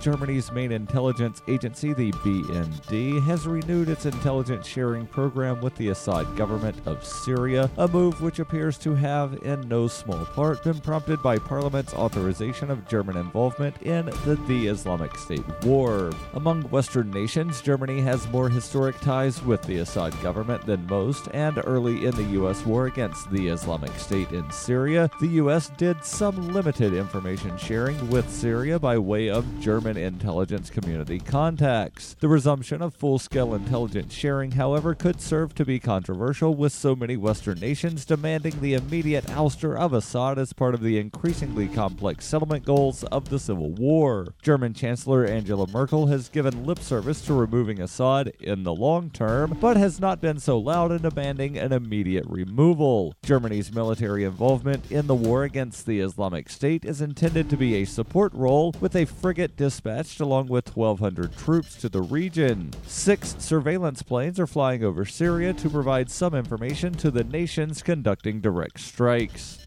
Germany's main intelligence agency, the BND, has renewed its intelligence sharing program with the Assad government of Syria, a move which appears to have, in no small part, been prompted by Parliament's authorization of German involvement in the Islamic State war. Among Western nations, Germany has more historic ties with the Assad government than most, and early in the U.S. war against the Islamic State in Syria, the U.S. did some limited information sharing with Syria by way of German intelligence community contacts. The resumption of full-scale intelligence sharing, however, could serve to be controversial, with so many Western nations demanding the immediate ouster of Assad as part of the increasingly complex settlement goals of the Civil War. German Chancellor Angela Merkel has given lip service to removing Assad in the long term, but has not been so loud in demanding an immediate removal. Germany's military involvement in the war against the Islamic State is intended to be a support role, with a frigate dispatched along with 1,200 troops to the region. 6 surveillance planes are flying over Syria to provide some information to the nations conducting direct strikes.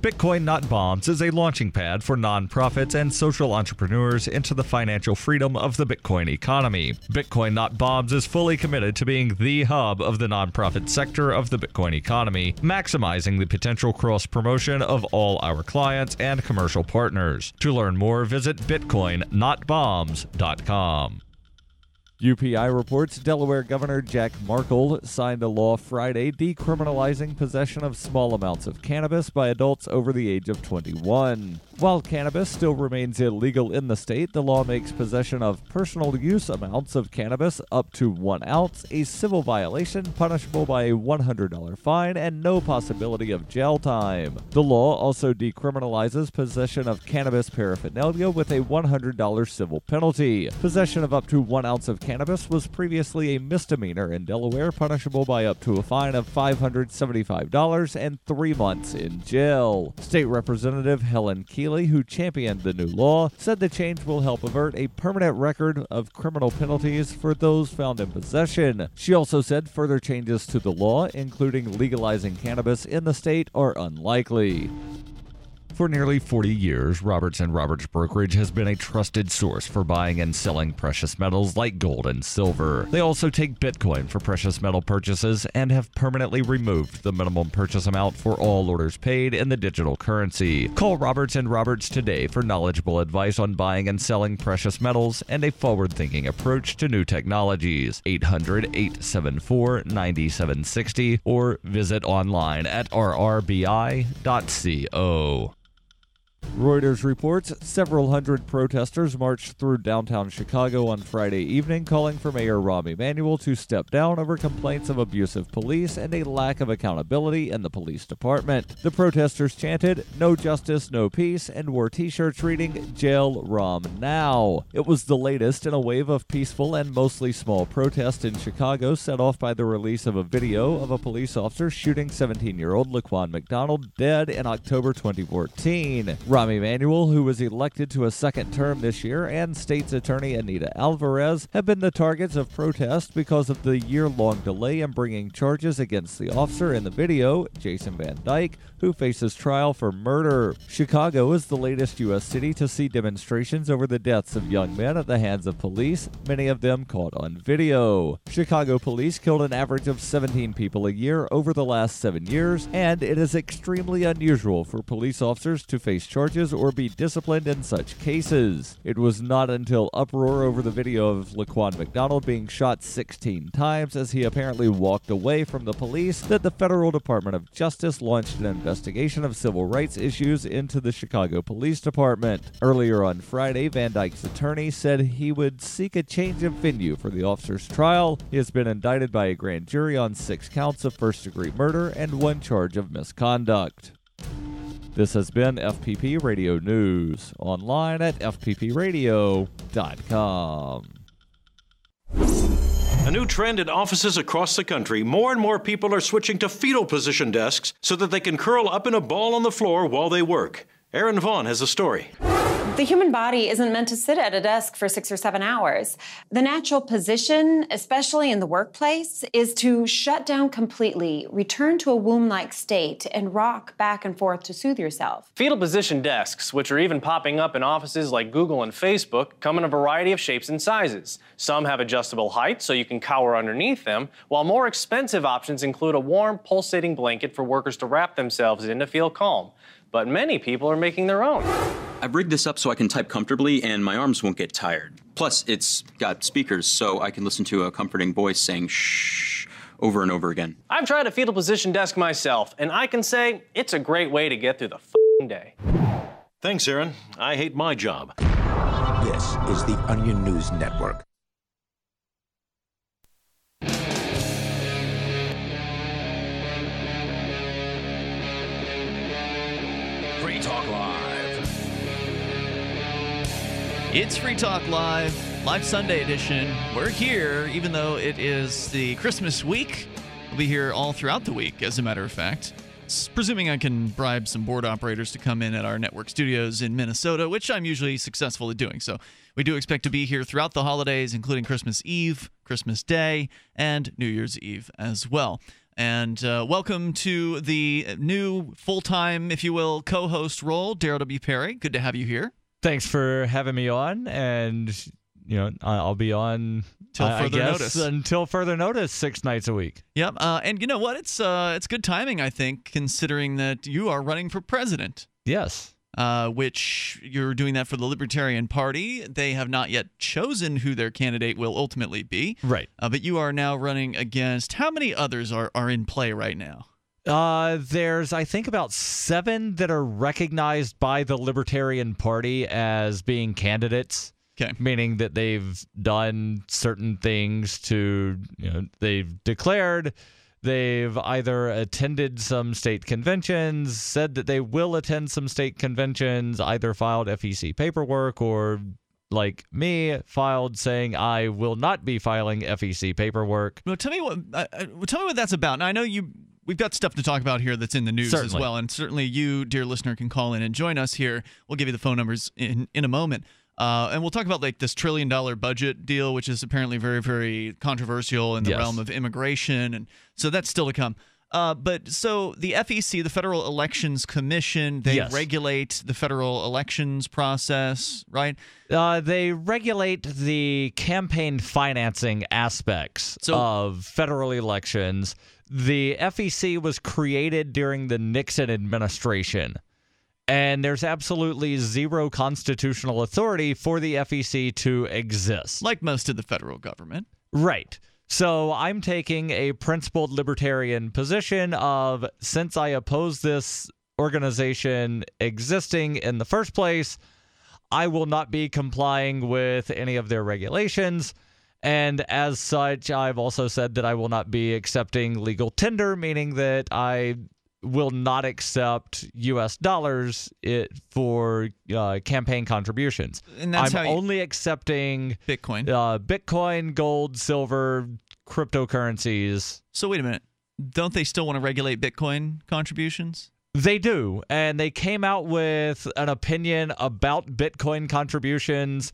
Bitcoin Not Bombs is a launching pad for nonprofits and social entrepreneurs into the financial freedom of the Bitcoin economy. Bitcoin Not Bombs is fully committed to being the hub of the nonprofit sector of the Bitcoin economy, maximizing the potential cross-promotion of all our clients and commercial partners. To learn more, visit bitcoinnotbombs.com. UPI reports Delaware Governor Jack Markell signed a law Friday decriminalizing possession of small amounts of cannabis by adults over the age of 21. While cannabis still remains illegal in the state, the law makes possession of personal use amounts of cannabis up to 1 ounce a civil violation punishable by a $100 fine and no possibility of jail time. The law also decriminalizes possession of cannabis paraphernalia with a $100 civil penalty. Possession of up to 1 ounce of cannabis was previously a misdemeanor in Delaware, punishable by up to a fine of $575 and 3 months in jail. State Representative Helen Keeley, who championed the new law, said the change will help avert a permanent record of criminal penalties for those found in possession. She also said further changes to the law, including legalizing cannabis in the state, are unlikely. For nearly 40 years, Roberts & Roberts Brokerage has been a trusted source for buying and selling precious metals like gold and silver. They also take Bitcoin for precious metal purchases and have permanently removed the minimum purchase amount for all orders paid in the digital currency. Call Roberts & Roberts today for knowledgeable advice on buying and selling precious metals and a forward-thinking approach to new technologies. 800-874-9760 or visit online at rrbi.co. Reuters reports several hundred protesters marched through downtown Chicago on Friday evening, calling for Mayor Rahm Emanuel to step down over complaints of abusive police and a lack of accountability in the police department. The protesters chanted, "No justice, no peace," and wore t-shirts reading, "Jail Rahm now." It was the latest in a wave of peaceful and mostly small protests in Chicago, set off by the release of a video of a police officer shooting 17-year-old Laquan McDonald dead in October 2014. Rahm Emanuel, who was elected to a second term this year, and state's attorney Anita Alvarez have been the targets of protest because of the year-long delay in bringing charges against the officer in the video, Jason Van Dyke, who faces trial for murder. Chicago is the latest U.S. city to see demonstrations over the deaths of young men at the hands of police, many of them caught on video. Chicago police killed an average of 17 people a year over the last 7 years, and it is extremely unusual for police officers to face charges or be disciplined in such cases. It was not until uproar over the video of Laquan McDonald being shot 16 times as he apparently walked away from the police that the Federal Department of Justice launched an investigation of civil rights issues into the Chicago Police Department. Earlier on Friday, Van Dyke's attorney said he would seek a change of venue for the officer's trial. He has been indicted by a grand jury on 6 counts of first-degree murder and 1 charge of misconduct. This has been FPP Radio News, online at fppradio.com. A new trend in offices across the country, more and more people are switching to fetal position desks so that they can curl up in a ball on the floor while they work. Aaron Vaughn has a story. The human body isn't meant to sit at a desk for 6 or 7 hours. The natural position, especially in the workplace, is to shut down completely, return to a womb-like state, and rock back and forth to soothe yourself. Fetal position desks, which are even popping up in offices like Google and Facebook, come in a variety of shapes and sizes. Some have adjustable heights, so you can cower underneath them, while more expensive options include a warm, pulsating blanket for workers to wrap themselves in to feel calm. But many people are making their own. I've rigged this up so I can type comfortably and my arms won't get tired. Plus, it's got speakers, so I can listen to a comforting voice saying shh over and over again. I've tried a fetal position desk myself, and I can say it's a great way to get through the f***ing day. Thanks, Aaron. I hate my job. This is the Onion News Network. Free Talk Live. It's Free Talk Live, Live Sunday edition. We're here, even though it is the Christmas week. We'll be here all throughout the week, as a matter of fact. Presuming I can bribe some board operators to come in at our network studios in Minnesota, which I'm usually successful at doing. So we do expect to be here throughout the holidays, including Christmas Eve, Christmas Day, and New Year's Eve as well. And welcome to the new full-time, if you will, co-host role, Daryl W. Perry. Good to have you here. Thanks for having me on, and you know I'll be on till further notice. Until further notice, 6 nights a week. Yep, and you know what? It's good timing, I think, considering that you are running for president. Yes. Which you're doing that for the Libertarian Party. They have not yet chosen who their candidate will ultimately be. Right. But you are now running against, how many others are in play right now? There's, I think, about 7 that are recognized by the Libertarian Party as being candidates. Okay. Meaning that they've done certain things to, you know, they've declared. They've either attended some state conventions, said that they will attend some state conventions, either filed FEC paperwork or, like me, filed saying I will not be filing FEC paperwork. Well, tell me what that's about. Now, I know we've got stuff to talk about here that's in the news certainly. As well, and certainly you, dear listener, can call in and join us here. We'll give you the phone numbers in a moment. And we'll talk about like this $1 trillion budget deal, which is apparently very, very controversial in the realm of immigration. And so that's still to come. But so the FEC, the Federal Elections Commission, they regulate the federal elections process, right? They regulate the campaign financing aspects of federal elections. The FEC was created during the Nixon administration. And there's absolutely zero constitutional authority for the FEC to exist. Like most of the federal government. Right. So I'm taking a principled libertarian position of, since I oppose this organization existing in the first place, I will not be complying with any of their regulations. And as such, I've also said that I will not be accepting legal tender, meaning that I will not accept U.S. dollars for campaign contributions. And that's I'm only accepting Bitcoin, gold, silver, cryptocurrencies. So wait a minute. Don't they still want to regulate Bitcoin contributions? They do. And they came out with an opinion about Bitcoin contributions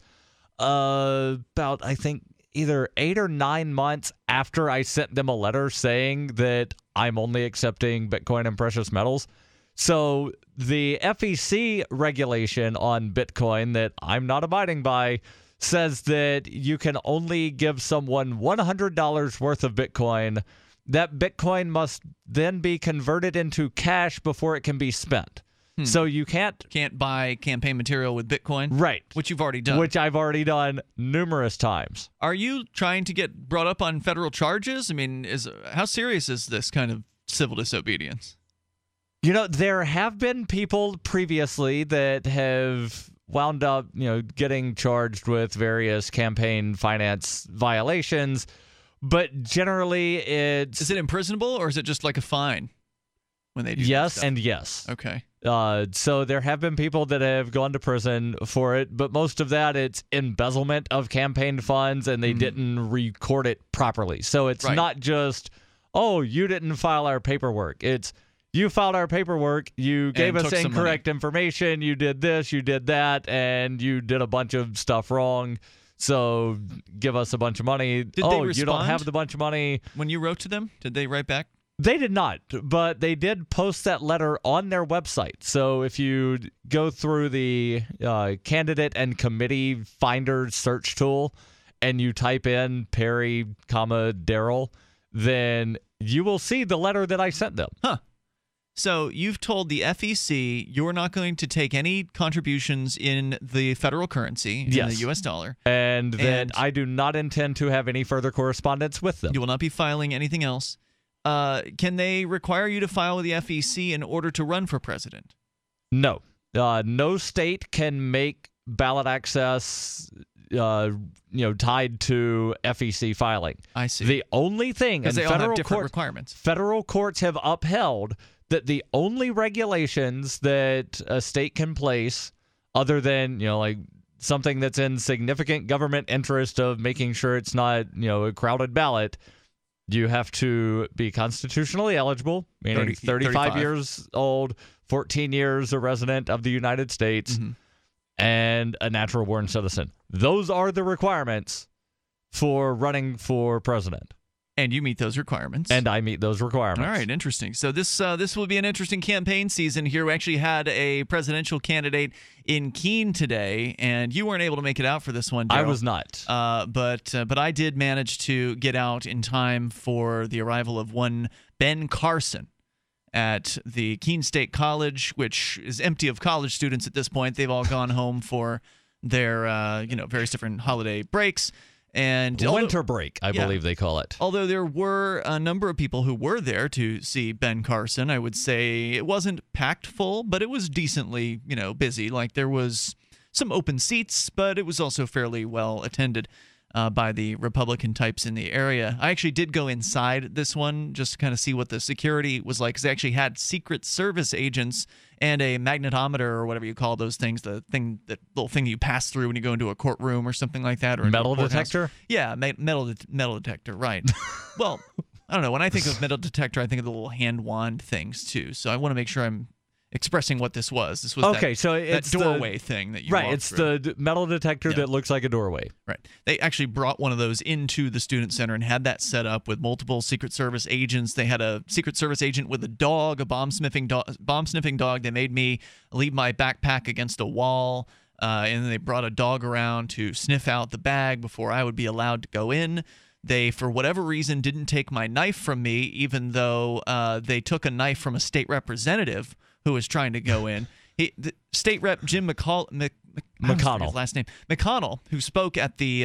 about, I think, either 8 or 9 months after I sent them a letter saying that I'm only accepting Bitcoin and precious metals. So the FEC regulation on Bitcoin that I'm not abiding by says that you can only give someone $100 worth of Bitcoin. That Bitcoin must then be converted into cash before it can be spent. So you can't buy campaign material with Bitcoin? Right. Which you've already done. Which I've already done numerous times. Are you trying to get brought up on federal charges? I mean, how serious is this kind of civil disobedience? You know, there have been people previously that have wound up, you know, getting charged with various campaign finance violations, but generally it's... Is it imprisonable or is it just like a fine when they do this stuff? And yes. Okay. So there have been people that have gone to prison for it, but most of that it's embezzlement of campaign funds and they didn't record it properly. So it's not just, oh, you didn't file our paperwork. It's you filed our paperwork, you gave us incorrect information, you did this, you did that, and you did a bunch of stuff wrong. So give us a bunch of money. Did they respond? You don't have the bunch of money. When you wrote to them, did they write back? They did not, but they did post that letter on their website. So if you go through the candidate and committee finder search tool and you type in Perry, Daryl, then you will see the letter that I sent them. Huh. So you've told the FEC you're not going to take any contributions in the federal currency, in the U.S. dollar. And that I do not intend to have any further correspondence with them. You will not be filing anything else. Can they require you to file with the FEC in order to run for president? No. No state can make ballot access tied to FEC filing. I see. The only thing, because they all have different requirements. Federal courts have upheld that the only regulations that a state can place, other than, like something that's in significant government interest of making sure it's not, a crowded ballot, you have to be constitutionally eligible, meaning 35 years old, 14 years a resident of the United States, and a natural-born citizen. Those are the requirements for running for president. And you meet those requirements. And I meet those requirements. All right, interesting. So this will be an interesting campaign season here. We actually had a presidential candidate in Keene today, and you weren't able to make it out for this one, Daryl. I was not. But I did manage to get out in time for the arrival of one Ben Carson at the Keene State College, which is empty of college students at this point. They've all gone home for their various different holiday breaks. And winter break, I believe they call it. Although there were a number of people who were there to see Ben Carson, I would say it wasn't packed full, but it was decently, busy. Like there was some open seats, but it was also fairly well attended by the Republican types in the area. I actually did go inside this one just to kind of see what the security was like, because they actually had Secret Service agents and a magnetometer or whatever you call those things, that little thing you pass through when you go into a courtroom or something like that. Or metal detector? Yeah, metal detector, right. Well, I don't know. When I think of metal detector, I think of the little hand wand things too. So I want to make sure I'm expressing what this was. This was that doorway thing that you walked through. It's the metal detector that looks like a doorway. Right. They actually brought one of those into the student center and had that set up with multiple Secret Service agents. They had a Secret Service agent with a dog, a bomb-sniffing dog. They made me leave my backpack against a wall, and then they brought a dog around to sniff out the bag before I would be allowed to go in. They, for whatever reason, didn't take my knife from me, even though they took a knife from a state representative who was trying to go in. State Rep Jim McConnell, last name McConnell, who spoke at the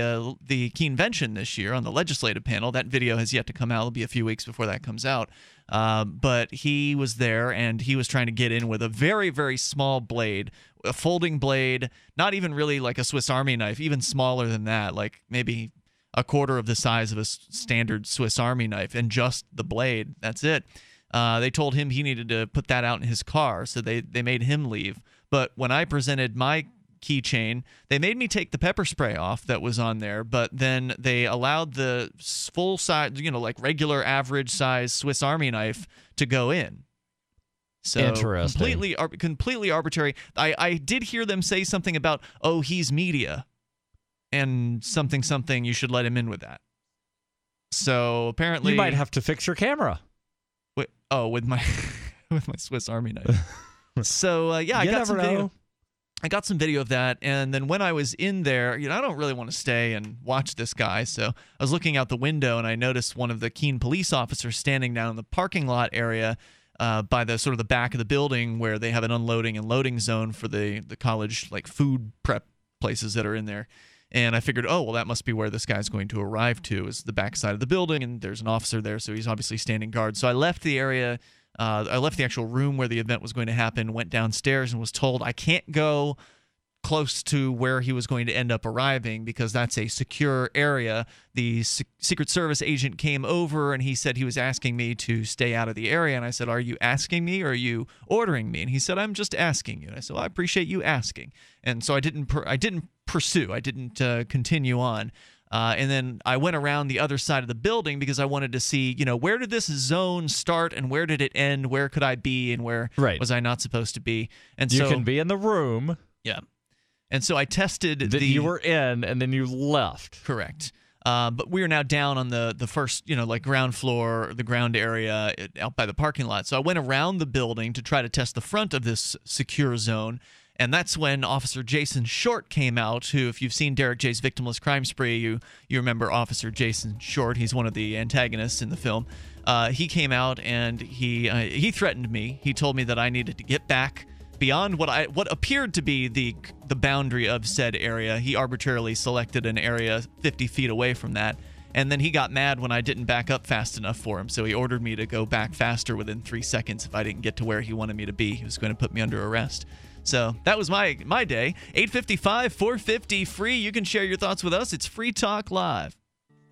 Keenvention this year on the legislative panel. That video has yet to come out. It'll be a few weeks before that comes out. But he was there, and he was trying to get in with a very, very small blade, a folding blade, not even really like a Swiss Army knife, even smaller than that, like maybe a quarter of the size of a standard Swiss Army knife, and just the blade. That's it. They told him he needed to put that out in his car, so they made him leave. But when I presented my keychain, they made me take the pepper spray off that was on there, but then they allowed the full size, like regular average size Swiss Army knife to go in. So interesting. Completely arbitrary. I did hear them say something about, he's media, and something, you should let him in with that. So apparently— You might have to fix your camera. With my Swiss Army knife. So I got some video of that, and then when I was in there, I don't really want to stay and watch this guy, so I was looking out the window, and I noticed one of the Keene police officers standing down in the parking lot area by the sort of the back of the building where they have an unloading and loading zone for the college food prep places that are in there. And I figured, that must be where this guy's going to arrive to, is the backside of the building, and there's an officer there, so he's obviously standing guard. So I left the area, I left the actual room where the event was going to happen, went downstairs, and was told I can't go close to where he was going to end up arriving because that's a secure area. The Secret Service agent came over, and he said he was asking me to stay out of the area, and I said, are you asking me or are you ordering me? And he said, I'm just asking you. And I said, well, I appreciate you asking. And so I didn't continue on. And then I went around the other side of the building because I wanted to see, you know, where did this zone start and where did it end? Where could I be and where was I not supposed to be? And so you can be in the room. Yeah. And so I tested that you were in, and then you left. Correct. But we are now down on the first, you know, like ground floor, the ground area out by the parking lot. So I went around the building to try to test the front of this secure zone. And that's when Officer Jason Short came out, who, if you've seen Derek J's Victimless Crime Spree, you remember Officer Jason Short. He's one of the antagonists in the film. He came out and he threatened me. He told me that I needed to get back beyond what appeared to be the boundary of said area. He arbitrarily selected an area 50 feet away from that. And then he got mad when I didn't back up fast enough for him. So he ordered me to go back faster within 3 seconds. If I didn't get to where he wanted me to be, he was going to put me under arrest. So that was my day. 855 450 free. You can share your thoughts with us. It's Free Talk Live.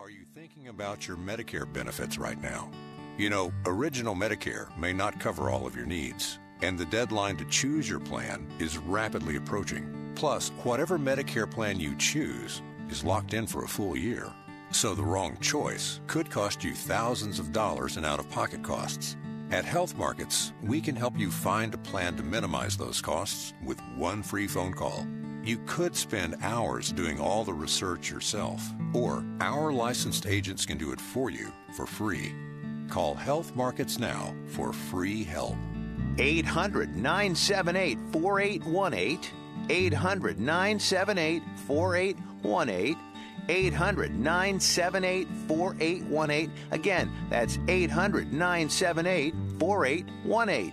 Are you thinking about your Medicare benefits right now? You know, Original Medicare may not cover all of your needs, and the deadline to choose your plan is rapidly approaching. Plus, whatever Medicare plan you choose is locked in for a full year. So the wrong choice could cost you thousands of dollars in out-of-pocket costs. At Health Markets, we can help you find a plan to minimize those costs with one free phone call. You could spend hours doing all the research yourself, or our licensed agents can do it for you for free. Call Health Markets now for free help. 800-978-4818, 800-978-4818, 800-978-4818. Again, that's 800-978-4818.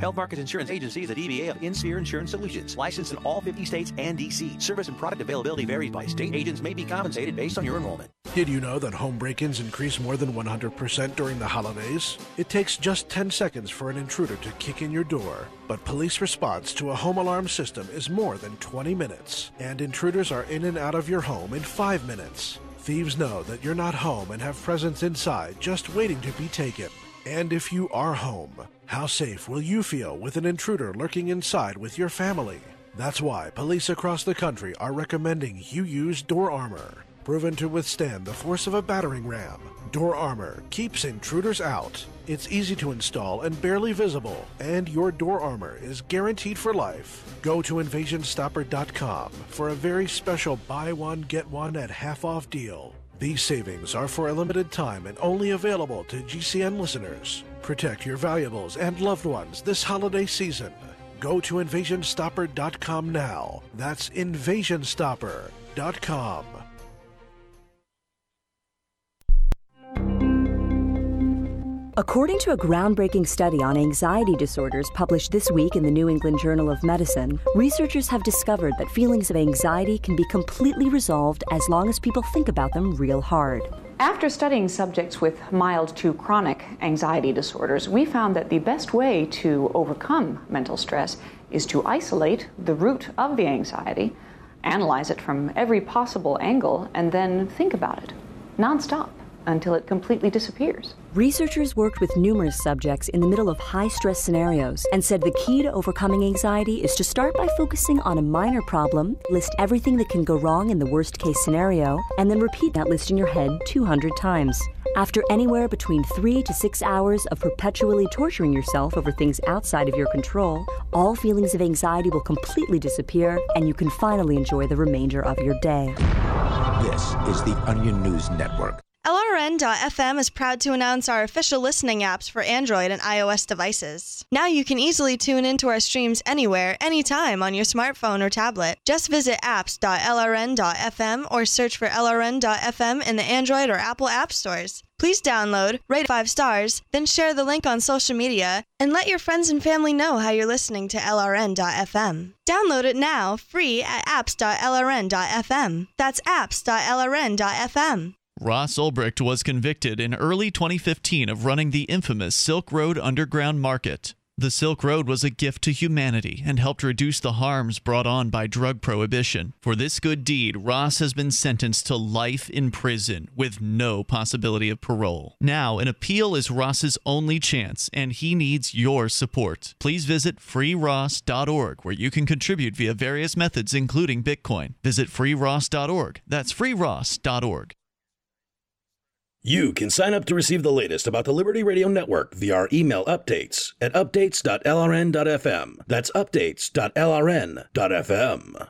Health Markets Insurance Agency is a DBA of InSphere Insurance Solutions, licensed in all 50 states and D.C. Service and product availability varies by state. Agents may be compensated based on your enrollment. Did you know that home break-ins increase more than 100% during the holidays? It takes just 10 seconds for an intruder to kick in your door, but police response to a home alarm system is more than 20 minutes, and intruders are in and out of your home in 5 minutes. Thieves know that you're not home and have presents inside just waiting to be taken. And if you are home, how safe will you feel with an intruder lurking inside with your family? That's why police across the country are recommending you use Door Armor. Proven to withstand the force of a battering ram, Door Armor keeps intruders out. It's easy to install and barely visible, and your Door Armor is guaranteed for life. Go to InvasionStopper.com for a very special buy one, get one at half-off deal. These savings are for a limited time and only available to GCN listeners. Protect your valuables and loved ones this holiday season. Go to InvasionStopper.com now. That's InvasionStopper.com. According to a groundbreaking study on anxiety disorders published this week in the New England Journal of Medicine, researchers have discovered that feelings of anxiety can be completely resolved as long as people think about them real hard. After studying subjects with mild to chronic anxiety disorders, we found that the best way to overcome mental stress is to isolate the root of the anxiety, analyze it from every possible angle, and then think about it nonstop until it completely disappears. Researchers worked with numerous subjects in the middle of high-stress scenarios and said the key to overcoming anxiety is to start by focusing on a minor problem, list everything that can go wrong in the worst-case scenario, and then repeat that list in your head 200 times. After anywhere between 3 to 6 hours of perpetually torturing yourself over things outside of your control, all feelings of anxiety will completely disappear, and you can finally enjoy the remainder of your day. This is the Onion News Network. LRN.FM is proud to announce our official listening apps for Android and iOS devices. Now you can easily tune into our streams anywhere, anytime on your smartphone or tablet. Just visit apps.lrn.fm or search for LRN.FM in the Android or Apple app stores. Please download, rate 5 stars, then share the link on social media, and let your friends and family know how you're listening to LRN.FM. Download it now, free at apps.lrn.fm. That's apps.lrn.fm. Ross Ulbricht was convicted in early 2015 of running the infamous Silk Road Underground Market. The Silk Road was a gift to humanity and helped reduce the harms brought on by drug prohibition. For this good deed, Ross has been sentenced to life in prison with no possibility of parole. Now, an appeal is Ross's only chance, and he needs your support. Please visit freeross.org, where you can contribute via various methods, including Bitcoin. Visit freeross.org. That's freeross.org. You can sign up to receive the latest about the Liberty Radio Network via our email updates at updates.lrn.fm. That's updates.lrn.fm.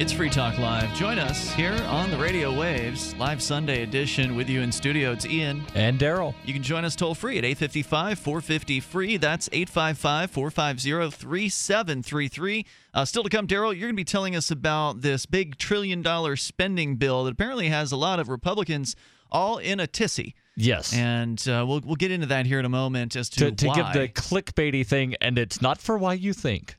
It's Free Talk Live. Join us here on the radio waves, live Sunday edition with you in studio. It's Ian. And Daryl. You can join us toll-free at 855-450-FREE. That's 855-450-3733. Still to come, Daryl, you're going to be telling us about this big trillion-dollar spending bill that apparently has a lot of Republicans all in a tizzy. Yes. And we'll get into that here in a moment as to why. To give the clickbaity thing, and it's not for why you think.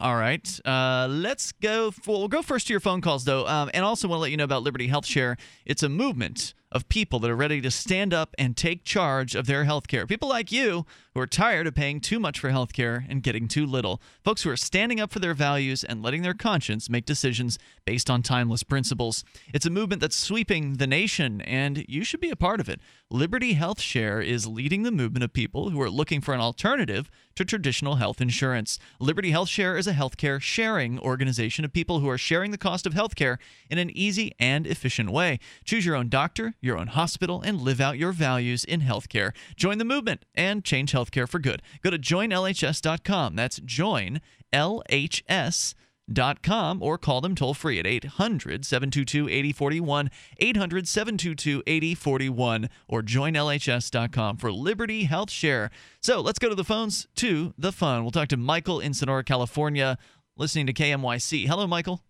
All right. Let's go. We'll go first to your phone calls, though, and also want to let you know about Liberty Health Share. It's a movement of people that are ready to stand up and take charge of their health care. People like you who are tired of paying too much for health care and getting too little. Folks who are standing up for their values and letting their conscience make decisions based on timeless principles. It's a movement that's sweeping the nation, and you should be a part of it. Liberty Health Share is leading the movement of people who are looking for an alternative to traditional health insurance. Liberty Health Share is a healthcare sharing organization of people who are sharing the cost of healthcare in an easy and efficient way. Choose your own doctor, your own hospital, and live out your values in healthcare. Join the movement and change healthcare for good. Go to joinlhs.com. That's joinlhs.com, or call them toll free at 800-722-8041, 800-722-8041, or joinlhs.com for Liberty Health Share. So let's go to the phones, to the fun. We'll talk to Michael in Sonora, California, listening to KMYC. Hello, Michael.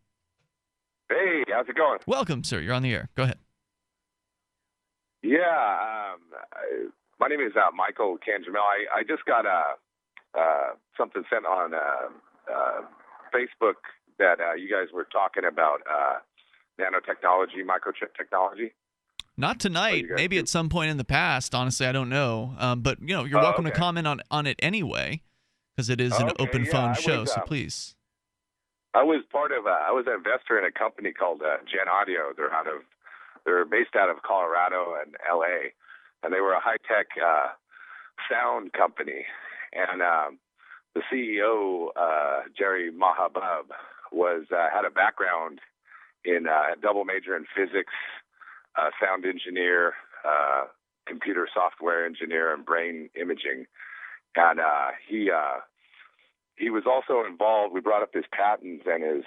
Hey, how's it going? Welcome, sir. You're on the air. Go ahead. Yeah, my name is Michael Canjamel. I just got something sent on Facebook that you guys were talking about nanotechnology, microchip technology. Not tonight. Maybe at some point in the past. Honestly, I don't know. But you know, you're welcome to comment on it anyway, because it is an open phone show. So please. I was part of. I was an investor in a company called Gen Audio. They're based out of Colorado and L.A., and they were a high-tech sound company. And the CEO, Jerry Mahabub, had a background in a double major in physics, sound engineer, computer software engineer, and brain imaging. And he was also involved. We brought up his patents and his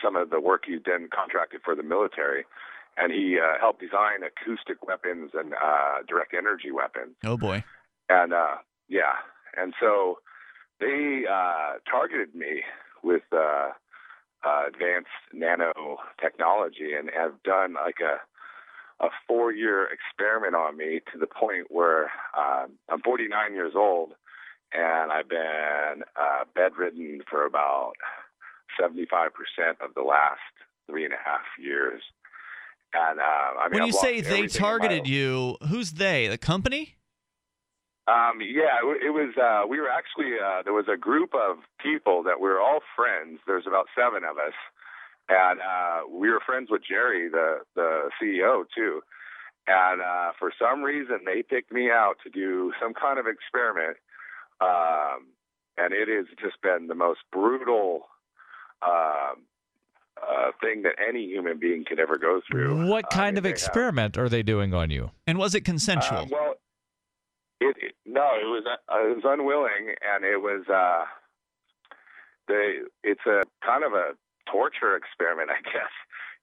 some of the work he then contracted for the military, and he helped design acoustic weapons and direct energy weapons. Oh boy! And and so they targeted me with advanced nanotechnology and have done like a 4-year experiment on me, to the point where I'm 49 years old, and I've been bedridden for about 75% of the last 3.5 years. And I mean, when you say they targeted you, who's they? The company? Yeah, it was. We were actually there was a group of people that we were all friends. There's about 7 of us, and we were friends with Jerry, the CEO too. And for some reason, they picked me out to do some kind of experiment, and it has just been the most brutal thing that any human being could ever go through. What kind of experiment are they doing on you? And was it consensual? Well, it was unwilling, and it was it's a kind of a torture experiment, I guess.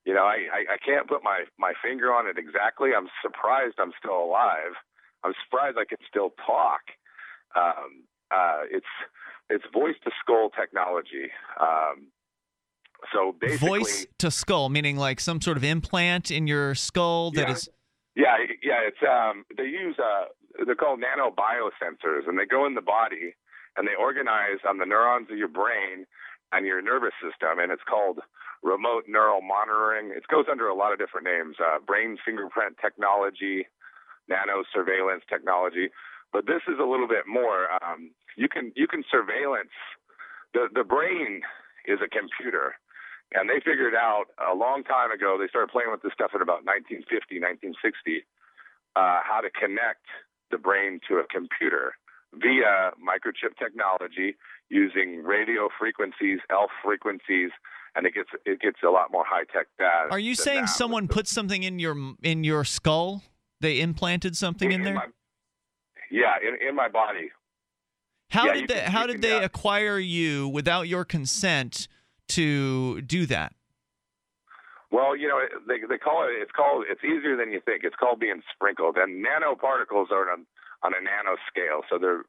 You know, I can't put my finger on it exactly. I'm surprised I'm still alive. I'm surprised I can still talk. It's voice to skull technology. So basically, voice to skull, meaning like some sort of implant in your skull that is. Yeah, yeah. It's they use they're called nanobiosensors, and they go in the body and they organize on the neurons of your brain and your nervous system, and it's called remote neural monitoring. It goes under a lot of different names, brain fingerprint technology, nano surveillance technology. But this is a little bit more. You can surveillance. The brain is a computer, and they figured out a long time ago, they started playing with this stuff in about 1950, 1960, how to connect the brain to a computer via microchip technology using radio frequencies, ELF frequencies, and it gets a lot more high-tech data. Are you saying someone put something in your skull? They implanted something in there? In my body. How did they acquire you without your consent to do that? Well, you know, they call it. It's easier than you think. It's called being sprinkled. And nanoparticles are on a nano scale, so they're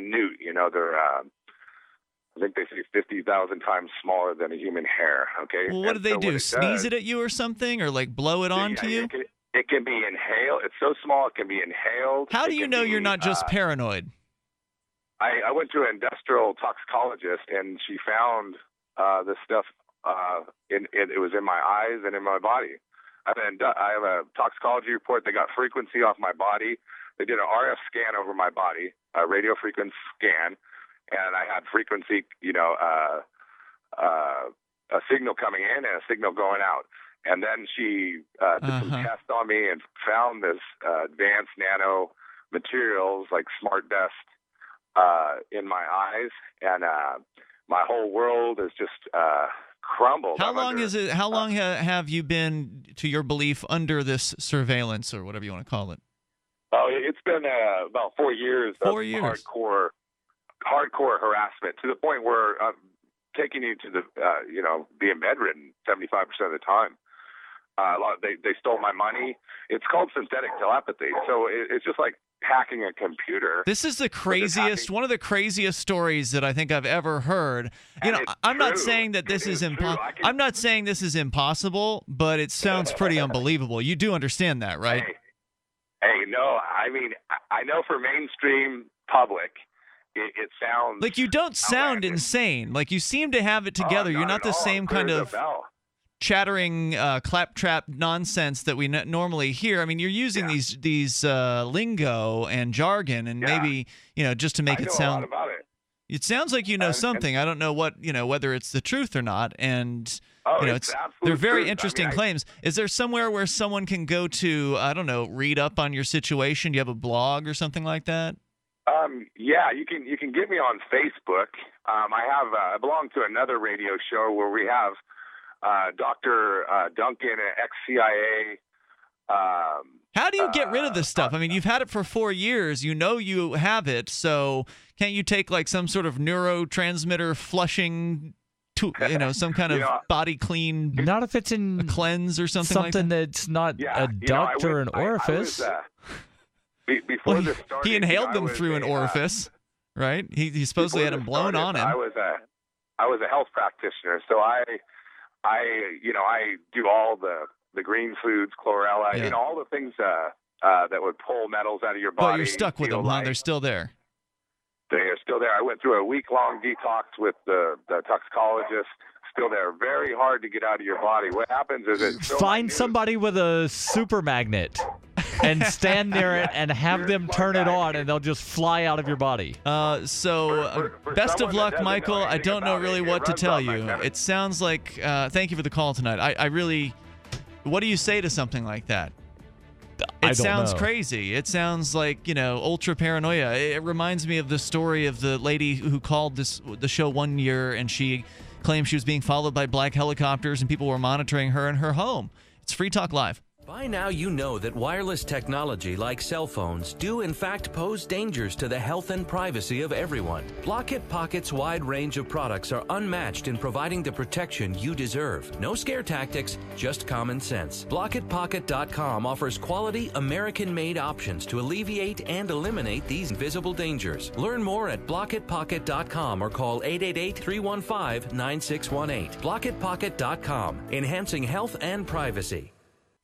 minute. You know, they're I think they say 50,000 times smaller than a human hair. Okay. Well, what do they do? Sneeze it at you or something, or like blow it onto you? It can be inhaled. It's so small it can be inhaled. How do you know you're not just paranoid? I went to an industrial toxicologist, and she found this stuff. It was in my eyes and in my body. I have a toxicology report. They got frequency off my body. They did an RF scan over my body, a radio frequency scan, and I had frequency, a signal coming in and a signal going out. And then she did some tests on me and found this advanced nano materials like smart dust in my eyes, and my whole world is just crumbled. How long have you been, to your belief, under this surveillance or whatever you want to call it? Oh, it's been about 4 years. Hardcore harassment, to the point where I'm taking you to the being bedridden 75% of the time. They stole my money. It's called synthetic telepathy. So it's just like hacking a computer. This is the craziest, one of the craziest stories that I think I've ever heard. You know, I'm not saying that this is impossible. I'm not saying this is impossible, but it sounds pretty unbelievable. You do understand that, right? Hey, no, I mean, I know for mainstream public, it sounds like you don't sound insane. Like you seem to have it together. You're not the same kind of chattering claptrap nonsense that we normally hear. I mean, you're using these lingo and jargon, and maybe just to make it sound. I know a lot about it. It sounds like you know something. I don't know what whether it's the truth or not. And they're very interesting claims. Is there somewhere where someone can go to read up on your situation? Do you have a blog or something like that? Yeah, you can get me on Facebook. I have I belong to another radio show where we have. Dr. Duncan, ex-CIA. How do you get rid of this stuff? I mean, you've had it for 4 years. You know you have it, so can't you take like some sort of neurotransmitter flushing, some kind of body clean? Not if it's in a cleanse or something like that. That's not a duct or an orifice. Before this started, he inhaled them through an orifice, right? He supposedly had them blown on him. I was a health practitioner, so I do all the green foods, chlorella, all the things that would pull metals out of your body. But you're stuck with them, Ron. They're still there. They are still there. I went through a week-long detox with the toxicologist. Still there. Very hard to get out of your body. What happens is find somebody with a super magnet and stand near it and have them turn it on, and they'll just fly out of your body. So best of luck, Michael. I don't know really what to tell you. It sounds like thank you for the call tonight. I really – what do you say to something like that? It sounds crazy. It sounds like, ultra paranoia. It reminds me of the story of the lady who called the show one year, and she claimed she was being followed by black helicopters and people were monitoring her in her home. It's Free Talk Live. By now you know that wireless technology like cell phones do in fact pose dangers to the health and privacy of everyone. Locket Pocket's wide range of products are unmatched in providing the protection you deserve. No scare tactics, just common sense. LocketPocket.com offers quality American-made options to alleviate and eliminate these visible dangers. Learn more at LocketPocket.com or call 888-315-9618. LocketPocket.com, enhancing health and privacy.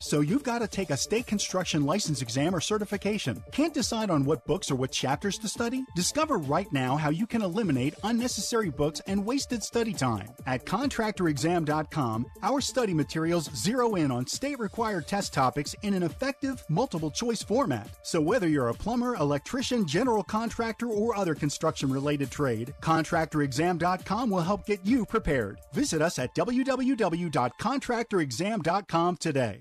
So you've got to take a state construction license exam or certification. Can't decide on what books or what chapters to study? Discover right now how you can eliminate unnecessary books and wasted study time. At contractorexam.com, our study materials zero in on state-required test topics in an effective, multiple-choice format. So whether you're a plumber, electrician, general contractor, or other construction-related trade, contractorexam.com will help get you prepared. Visit us at www.contractorexam.com today.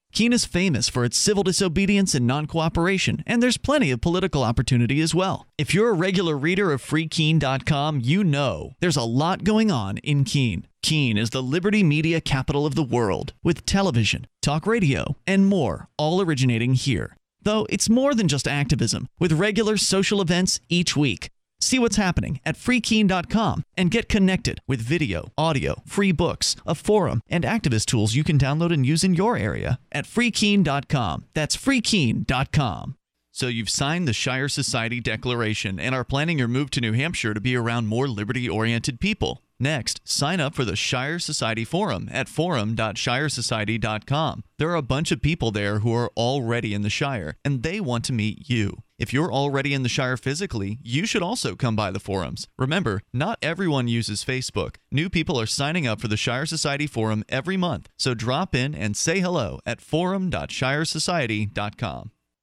Keene is famous for its civil disobedience and non-cooperation, and there's plenty of political opportunity as well. If you're a regular reader of FreeKeene.com, you know there's a lot going on in Keene. Keene is the liberty media capital of the world, with television, talk radio, and more all originating here. Though it's more than just activism, with regular social events each week. See what's happening at FreeKeene.com and get connected with video, audio, free books, a forum, and activist tools you can download and use in your area at FreeKeene.com. That's FreeKeene.com. So you've signed the Shire Society Declaration and are planning your move to New Hampshire to be around more liberty-oriented people. Next, sign up for the Shire Society Forum at forum.shiresociety.com. There are a bunch of people there who are already in the Shire, and they want to meet you. If you're already in the Shire physically, you should also come by the forums. Remember, not everyone uses Facebook. New people are signing up for the Shire Society Forum every month, so drop in and say hello at forum.shiresociety.com.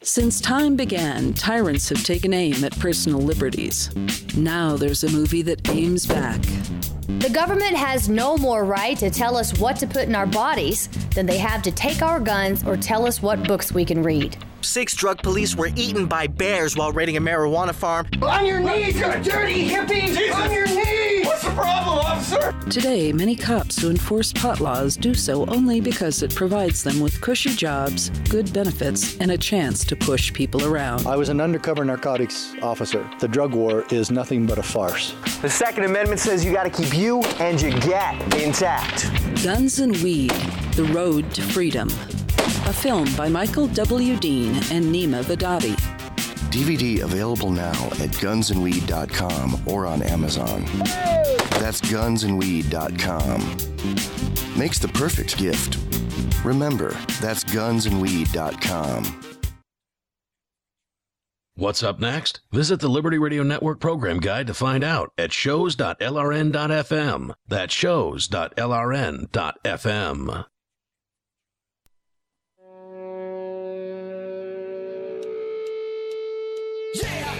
Since time began, tyrants have taken aim at personal liberties. Now there's a movie that aims back. The government has no more right to tell us what to put in our bodies than they have to take our guns or tell us what books we can read. 6 drug police were eaten by bears while raiding a marijuana farm. On your knees, you dirty hippies! Jesus. On your knees! What's the problem, officer? Today, many cops who enforce pot laws do so only because it provides them with cushy jobs, good benefits, and a chance to push people around. I was an undercover narcotics officer. The drug war is nothing but a farce. The Second Amendment says you gotta keep you and your gap intact. Guns and Weed, The Road to Freedom. A film by Michael W. Dean and Nima Vadadi. DVD available now at gunsandweed.com or on Amazon. Hey! That's gunsandweed.com. Makes the perfect gift. Remember, that's gunsandweed.com. What's up next? Visit the Liberty Radio Network program guide to find out at shows.lrn.fm. That's shows.lrn.fm. Yeah!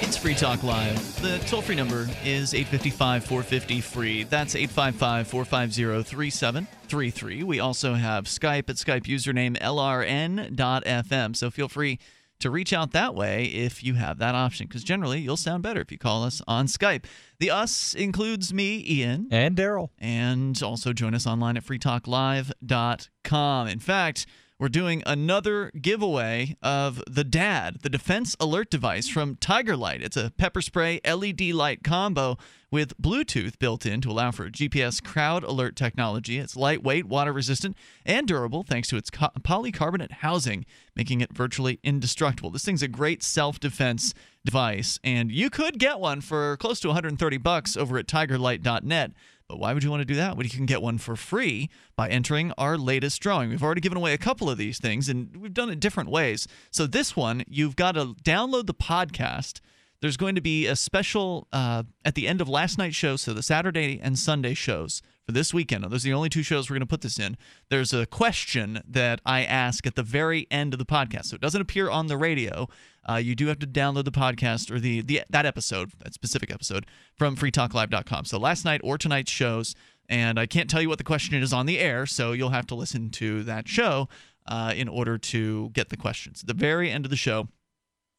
It's Free Talk Live. The toll-free number is 855-450-FREE. That's 855-450-3733. We also have Skype at Skype username lrn.fm, so feel free to reach out that way if you have that option, because generally you'll sound better if you call us on Skype. The us includes me, Ian. And Daryl. And also join us online at freetalklive.com. In fact, we're doing another giveaway of the DAD, the Defense Alert Device from Tiger Light. It's a pepper spray LED light combo with Bluetooth built in to allow for GPS crowd alert technology. It's lightweight, water-resistant, and durable thanks to its polycarbonate housing, making it virtually indestructible. This thing's a great self-defense device, and you could get one for close to $130 over at tigerlight.net. But why would you want to do that? Well, you can get one for free by entering our latest drawing. We've already given away a couple of these things, and we've done it different ways. So this one, you've got to download the podcast, There's going to be a special at the end of last night's show, so the Saturday and Sunday shows for this weekend. Those are the only two shows we're going to put this in. There's a question that I ask at the very end of the podcast, so it doesn't appear on the radio. You do have to download the podcast or that specific episode, from freetalklive.com. So last night or tonight's shows, and I can't tell you what the question is on the air, so you'll have to listen to that show in order to get the questions. At the very end of the show,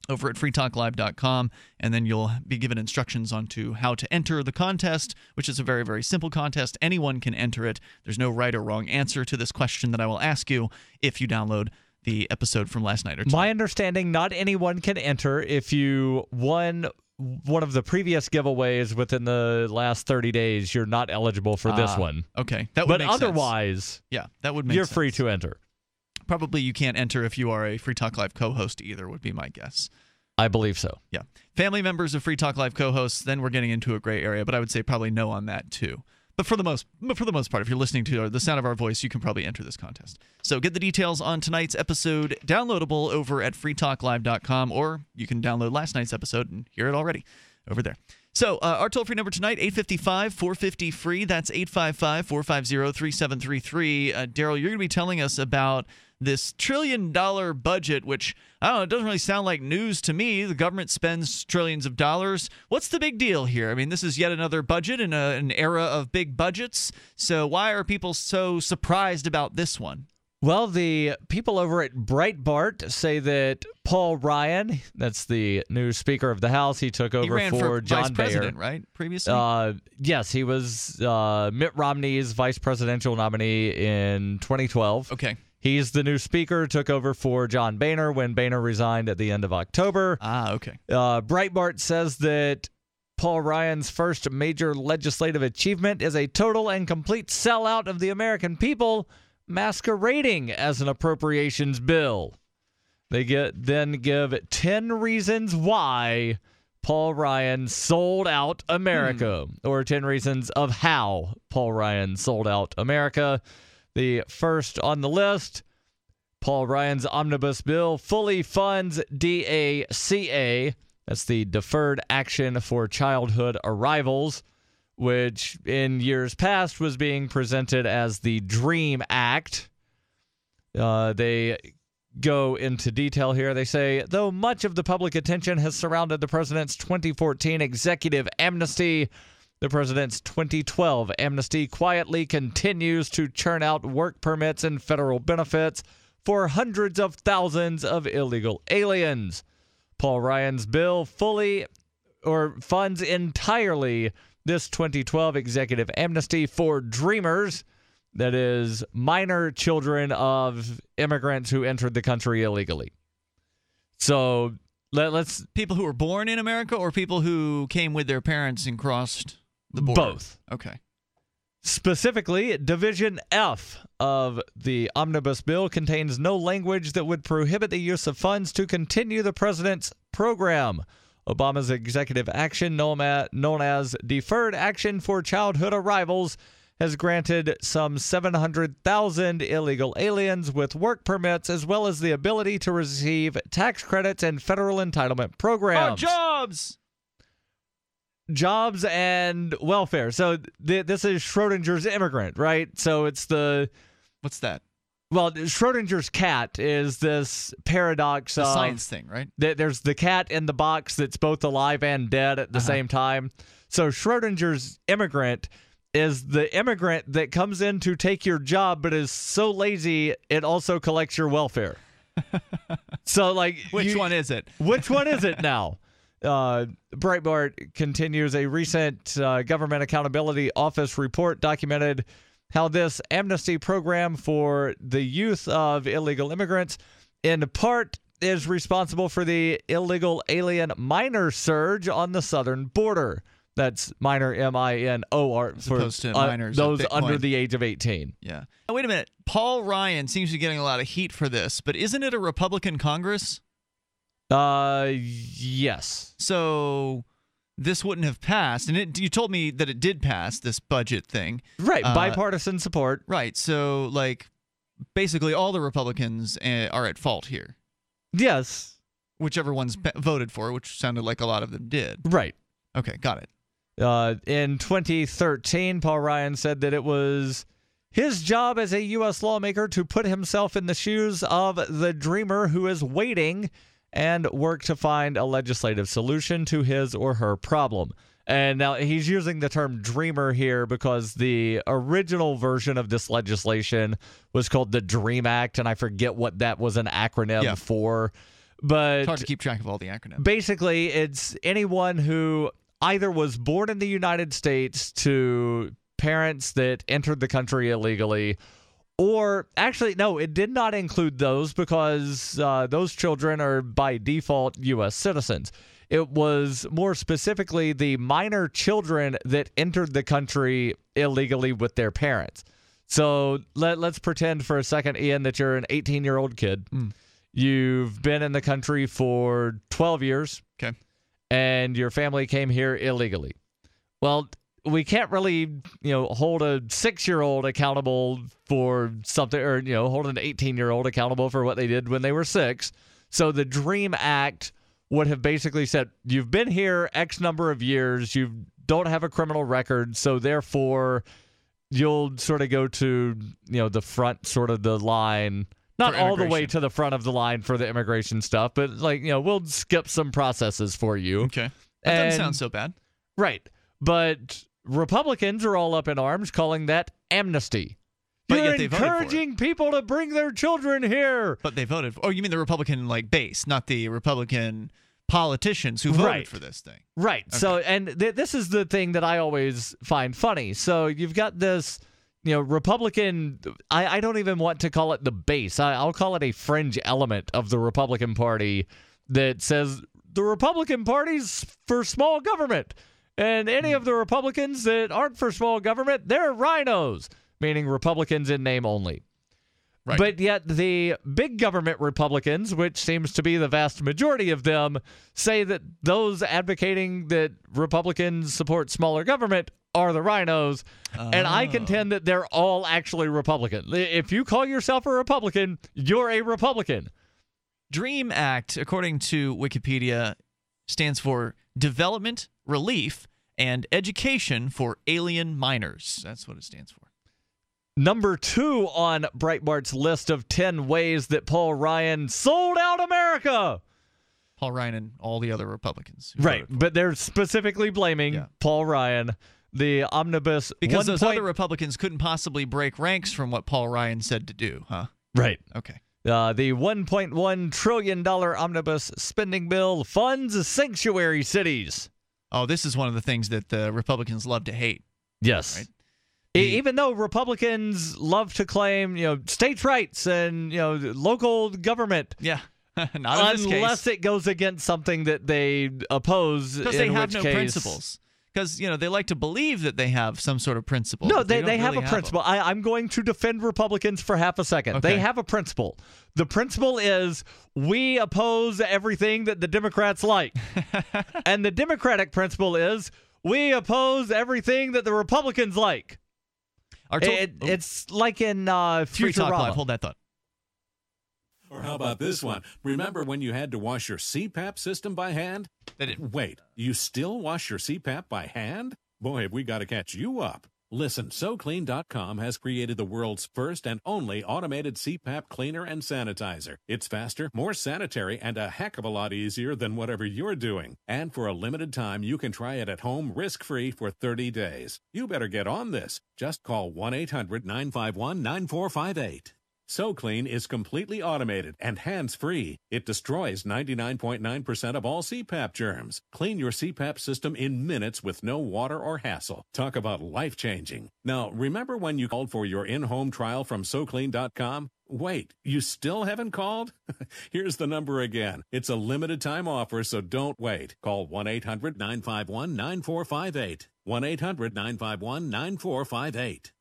over at freetalklive.com, and then you'll be given instructions on to how to enter the contest, which is a very, very simple contest. Anyone can enter it. There's no right or wrong answer to this question that I will ask you if you download the episode from last night or tonight. My understanding, not anyone can enter. If you won one of the previous giveaways within the last 30 days, you're not eligible for this one. Okay. That would make sense. But otherwise, yeah, that would make sense. You're free to enter. Probably you can't enter if you are a Free Talk Live co-host either, would be my guess. I believe so. Yeah. Family members of Free Talk Live co-hosts, then we're getting into a gray area, but I would say probably no on that too. But for the most part, if you're listening to the sound of our voice, you can probably enter this contest. So get the details on tonight's episode, downloadable over at freetalklive.com, or you can download last night's episode and hear it already over there. So our toll-free number tonight, 855-450-FREE. That's 855-450-3733. Daryl, you're going to be telling us about this $1 trillion budget, which, I don't know, it doesn't really sound like news to me. The government spends trillions of dollars. What's the big deal here? I mean, this is yet another budget in an era of big budgets. So why are people so surprised about this one? Well, the people over at Breitbart say that Paul Ryan, that's the new Speaker of the House, he took over for John Boehner. He ran for vice president, right, previously? Yes, he was Mitt Romney's vice presidential nominee in 2012. Okay. He's the new Speaker, took over for John Boehner when Boehner resigned at the end of October. Ah, okay. Breitbart says that Paul Ryan's first major legislative achievement is a total and complete sellout of the American people, masquerading as an appropriations bill. They then give 10 reasons why Paul Ryan sold out America, or 10 reasons of how Paul Ryan sold out America. The first on the list, Paul Ryan's omnibus bill fully funds DACA. That's the Deferred Action for Childhood Arrivals, which in years past was being presented as the DREAM Act. They go into detail here. They say, though much of the public attention has surrounded the president's 2014 executive amnesty, the president's 2012 amnesty quietly continues to churn out work permits and federal benefits for hundreds of thousands of illegal aliens. Paul Ryan's bill funds entirely this 2012 executive amnesty for dreamers, that is, minor children of immigrants who entered the country illegally. So let's... People who were born in America, or people who came with their parents and crossed the border? Both. Okay. Specifically, Division F of the omnibus bill contains no language that would prohibit the use of funds to continue the president's program. Obama's executive action, known as Deferred Action for Childhood Arrivals, has granted some 700,000 illegal aliens with work permits, as well as the ability to receive tax credits and federal entitlement programs. Our jobs! Jobs and welfare. So this is Schrodinger's immigrant, right? So it's the... What's that? Well, Schrodinger's cat is this paradox of... The science thing, right? There's the cat in the box that's both alive and dead at the same time. So Schrodinger's immigrant is the immigrant that comes in to take your job but is so lazy it also collects your welfare. So, like... Which one is it? Which one is it now? Breitbart continues, a recent Government Accountability Office report documented how this amnesty program for the youth of illegal immigrants in part is responsible for the illegal alien minor surge on the southern border. That's minor, M-I-N-O-R, for those under the age of 18. Yeah. Now, wait a minute. Paul Ryan seems to be getting a lot of heat for this, but isn't it a Republican Congress? Yes. So... this wouldn't have passed, and you told me that it did pass, this budget thing. Right, bipartisan support. Right, so, like, basically all the Republicans are at fault here. Yes. Whichever ones voted for, which sounded like a lot of them did. Right. Okay, got it. In 2013, Paul Ryan said that it was his job as a U.S. lawmaker to put himself in the shoes of the dreamer who is waiting and work to find a legislative solution to his or her problem. And now he's using the term dreamer here because the original version of this legislation was called the DREAM Act, and I forget what that was an acronym for. But it's hard to keep track of all the acronyms. Basically, it's anyone who either was born in the United States to parents that entered the country illegally, or actually, no, it did not include those because those children are by default U.S. citizens. It was more specifically the minor children that entered the country illegally with their parents. So let's pretend for a second, Ian, that you're an 18-year-old kid. Mm. You've been in the country for 12 years. Okay. And your family came here illegally. Well, we can't really, hold a 6-year-old accountable for something, or, hold an 18-year-old accountable for what they did when they were 6. So the DREAM Act would have basically said, you've been here X number of years, you don't have a criminal record, so therefore you'll sort of go to, the front sort of the line. Not all the way to the front of the line for the immigration stuff, but we'll skip some processes for you. Okay. That doesn't sound so bad. Right. But Republicans are all up in arms calling that amnesty. But you're encouraging people to bring their children here. But they voted for it. Oh, you mean the Republican base, not the Republican politicians who voted for this thing. Right. Okay. So, and this is the thing that I always find funny. So you've got this... Republican, I don't even want to call it the base. I'll call it a fringe element of the Republican Party that says the Republican Party's for small government. And any of the Republicans that aren't for small government, they're rhinos, meaning Republicans in name only. Right. But yet the big government Republicans, which seems to be the vast majority of them, say that those advocating that Republicans support smaller government are the rhinos, and I contend that they're all actually Republican. If you call yourself a Republican, you're a Republican. DREAM Act, according to Wikipedia, stands for Development, Relief, and Education for Alien Minors. That's what it stands for. Number 2 on Breitbart's list of 10 ways that Paul Ryan sold out America. Paul Ryan and all the other Republicans. Right, but they're specifically blaming Paul Ryan. The omnibus because those other Republicans couldn't possibly break ranks from what Paul Ryan said to do, huh? Right. Okay. The $1.1 trillion omnibus spending bill funds sanctuary cities. Oh, this is one of the things that the Republicans love to hate. Yes. Right? Even though Republicans love to claim, states' rights and, local government. Yeah. Not in this case. Unless it goes against something that they oppose. Because they have no principles. Because, they like to believe that they have some sort of principle. No, they really have a principle. I'm going to defend Republicans for half a second. Okay. They have a principle. The principle is we oppose everything that the Democrats like. And the Democratic principle is we oppose everything that the Republicans like. It's like in Futurama. Free Talk Live. Hold that thought. Or how about this one? Remember when you had to wash your CPAP system by hand? Wait, you still wash your CPAP by hand? Boy, have we got to catch you up. Listen, SoClean.com has created the world's first and only automated CPAP cleaner and sanitizer. It's faster, more sanitary, and a heck of a lot easier than whatever you're doing. And for a limited time, you can try it at home risk-free for 30 days. You better get on this. Just call 1-800-951-9458. SoClean is completely automated and hands-free. It destroys 99.9% of all CPAP germs. Clean your CPAP system in minutes with no water or hassle. Talk about life-changing. Now, remember when you called for your in-home trial from SoClean.com? Wait, you still haven't called? Here's the number again. It's a limited-time offer, so don't wait. Call 1-800-951-9458. 1-800-951-9458.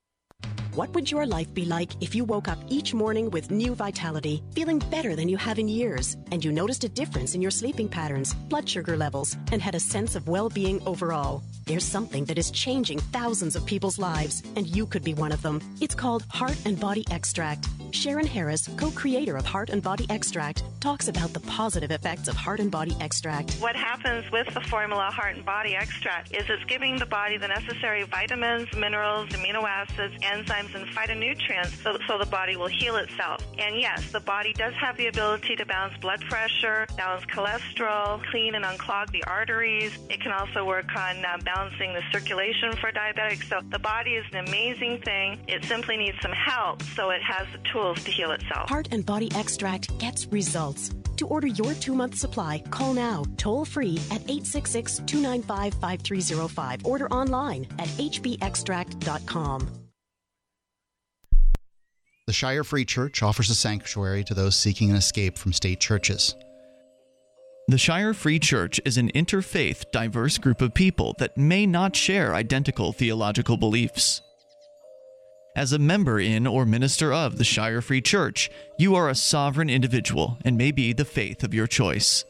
What would your life be like if you woke up each morning with new vitality, feeling better than you have in years, and you noticed a difference in your sleeping patterns, blood sugar levels, and had a sense of well-being overall? There's something that is changing thousands of people's lives, and you could be one of them. It's called Heart and Body Extract. Sharon Harris, co-creator of Heart and Body Extract, talks about the positive effects of Heart and Body Extract. What happens with the formula Heart and Body Extract is it's giving the body the necessary vitamins, minerals, amino acids, enzymes, and phytonutrients so the body will heal itself. And yes, the body does have the ability to balance blood pressure, balance cholesterol, clean and unclog the arteries. It can also work on balancing the circulation for diabetics. So the body is an amazing thing. It simply needs some help, so it has the tools to heal itself. Heart and Body Extract gets results. To order your 2-month supply, call now, toll free at 866-295-5305. Order online at hbextract.com. The Shire Free Church offers a sanctuary to those seeking an escape from state churches. The Shire Free Church is an interfaith, diverse group of people that may not share identical theological beliefs. As a member in or minister of the Shire Free Church, you are a sovereign individual and may be the faith of your choice.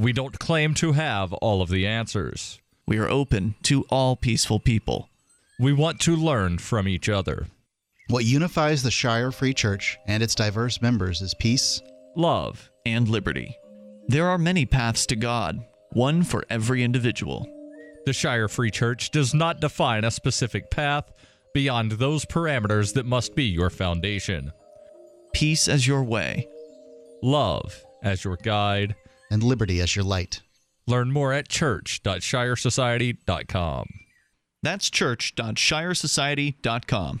We don't claim to have all of the answers. We are open to all peaceful people. We want to learn from each other. What unifies the Shire Free Church and its diverse members is peace, love, and liberty. There are many paths to God, one for every individual. The Shire Free Church does not define a specific path beyond those parameters that must be your foundation. Peace as your way, love as your guide, and liberty as your light. Learn more at church.shiresociety.com. That's church.shiresociety.com.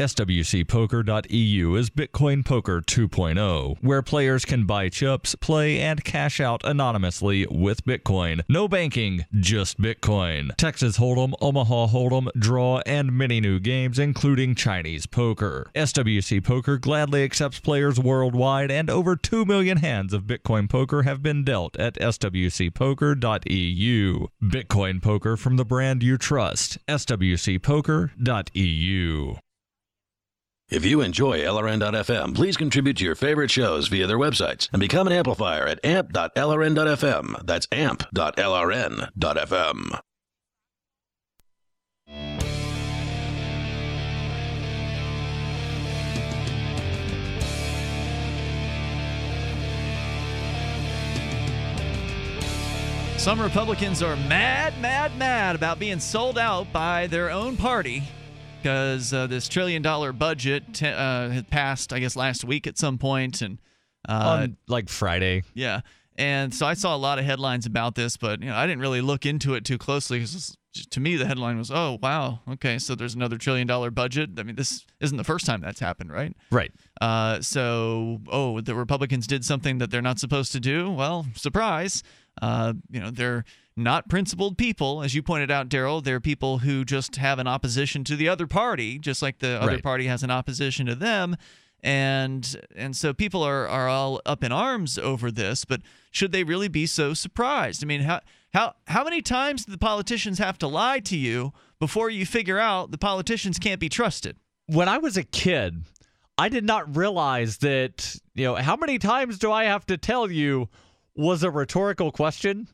SWCPoker.eu is Bitcoin Poker 2.0, where players can buy chips, play, and cash out anonymously with Bitcoin. No banking, just Bitcoin. Texas Hold'em, Omaha Hold'em, Draw, and many new games, including Chinese poker. SWC Poker gladly accepts players worldwide, and over 2 million hands of Bitcoin Poker have been dealt at SWCPoker.eu. Bitcoin Poker from the brand you trust, SWCPoker.eu. If you enjoy LRN.FM, please contribute to your favorite shows via their websites and become an amplifier at amp.lrn.fm. That's amp.lrn.fm. Some Republicans are mad about being sold out by their own party, because this $1 trillion budget had passed, I guess, last week at some point, and on like Friday. Yeah, and so I saw a lot of headlines about this, but I didn't really look into it too closely because to me the headline was, "Oh wow, okay, so there's another $1 trillion budget." I mean, this isn't the first time that's happened, right? Right. So the Republicans did something that they're not supposed to do. Well, surprise. They're not principled people, as you pointed out, Daryl. They're people who just have an opposition to the other party, just like the other party has an opposition to them. And so people are all up in arms over this, but should they really be so surprised? I mean, how many times do the politicians have to lie to you before you figure out the politicians can't be trusted? When I was a kid, I did not realize that, how many times do I have to tell you was a rhetorical question.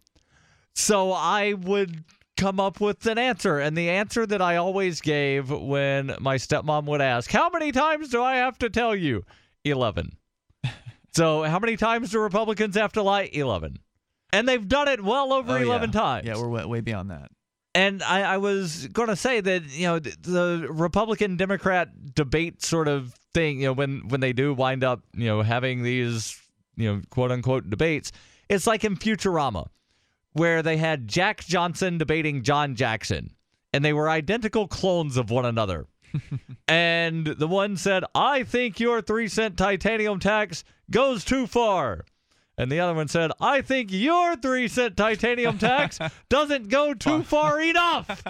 So I would come up with an answer. And the answer that I always gave when my stepmom would ask, how many times do I have to tell you? 11. So how many times do Republicans have to lie? 11. And they've done it well over 11 times. Yeah, we're way beyond that. And I was going to say that, the Republican-Democrat debate sort of thing, when they do wind up, having these, quote-unquote debates, it's like in Futurama, where they had Jack Johnson debating John Jackson, and they were identical clones of one another. And the one said, I think your 3-cent titanium tax goes too far. And the other one said, I think your 3-cent titanium tax doesn't go too far enough.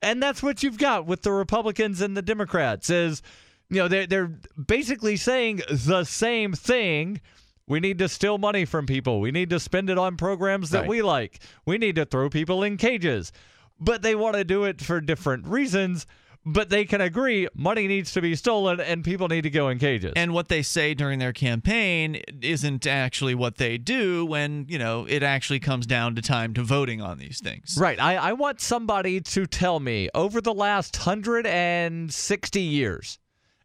And that's what you've got with the Republicans and the Democrats is you know, they're basically saying the same thing. We need to steal money from people. We need to spend it on programs that we like. We need to throw people in cages. But they want to do it for different reasons. But they can agree money needs to be stolen and people need to go in cages. And what they say during their campaign isn't actually what they do when, you know, it actually comes down to time to voting on these things. Right. I want somebody to tell me over the last 160 years,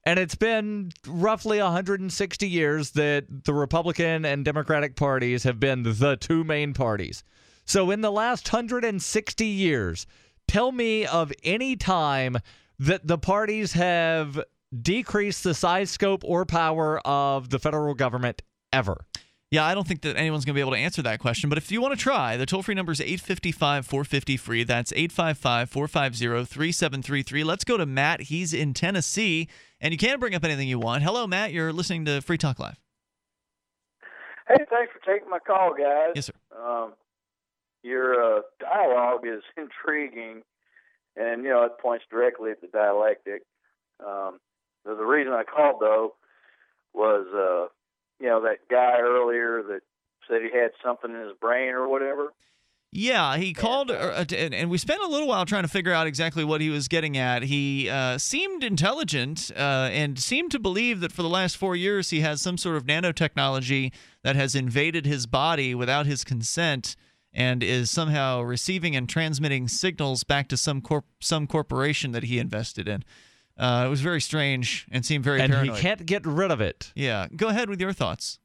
and it's been roughly 160 years that the Republican and Democratic parties have been the two main parties. So in the last 160 years, tell me of any time that the parties have decreased the size, scope, or power of the federal government ever. Yeah, I don't think that anyone's going to be able to answer that question. But if you want to try, the toll-free number is 855-450-FREE. That's 855-450-3733. Let's go to Matt. He's in Tennessee. And you can bring up anything you want. Hello, Matt. You're listening to Free Talk Live. Hey, thanks for taking my call, guys. Yes, sir. Your dialogue is intriguing, and, you know, it points directly at the dialectic. The reason I called, though, was, you know, that guy earlier that said he had something in his brain or whatever. Yeah, he called, and we spent a little while trying to figure out exactly what he was getting at. He seemed intelligent and seemed to believe that for the last 4 years he has some sort of nanotechnology that has invaded his body without his consent, and is somehow receiving and transmitting signals back to some corporation that he invested in. It was very strange and seemed very paranoid. And he can't get rid of it. Yeah. Go ahead with your thoughts.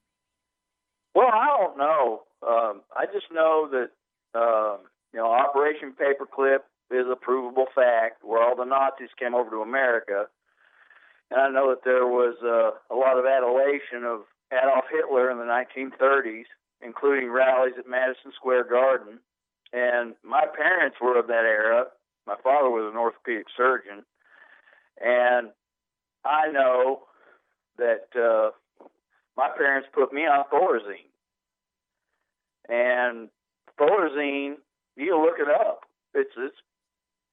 Well, I don't know. I just know that you know, Operation Paperclip is a provable fact where all the Nazis came over to America. And I know that there was a lot of adulation of Adolf Hitler in the 1930s, including rallies at Madison Square Garden. And my parents were of that era. My father was an orthopedic surgeon. And I know that my parents put me on Thorazine. And Thorazine, you can look it up. It's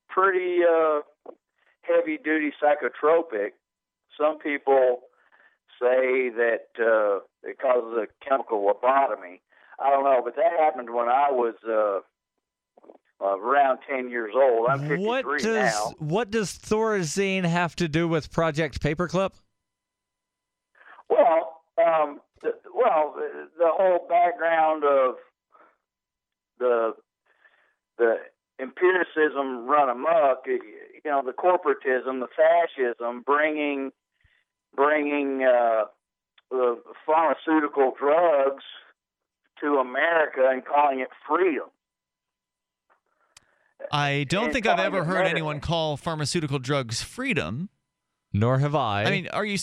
pretty heavy-duty psychotropic. Some people say that it causes a chemical lobotomy. I don't know, but that happened when I was around 10 years old. I'm 53 now. What does Thorazine have to do with Project Paperclip? Well, the whole background of the empiricism run amok, you know, the corporatism, the fascism, bringing the pharmaceutical drugs to America and calling it freedom. I don't think I've ever heard anyone call pharmaceutical drugs freedom. Nor have I. I mean, are you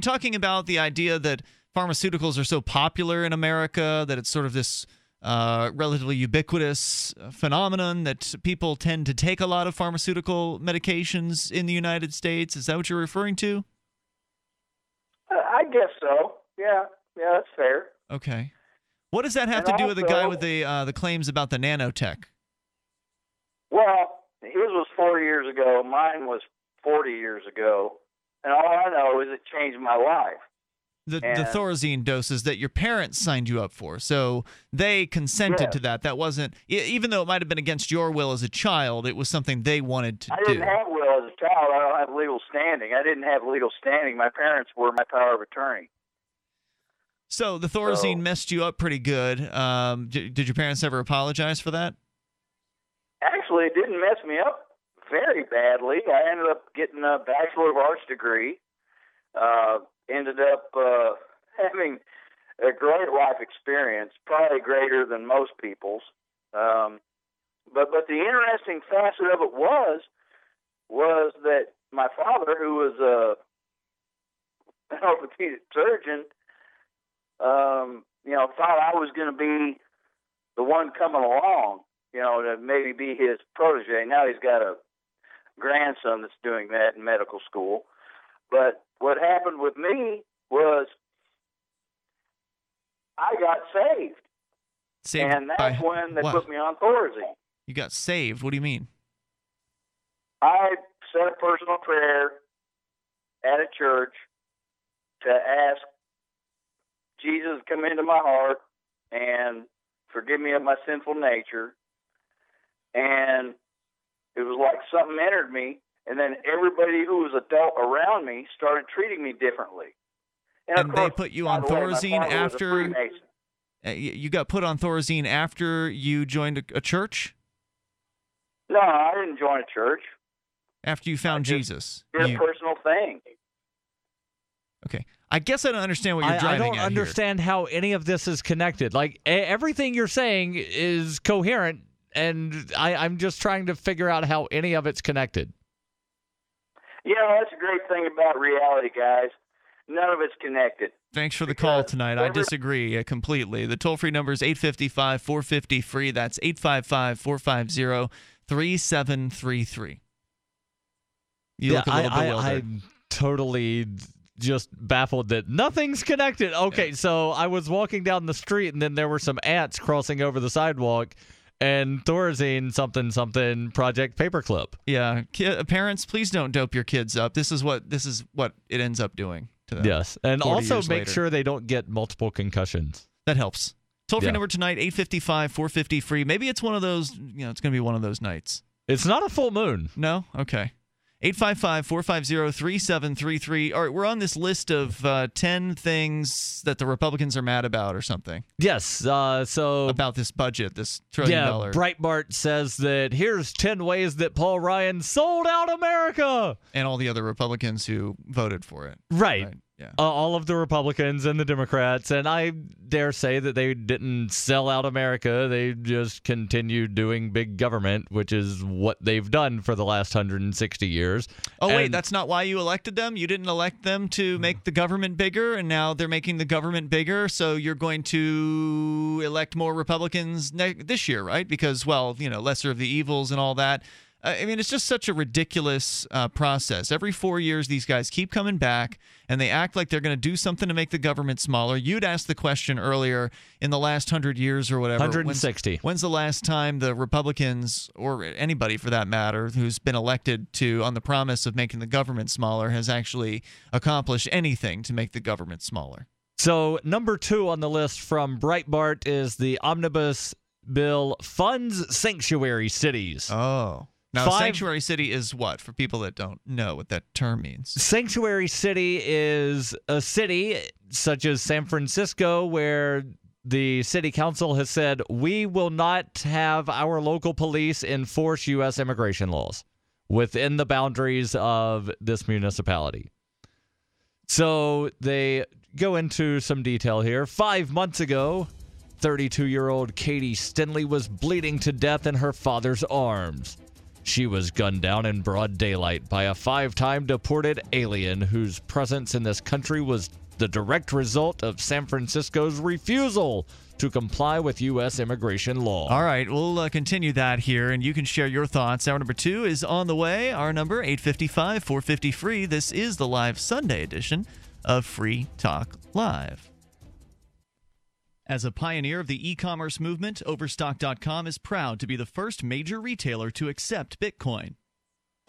talking about the idea that pharmaceuticals are so popular in America that it's sort of this relatively ubiquitous phenomenon that people tend to take a lot of pharmaceutical medications in the United States? Is that what you're referring to? I guess so. Yeah, that's fair. Okay. What does that have to do with the guy with the claims about the nanotech? Well, his was 4 years ago. Mine was 40 years ago. And all I know is it changed my life. The Thorazine doses that your parents signed you up for. So they consented to that. That wasn't, even though it might have been against your will as a child, it was something they wanted to do. I didn't have will as a child. I don't have legal standing. I didn't have legal standing. My parents were my power of attorney. So the Thorazine messed you up pretty good. Did your parents ever apologize for that? Actually, it didn't mess me up very badly. I ended up getting a Bachelor of Arts degree. Ended up having a great life experience, probably greater than most people's. But the interesting facet of it was that my father, who was an orthopedic surgeon, you know, thought I was going to be the one coming along, you know, to maybe be his protege. Now he's got a grandson that's doing that in medical school. But what happened with me was I got saved. And that's when they put me on Thorazine. You got saved? What do you mean? I said a personal prayer at a church to ask Jesus to come into my heart and forgive me of my sinful nature. And it was like something entered me, and then everybody who was adult around me started treating me differently. And they put you on Thorazine after you got put on Thorazine after you joined a church? No, I didn't join a church. After you found Jesus. It's a personal thing. Okay. I guess I don't understand what you're driving at here. I don't understand how any of this is connected. Like, everything you're saying is coherent, and I'm just trying to figure out how any of it's connected. Yeah, that's a great thing about reality, guys. None of it's connected. Thanks for the call tonight. I disagree completely. The toll-free number is 855-450-FREE. That's 855-450-3733. You look a little bewildered. I'm totally just baffled that nothing's connected. Okay, yeah. So I was walking down the street, and then there were some ants crossing over the sidewalk, and Thorazine something Project Paperclip. Yeah, parents, please don't dope your kids up. This is what it ends up doing. Yes, and also make sure they don't get multiple concussions. That helps. Toll-free number tonight, 855-450-FREE. Maybe it's one of those, it's going to be one of those nights. It's not a full moon. No? Okay. 855-450-3733. All right, we're on this list of 10 things that the Republicans are mad about or something. Yes. So about this budget, this trillion-dollar. Yeah, Breitbart says that here's 10 ways that Paul Ryan sold out America. And all the other Republicans who voted for it. Right. Yeah. All of the Republicans and the Democrats. And I dare say that they didn't sell out America. They just continued doing big government, which is what they've done for the last 160 years. Oh, wait, that's not why you elected them? You didn't elect them to make the government bigger, and now they're making the government bigger, so you're going to elect more Republicans this year, right? Because, lesser of the evils and all that. I mean, it's just such a ridiculous process. Every 4 years, these guys keep coming back, and they act like they're going to do something to make the government smaller. You'd asked the question earlier, in the last 100 years or whatever. 160. When's the last time the Republicans, or anybody for that matter, who's been elected to on the promise of making the government smaller, has actually accomplished anything to make the government smaller? So number 2 on the list from Breitbart is the omnibus bill funds sanctuary cities. Oh. Now, sanctuary city is what, for people that don't know what that term means? Sanctuary city is a city, such as San Francisco, where the city council has said, we will not have our local police enforce U.S. immigration laws within the boundaries of this municipality. So they go into some detail here. 5 months ago, 32-year-old Katie Stinley was bleeding to death in her father's arms. She was gunned down in broad daylight by a 5-time deported alien whose presence in this country was the direct result of San Francisco's refusal to comply with U.S. immigration law. All right, we'll continue that here, and you can share your thoughts. Hour number 2 is on the way. Our number, 855-450-FREE. This is the live Sunday edition of Free Talk Live. As a pioneer of the e-commerce movement, Overstock.com is proud to be the first major retailer to accept Bitcoin.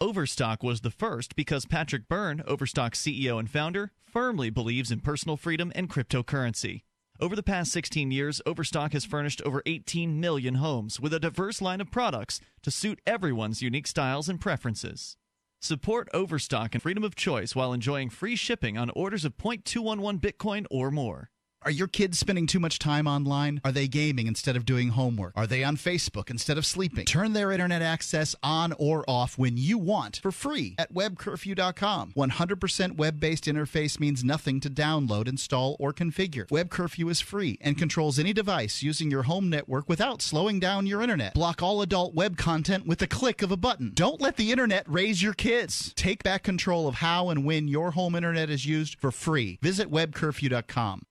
Overstock was the first because Patrick Byrne, Overstock's CEO and founder, firmly believes in personal freedom and cryptocurrency. Over the past 16 years, Overstock has furnished over 18 million homes with a diverse line of products to suit everyone's unique styles and preferences. Support Overstock and freedom of choice while enjoying free shipping on orders of 0.211 Bitcoin or more. Are your kids spending too much time online? Are they gaming instead of doing homework? Are they on Facebook instead of sleeping? Turn their internet access on or off when you want for free at webcurfew.com. 100% web-based interface means nothing to download, install, or configure. Web Curfew is free and controls any device using your home network without slowing down your internet. Block all adult web content with a click of a button. Don't let the internet raise your kids. Take back control of how and when your home internet is used for free. Visit webcurfew.com.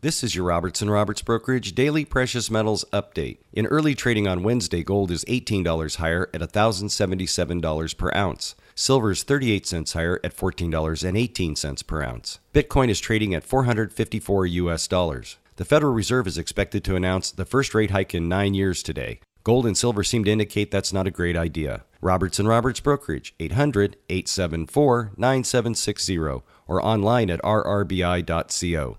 This is your Robertson-Roberts Brokerage Daily Precious Metals Update. In early trading on Wednesday, gold is $18 higher at $1,077 per ounce. Silver is 38 cents higher at $14.18 per ounce. Bitcoin is trading at $454. The Federal Reserve is expected to announce the first rate hike in 9 years today. Gold and silver seem to indicate that's not a great idea. Roberts & Roberts Brokerage, 800-874-9760, or online at rrbi.co.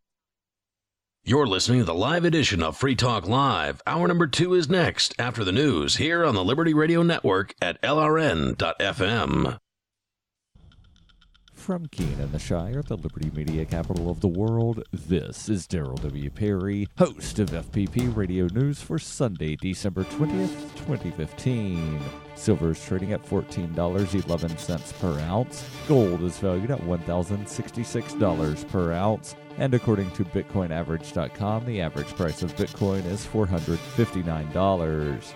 You're listening to the live edition of Free Talk Live. Hour number 2 is next, after the news, here on the Liberty Radio Network at LRN.FM. From Keene in the Shire, the Liberty Media capital of the world, this is Daryl W. Perry, host of FPP Radio News for Sunday, December 20th, 2015. Silver is trading at $14.11 per ounce. Gold is valued at $1,066 per ounce. And according to BitcoinAverage.com, the average price of Bitcoin is $459.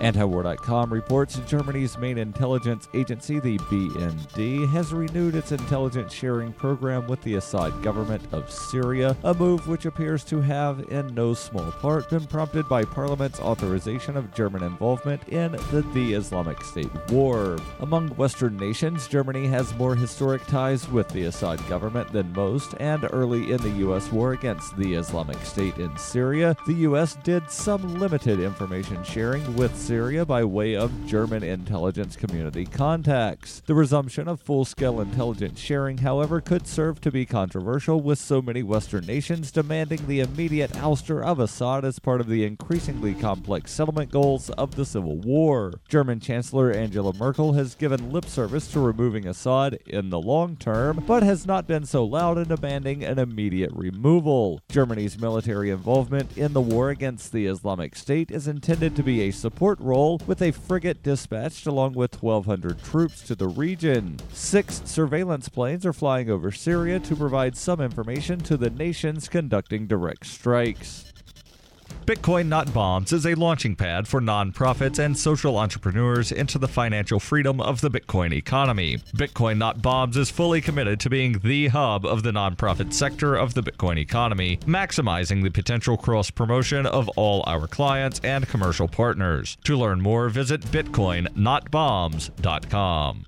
AntiWar.com reports Germany's main intelligence agency, the BND, has renewed its intelligence sharing program with the Assad government of Syria, a move which appears to have, in no small part, been prompted by Parliament's authorization of German involvement in the Islamic State War. Among Western nations, Germany has more historic ties with the Assad government than most, and early in the U.S. war against the Islamic State in Syria, the U.S. did some limited information sharing with Syria by way of German intelligence community contacts. The resumption of full-scale intelligence sharing, however, could serve to be controversial, with so many Western nations demanding the immediate ouster of Assad as part of the increasingly complex settlement goals of the Civil War. German Chancellor Angela Merkel has given lip service to removing Assad in the long term, but has not been so loud in demanding an immediate removal. Germany's military involvement in the war against the Islamic State is intended to be a support role, with a frigate dispatched along with 1,200 troops to the region. 6 surveillance planes are flying over Syria to provide some information to the nations conducting direct strikes. Bitcoin Not Bombs is a launching pad for nonprofits and social entrepreneurs into the financial freedom of the Bitcoin economy. Bitcoin Not Bombs is fully committed to being the hub of the nonprofit sector of the Bitcoin economy, maximizing the potential cross-promotion of all our clients and commercial partners. To learn more, visit bitcoinnotbombs.com.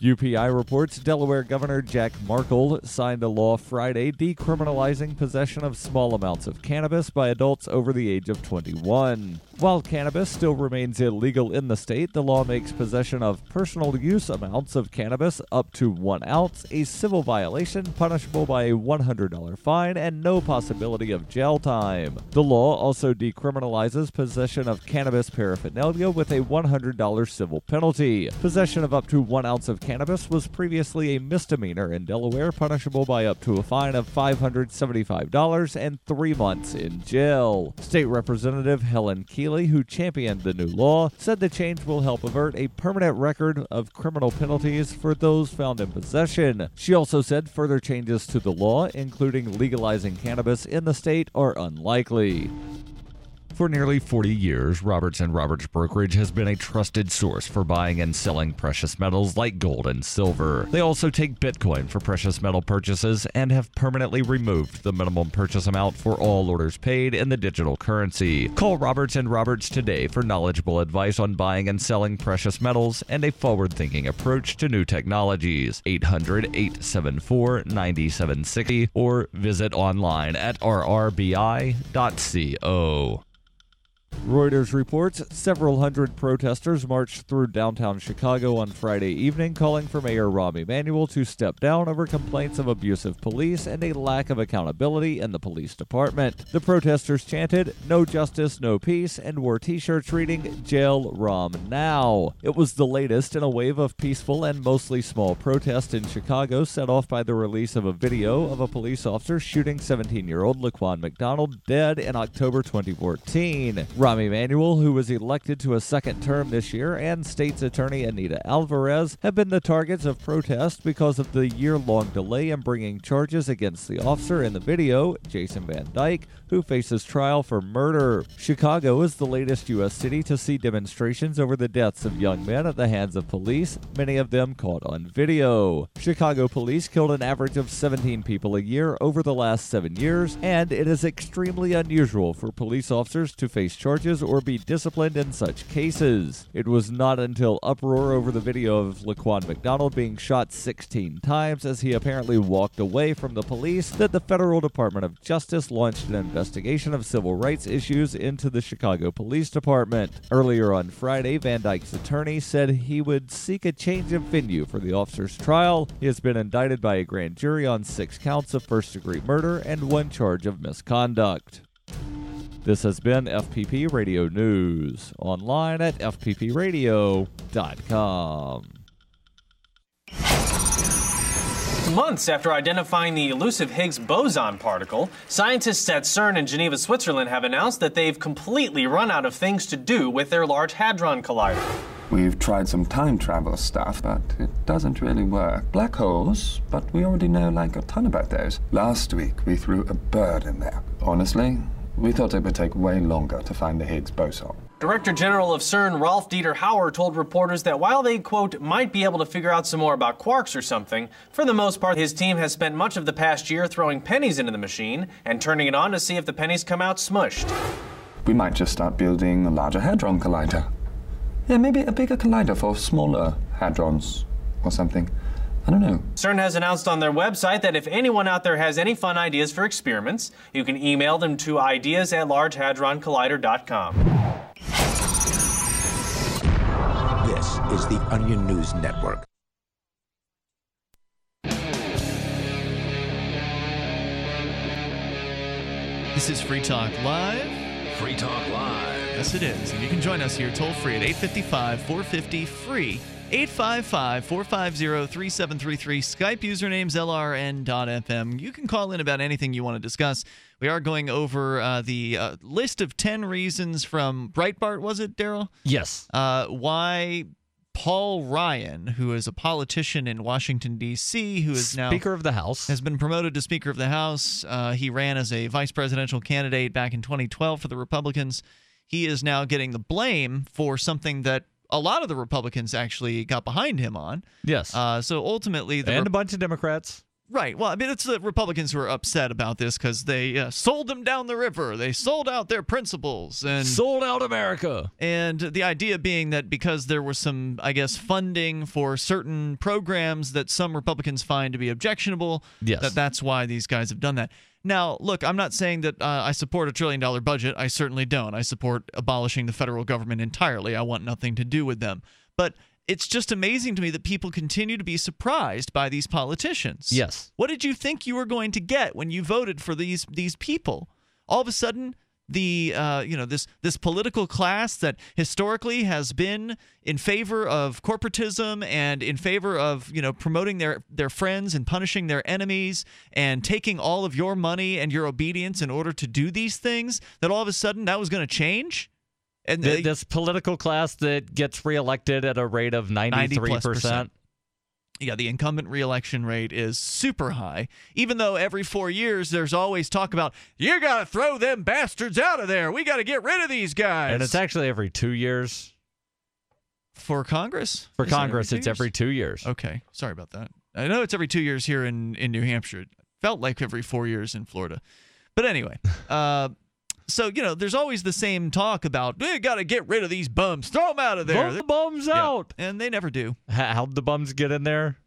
UPI reports Delaware Governor Jack Markell signed a law Friday decriminalizing possession of small amounts of cannabis by adults over the age of 21. While cannabis still remains illegal in the state, the law makes possession of personal use amounts of cannabis up to 1 ounce a civil violation punishable by a $100 fine and no possibility of jail time. The law also decriminalizes possession of cannabis paraphernalia with a $100 civil penalty. Possession of up to 1 ounce of cannabis was previously a misdemeanor in Delaware, punishable by up to a fine of $575 and 3 months in jail. State Representative Helen Keeley, who championed the new law, said the change will help avert a permanent record of criminal penalties for those found in possession. She also said further changes to the law, including legalizing cannabis in the state, are unlikely. For nearly 40 years, Roberts & Roberts Brokerage has been a trusted source for buying and selling precious metals like gold and silver. They also take Bitcoin for precious metal purchases and have permanently removed the minimum purchase amount for all orders paid in the digital currency. Call Roberts & Roberts today for knowledgeable advice on buying and selling precious metals and a forward-thinking approach to new technologies. 800-874-9760 or visit online at rrbi.co. Reuters reports several hundred protesters marched through downtown Chicago on Friday evening, calling for Mayor Rahm Emanuel to step down over complaints of abusive police and a lack of accountability in the police department. The protesters chanted, "No justice, no peace," and wore t-shirts reading, "Jail Rahm now." It was the latest in a wave of peaceful and mostly small protest in Chicago, set off by the release of a video of a police officer shooting 17-year-old Laquan McDonald dead in October 2014. Rahm Emanuel, who was elected to a second term this year, and state's attorney Anita Alvarez have been the targets of protests because of the year-long delay in bringing charges against the officer in the video, Jason Van Dyke, who faces trial for murder. Chicago is the latest U.S. city to see demonstrations over the deaths of young men at the hands of police, many of them caught on video. Chicago police killed an average of 17 people a year over the last 7 years, and it is extremely unusual for police officers to face charges or be disciplined in such cases. It was not until uproar over the video of Laquan McDonald being shot 16 times as he apparently walked away from the police that the Federal Department of Justice launched an investigation of civil rights issues into the Chicago Police Department. Earlier on Friday, Van Dyke's attorney said he would seek a change of venue for the officer's trial. He has been indicted by a grand jury on 6 counts of first-degree murder and 1 charge of misconduct. This has been FPP Radio News, online at fppradio.com. Months after identifying the elusive Higgs boson particle, scientists at CERN in Geneva, Switzerland have announced that they've completely run out of things to do with their Large Hadron Collider. We've tried some time travel stuff, but it doesn't really work. Black holes, but we already know like a ton about those. Last week, we threw a bird in there. Honestly, we thought it would take way longer to find the Higgs boson. Director General of CERN, Rolf Dieter Hauer, told reporters that while they, quote, might be able to figure out some more about quarks or something, for the most part, his team has spent much of the past year throwing pennies into the machine and turning it on to see if the pennies come out smushed. We might just start building a Larger Hadron Collider. Yeah, maybe a bigger collider for smaller hadrons or something. I don't know. CERN has announced on their website that if anyone out there has any fun ideas for experiments, you can email them to ideas@largehadroncollider.com. This is the Onion News Network. This is Free Talk Live. Free Talk Live. Yes, it is. And you can join us here toll-free at 855-450-FREE. 855-450-3733. Skype usernames LRN.fm. You can call in about anything you want to discuss. We are going over the list of 10 reasons from Breitbart, was it, Daryl? Yes. Why Paul Ryan, who is a politician in Washington, D.C., who is now Speaker of the House, has been promoted to Speaker of the House. He ran as a vice presidential candidate back in 2012 for the Republicans. He is now getting the blame for something that a lot of the Republicans actually got behind him on. Yes. So ultimately, and a bunch of Democrats. Right. Well, I mean, it's the Republicans who are upset about this because they sold them down the river. They sold out their principles and sold out America. And the idea being that because there was some, I guess, funding for certain programs that some Republicans find to be objectionable, yes, that's why these guys have done that. Now, look, I'm not saying that I support a $1 trillion budget. I certainly don't. I support abolishing the federal government entirely. I want nothing to do with them. But it's just amazing to me that people continue to be surprised by these politicians. Yes. What did you think you were going to get when you voted for these people? All of a sudden, the you know, this political class that historically has been in favor of corporatism and in favor of, you know, promoting their friends and punishing their enemies and taking all of your money and your obedience in order to do these things, that all of a sudden that was going to change. And this political class that gets reelected at a rate of 93%. Yeah, the incumbent reelection rate is super high, even though every 4 years there's always talk about, you got to throw them bastards out of there. We got to get rid of these guys. And it's actually every 2 years. For Congress? For Congress, it's every 2 years. Okay. Sorry about that. I know it's every 2 years here in New Hampshire. It felt like every 4 years in Florida. But anyway, so, you know, there's always the same talk about, we got to get rid of these bums. Throw them out of there. Vote the bums out. And they never do. How'd the bums get in there?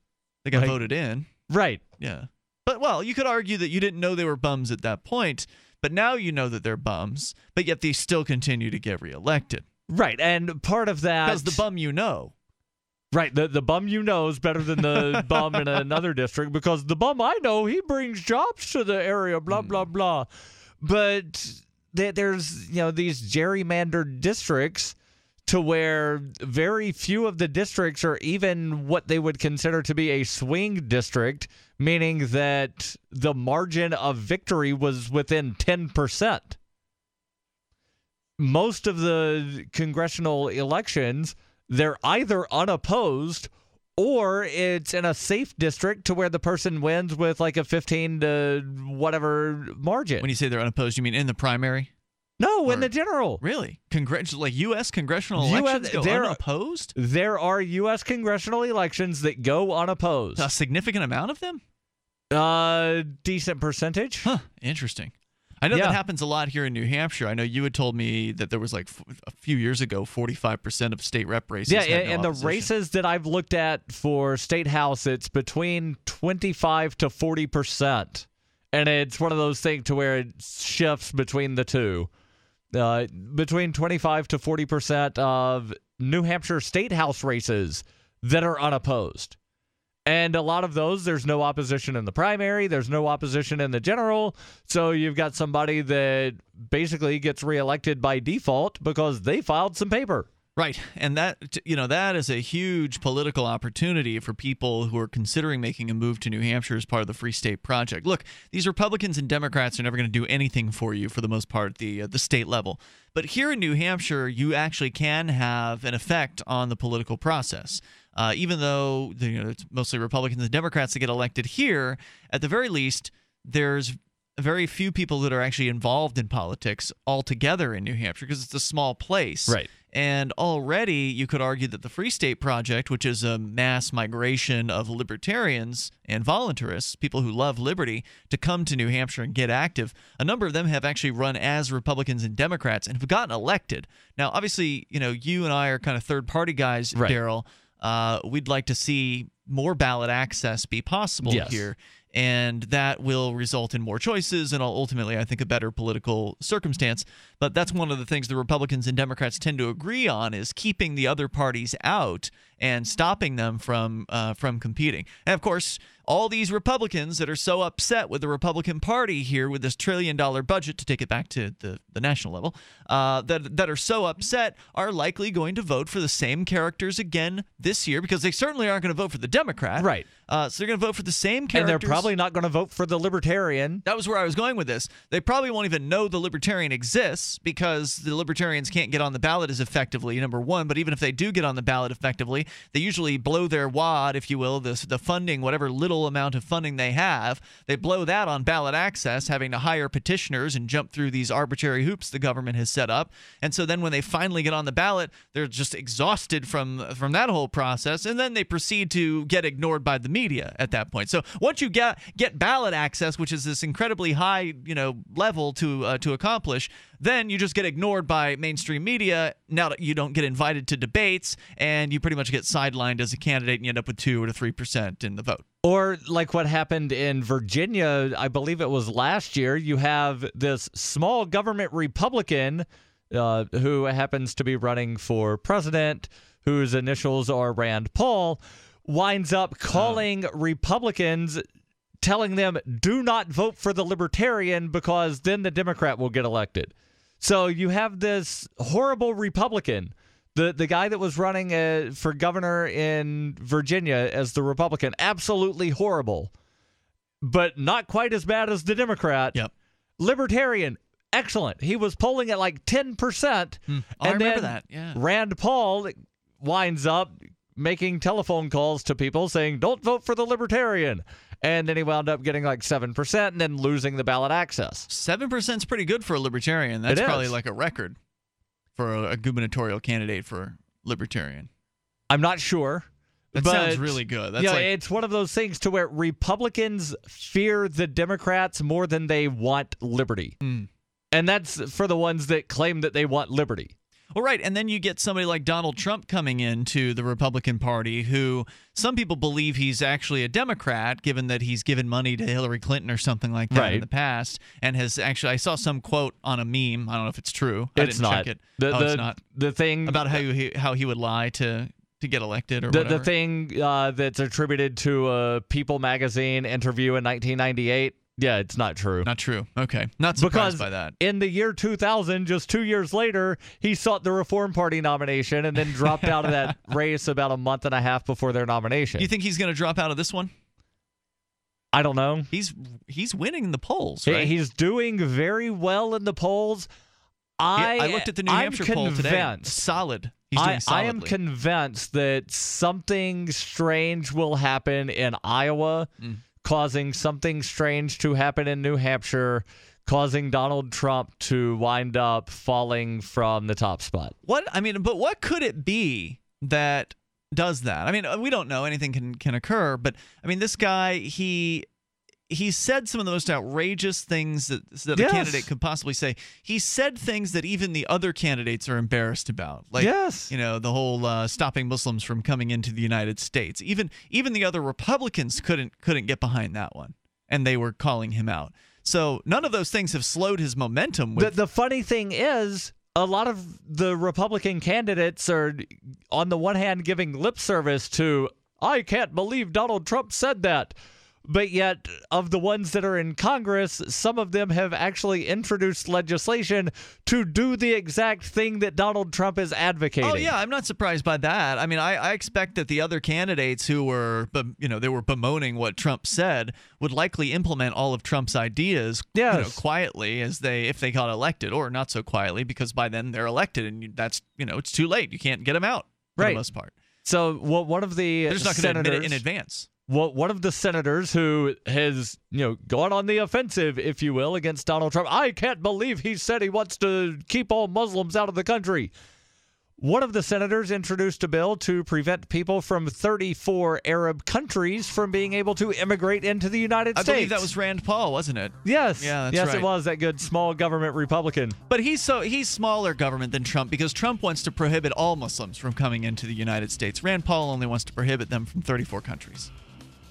They got voted in. Right. Yeah. But, well, you could argue that you didn't know they were bums at that point, but now you know that they're bums, but yet they still continue to get reelected. Right. And part of that, because the bum you know. Right. The bum you know is better than the bum in another district, because the bum I know, he brings jobs to the area, blah, blah, blah. But there's, you know, these gerrymandered districts to where very few of the districts are even what they would consider to be a swing district, meaning that the margin of victory was within 10%. most of the congressional elections, they're either unopposed or it's in a safe district to where the person wins with like a 15 to whatever margin. When you say they're unopposed, you mean in the primary? No, in the general. Really? Like U.S. congressional elections go unopposed? There are U.S. congressional elections that go unopposed. A significant amount of them? Decent percentage. Huh. Interesting. I know that happens a lot here in New Hampshire. I know you had told me that there was like a few years ago, 45% of state rep races. Yeah, and the races that I've looked at for state house, it's between 25 to 40%. And it's one of those things to where it shifts between the two. Between 25 to 40% of New Hampshire state house races that are unopposed. And a lot of those, there's no opposition in the primary. There's no opposition in the general. So you've got somebody that basically gets reelected by default because they filed some paper. Right. And that, you know, that is a huge political opportunity for people who are considering making a move to New Hampshire as part of the Free State Project. Look, these Republicans and Democrats are never going to do anything for you for the most part at the state level. But here in New Hampshire, you actually can have an effect on the political process. Even though it's mostly Republicans and Democrats that get elected here, at the very least, there's very few people that are actually involved in politics altogether in New Hampshire because it's a small place. Right. And already you could argue that the Free State Project, which is a mass migration of libertarians and voluntarists, people who love liberty, to come to New Hampshire and get active, a number of them have actually run as Republicans and Democrats and have gotten elected. Now, obviously, you and I are kind of third-party guys, right, Daryl. We'd like to see more ballot access be possible here. And that will result in more choices and ultimately, I think, a better political circumstance. But that's one of the things the Republicans and Democrats tend to agree on is keeping the other parties out and stopping them from competing. And, of course, all these Republicans that are so upset with the Republican Party here with this trillion-dollar budget, to take it back to the national level, that are so upset are likely going to vote for the same characters again this year because they certainly aren't going to vote for the Democrat. Right. So they're going to vote for the same characters. And they're probably not going to vote for the Libertarian. That was where I was going with this. They probably won't even know the Libertarian exists because the Libertarians can't get on the ballot as effectively, number one. But even if they do get on the ballot effectively, they usually blow their wad, if you will, the funding, whatever little amount of funding they have, they blow that on ballot access, having to hire petitioners and jump through these arbitrary hoops the government has set up. And so then when they finally get on the ballot, they're just exhausted from that whole process, and then they proceed to get ignored by the media at that point. So once you get ballot access, which is this incredibly high level to accomplish, then you just get ignored by mainstream media. Now that you don't get invited to debates, and you pretty much get sidelined as a candidate, and you end up with 2 or 3% in the vote. Or like what happened in Virginia, I believe it was last year, you have this small government Republican who happens to be running for president, whose initials are Rand Paul, winds up calling Republicans, telling them, do not vote for the Libertarian because then the Democrat will get elected. So you have this horrible Republican. The guy that was running for governor in Virginia as the Republican, absolutely horrible, but not quite as bad as the Democrat. Yep. Libertarian, excellent. He was polling at like 10%. I remember that. Yeah. Rand Paul winds up making telephone calls to people saying, don't vote for the Libertarian. And then he wound up getting like 7% and then losing the ballot access. 7% is pretty good for a Libertarian. That's probably like a record for a gubernatorial candidate for Libertarian. I'm not sure. That sounds really good. That's it's one of those things to where Republicans fear the Democrats more than they want liberty. Mm. And that's for the ones that claim that they want liberty. Well, right, and then you get somebody like Donald Trump coming into the Republican Party who some people believe he's actually a Democrat given that he's given money to Hillary Clinton or something like that in the past and has actually – I saw some quote on a meme. I don't know if it's true. I didn't check it. It's not. The thing – about how he would lie to get elected or whatever. The thing that's attributed to a People magazine interview in 1998. Yeah, it's not true. Not true. Okay. Not surprised by that. In the year 2000, just 2 years later, he sought the Reform Party nomination and then dropped out of that race about a month and a half before their nomination. You think he's going to drop out of this one? I don't know. He's winning the polls, right? He's doing very well in the polls. I looked at the New Hampshire poll today. Solid. I am convinced that something strange will happen in Iowa, causing something strange to happen in New Hampshire, causing Donald Trump to wind up falling from the top spot. What I mean, but what could it be that does that? I mean, we don't know. Anything can occur. But I mean, this guy, he said some of the most outrageous things that a candidate could possibly say. He said things that even the other candidates are embarrassed about. Like, you know, the whole stopping Muslims from coming into the United States. Even the other Republicans couldn't get behind that one, and they were calling him out. So none of those things have slowed his momentum. The funny thing is, a lot of the Republican candidates are, on the one hand, giving lip service to, I can't believe Donald Trump said that. But yet, of the ones that are in Congress, some of them have actually introduced legislation to do the exact thing that Donald Trump is advocating. Oh, yeah. I'm not surprised by that. I mean, I expect that the other candidates who were, you know, they were bemoaning what Trump said would likely implement all of Trump's ideas you know, quietly if they got elected, or not so quietly, because by then they're elected and that's, you know, it's too late. You can't get them out for the most part. So one of the senators— They're just not going to admit it in advance. Well, one of the senators who has, you know, gone on the offensive, if you will, against Donald Trump. I can't believe he said he wants to keep all Muslims out of the country. One of the senators introduced a bill to prevent people from 34 Arab countries from being able to immigrate into the United States. I believe that was Rand Paul, wasn't it? Yes. Yeah, that's right. It was that good small government Republican. But he's smaller government than Trump, because Trump wants to prohibit all Muslims from coming into the United States. Rand Paul only wants to prohibit them from 34 countries.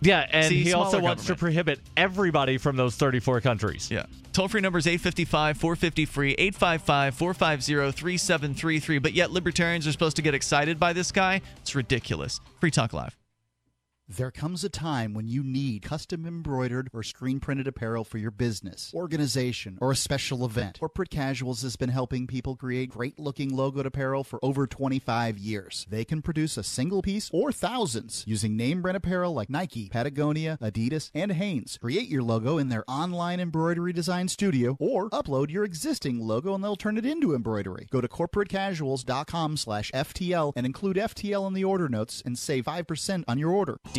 Yeah, and he also wants to prohibit everybody from those 34 countries. Yeah. Toll-free number is 855-450-FREE, 855-450-3733. But yet libertarians are supposed to get excited by this guy? It's ridiculous. Free Talk Live. There comes a time when you need custom embroidered or screen-printed apparel for your business, organization, or a special event. Corporate Casuals has been helping people create great-looking logoed apparel for over 25 years. They can produce a single piece or thousands using name-brand apparel like Nike, Patagonia, Adidas, and Hanes. Create your logo in their online embroidery design studio or upload your existing logo and they'll turn it into embroidery. Go to corporatecasuals.com/FTL and include FTL in the order notes and save 5% on your order.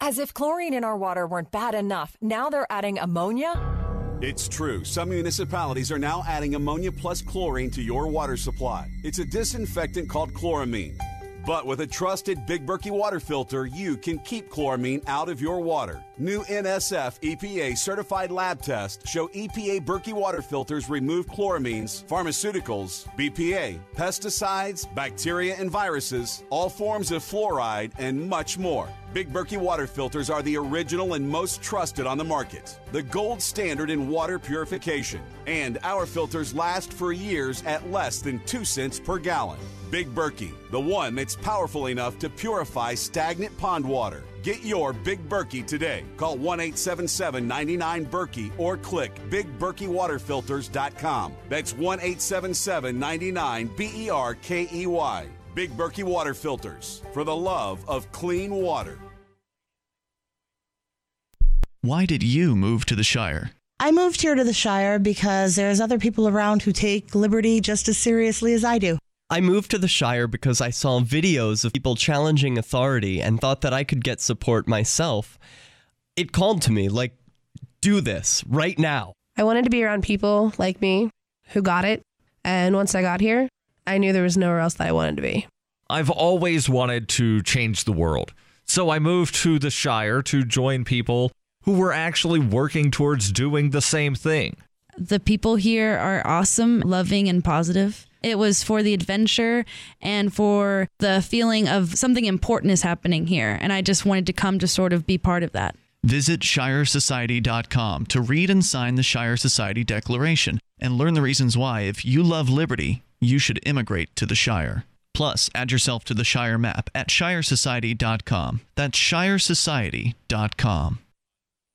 As if chlorine in our water weren't bad enough, now they're adding ammonia? It's true. Some municipalities are now adding ammonia plus chlorine to your water supply. It's a disinfectant called chloramine. But with a trusted Big Berkey water filter, you can keep chloramine out of your water. New NSF EPA certified lab tests show EPA Berkey water filters remove chloramines, pharmaceuticals, BPA, pesticides, bacteria and viruses, all forms of fluoride, and much more. Big Berkey water filters are the original and most trusted on the market, the gold standard in water purification. And our filters last for years at less than 2 cents per gallon. Big Berkey, the one that's powerful enough to purify stagnant pond water. Get your Big Berkey today. Call 1-877-99-BERKEY or click BigBerkeyWaterFilters.com. That's 1-877-99-BERKEY. Big Berkey Water Filters, for the love of clean water. Why did you move to the Shire? I moved here to the Shire because there's other people around who take liberty just as seriously as I do. I moved to the Shire because I saw videos of people challenging authority and thought that I could get support myself. It called to me, like, do this right now. I wanted to be around people like me who got it, and once I got here, I knew there was nowhere else that I wanted to be. I've always wanted to change the world. So I moved to the Shire to join people who were actually working towards doing the same thing. The people here are awesome, loving, and positive. It was for the adventure and for the feeling of something important is happening here. And I just wanted to come to sort of be part of that. Visit ShireSociety.com to read and sign the Shire Society Declaration and learn the reasons why, if you love liberty, you should immigrate to the Shire. Plus, add yourself to the Shire map at shiresociety.com. That's shiresociety.com.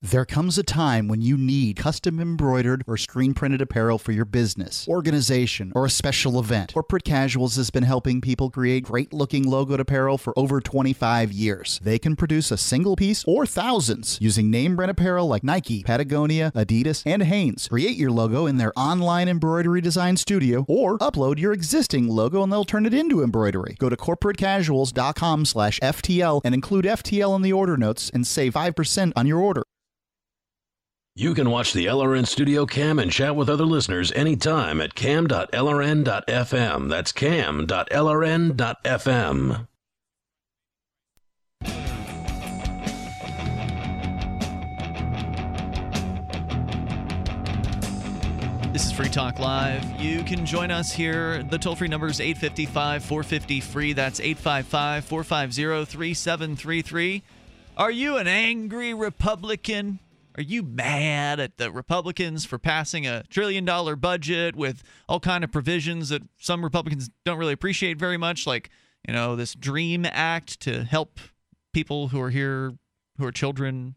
There comes a time when you need custom embroidered or screen printed apparel for your business, organization, or a special event. Corporate Casuals has been helping people create great looking logoed apparel for over 25 years. They can produce a single piece or thousands using name brand apparel like Nike, Patagonia, Adidas, and Hanes. Create your logo in their online embroidery design studio or upload your existing logo and they'll turn it into embroidery. Go to corporatecasuals.com/FTL and include FTL in the order notes and save 5% on your order. You can watch the LRN Studio Cam and chat with other listeners anytime at cam.lrn.fm. That's cam.lrn.fm. This is Free Talk Live. You can join us here. The toll-free number is 855-450-FREE. That's 855-450-3733. Are you an angry Republican? Are you mad at the Republicans for passing a trillion-dollar budget with all kind of provisions that some Republicans don't really appreciate very much, like, you know, this DREAM Act to help people who are here, who are children,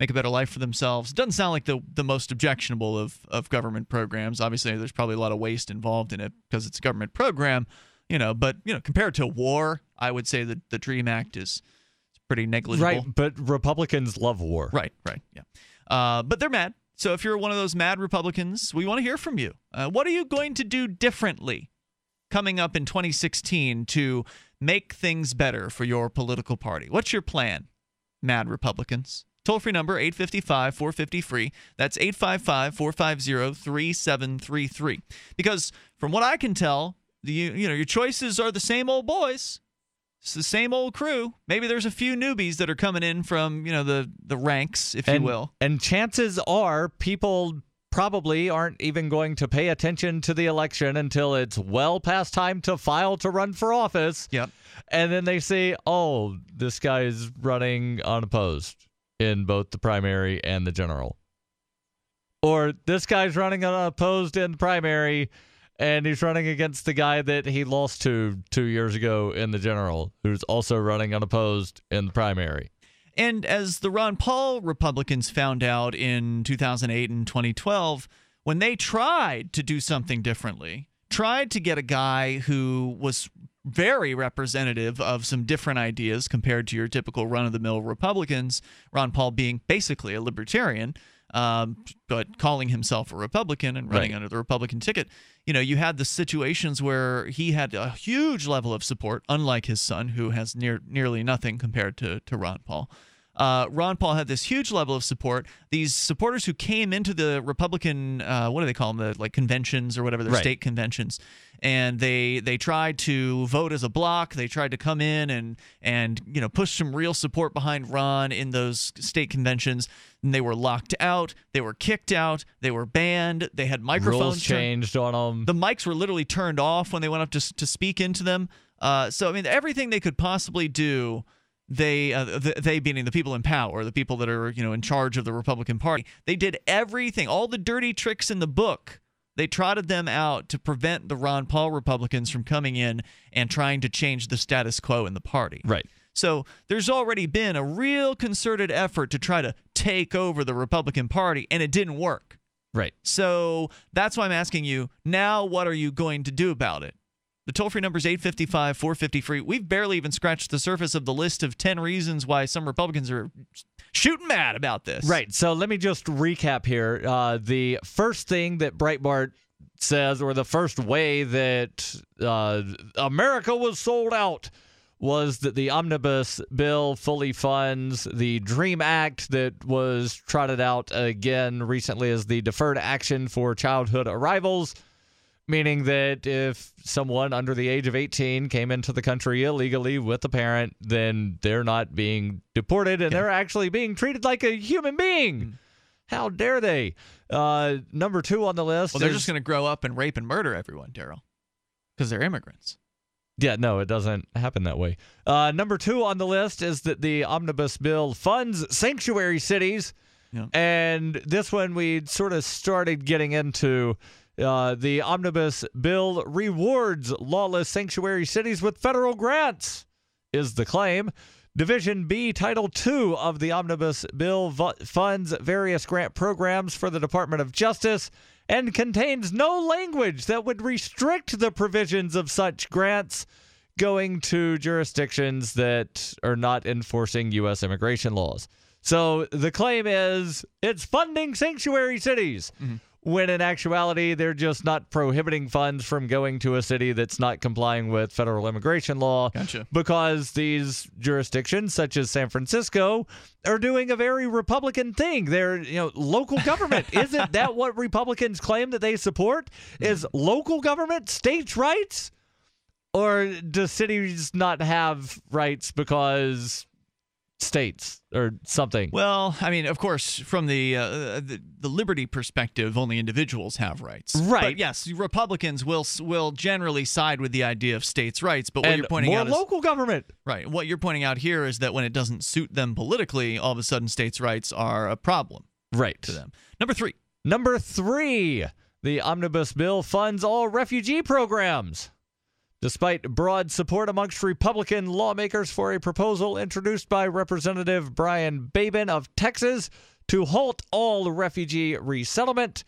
make a better life for themselves? Doesn't sound like the most objectionable of government programs. Obviously, there's probably a lot of waste involved in it because it's a government program, you know. But, you know, compared to war, I would say that the DREAM Act is pretty negligible. Right, but Republicans love war. Right, yeah. But they're mad. So if you're one of those mad Republicans, we want to hear from you. What are you going to do differently coming up in 2016 to make things better for your political party? What's your plan, mad Republicans? Toll-free number, 855-450-FREE. That's 855-450-3733. Because from what I can tell, your choices are the same old boys. It's the same old crew. Maybe there's a few newbies that are coming in from, you know, the ranks, if you will. And chances are people probably aren't even going to pay attention to the election until it's well past time to file to run for office. Yep. And then they say, oh, this guy is running unopposed in both the primary and the general. Or this guy's running unopposed in the primary, and he's running against the guy that he lost to 2 years ago in the general, who's also running unopposed in the primary. And as the Ron Paul Republicans found out in 2008 and 2012, when they tried to do something differently, tried to get a guy who was very representative of some different ideas compared to your typical run-of-the-mill Republicans, Ron Paul being basically a libertarian, but calling himself a Republican and running under the Republican ticket, you know, you had the situations where he had a huge level of support, unlike his son, who has nearly nothing compared to Ron Paul. Ron Paul had this huge level of support. These supporters who came into the Republican, what do they call them, the, like, conventions or whatever, the state conventions, and they tried to vote as a block. They tried to come in and you know, push some real support behind Ron in those state conventions. And they were locked out. They were kicked out. They were banned. They had microphones changed on them. The mics were literally turned off when they went up to speak into them. So I mean, everything they could possibly do. They being the people in power, the people that are, you know, in charge of the Republican Party. They did everything, all the dirty tricks in the book. They trotted them out to prevent the Ron Paul Republicans from coming in and trying to change the status quo in the party. Right. So there's already been a real concerted effort to try to take over the Republican Party, and it didn't work. Right. So that's why I'm asking you, now what are you going to do about it? The toll-free number is 855-450-FREE. We've barely even scratched the surface of the list of 10 reasons why some Republicans are shooting mad about this. Right. So let me just recap here. The first thing that Breitbart says, or the first way that America was sold out, was that the omnibus bill fully funds the DREAM Act that was trotted out again recently as the Deferred Action for Childhood Arrivals. meaning that if someone under the age of 18 came into the country illegally with a parent, then they're not being deported and they're actually being treated like a human being. How dare they? Number two on the list. Well, they're just going to grow up and rape and murder everyone, Daryl, because they're immigrants. Yeah, no, it doesn't happen that way. Number two on the list is that the omnibus bill funds sanctuary cities. Yeah. And this one we sort of started getting into. The omnibus bill rewards lawless sanctuary cities with federal grants, is the claim. Division B, Title II of the omnibus bill funds various grant programs for the Department of Justice and contains no language that would restrict the provisions of such grants going to jurisdictions that are not enforcing U.S. immigration laws. So the claim is it's funding sanctuary cities, when in actuality they're just not prohibiting funds from going to a city that's not complying with federal immigration law. Gotcha. Because these jurisdictions, such as San Francisco, are doing a very Republican thing. They're, you know, local government. Isn't that what Republicans claim that they support? Is local government, states' rights? Or do cities not have rights because states or something? Well, I mean, of course, from the liberty perspective, only individuals have rights. Right. But yes, Republicans will generally side with the idea of states' rights. But what you're pointing out is local government. Right. What you're pointing out here is that when it doesn't suit them politically, all of a sudden states' rights are a problem. Right. To them. Number three. The omnibus bill funds all refugee programs. Despite broad support amongst Republican lawmakers for a proposal introduced by Representative Brian Babin of Texas to halt all refugee resettlement,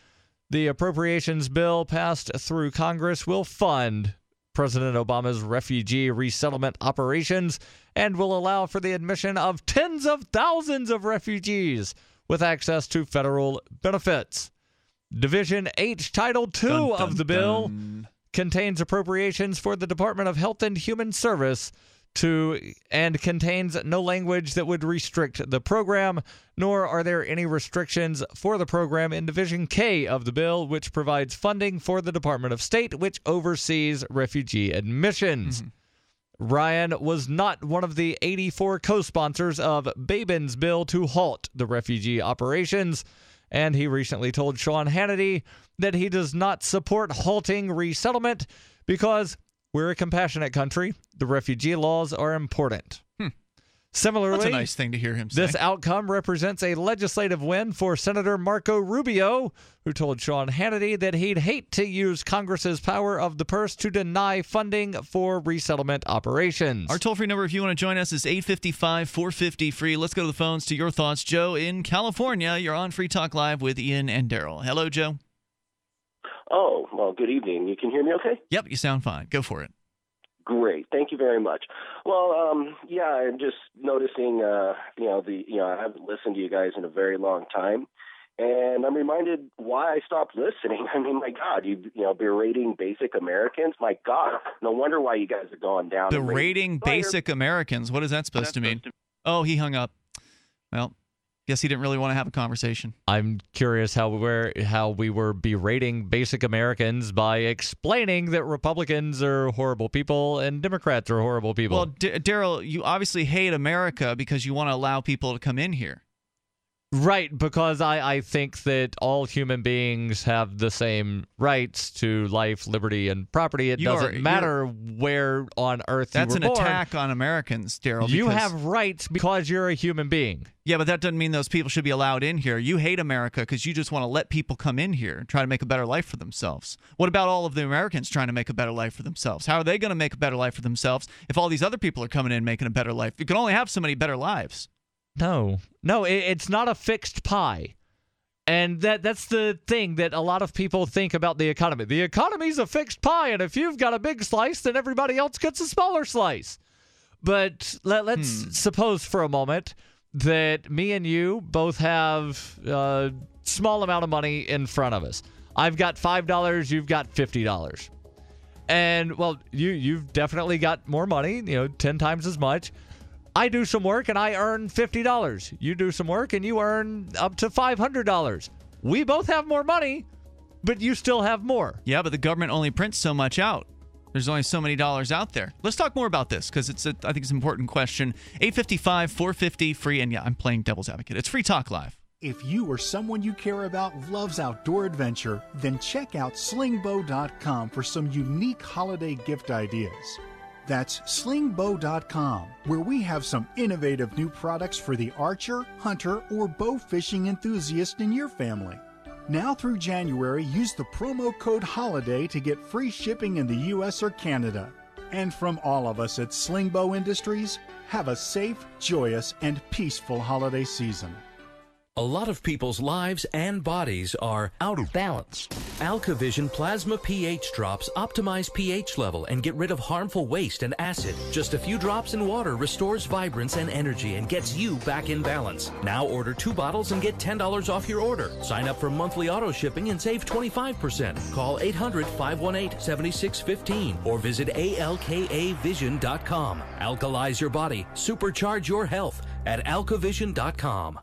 the appropriations bill passed through Congress will fund President Obama's refugee resettlement operations and will allow for the admission of tens of thousands of refugees with access to federal benefits. Division H, Title II of the bill contains appropriations for the Department of Health and Human Service and contains no language that would restrict the program, nor are there any restrictions for the program in Division K of the bill, which provides funding for the Department of State, which oversees refugee admissions. Ryan was not one of the 84 co-sponsors of Babin's bill to halt the refugee operations, and he recently told Sean Hannity that he does not support halting resettlement because we're a compassionate country. The refugee laws are important. Similarly, that's a nice thing to hear him say. This outcome represents a legislative win for Senator Marco Rubio, who told Sean Hannity that he'd hate to use Congress's power of the purse to deny funding for resettlement operations. Our toll-free number, if you want to join us, is 855-450-FREE. Let's go to the phones to your thoughts. Joe in California, you're on Free Talk Live with Ian and Daryl. Hello, Joe. Oh, well, good evening. You can hear me okay? Yep, you sound fine. Go for it. Great. Thank you very much. Well, yeah, I'm just noticing, I haven't listened to you guys in a very long time, and I'm reminded why I stopped listening. I mean, my God, you berating basic Americans. My God, no wonder why you guys are going down. Berating basic Americans. What is that supposed to mean? Oh, he hung up. Well, guess he didn't really want to have a conversation. I'm curious how we were berating basic Americans by explaining that Republicans are horrible people and Democrats are horrible people. Well, Daryl, you obviously hate America because you want to allow people to come in here. Right, because I think that all human beings have the same rights to life, liberty, and property. It doesn't matter where on earth you were born. That's an attack on Americans, Daryl. You have rights because you're a human being. Yeah, but that doesn't mean those people should be allowed in here. You hate America because you just want to let people come in here and try to make a better life for themselves. What about all of the Americans trying to make a better life for themselves? How are they going to make a better life for themselves if all these other people are coming in making a better life? You can only have so many better lives. No, it's not a fixed pie. And that's the thing that a lot of people think about the economy. The economy's a fixed pie, and if you've got a big slice, then everybody else gets a smaller slice. But let's suppose for a moment that me and you both have a small amount of money in front of us. I've got $5, you've got $50. And, well, you've definitely got more money, 10 times as much. I do some work and I earn $50. You do some work and you earn up to $500. We both have more money, But you still have more. Yeah, but the government only prints so much out. There's only so many dollars out there. Let's talk more about this because it's, I think it's an important question. 855, 450, free. And yeah, I'm playing devil's advocate. It's Free Talk Live. If you or someone you care about loves outdoor adventure, then check out slingbow.com for some unique holiday gift ideas. That's slingbow.com, where we have some innovative new products for the archer, hunter, or bow fishing enthusiast in your family. Now through January, use the promo code HOLIDAY to get free shipping in the U.S. or Canada. And from all of us at Slingbow Industries, have a safe, joyous, and peaceful holiday season. A lot of people's lives and bodies are out of balance. AlkaVision Plasma pH Drops optimize pH level and get rid of harmful waste and acid. Just a few drops in water restores vibrance and energy and gets you back in balance. Now order 2 bottles and get $10 off your order. Sign up for monthly auto shipping and save 25%. Call 800-518-7615 or visit alkavision.com. Alkalize your body. Supercharge your health at alkavision.com.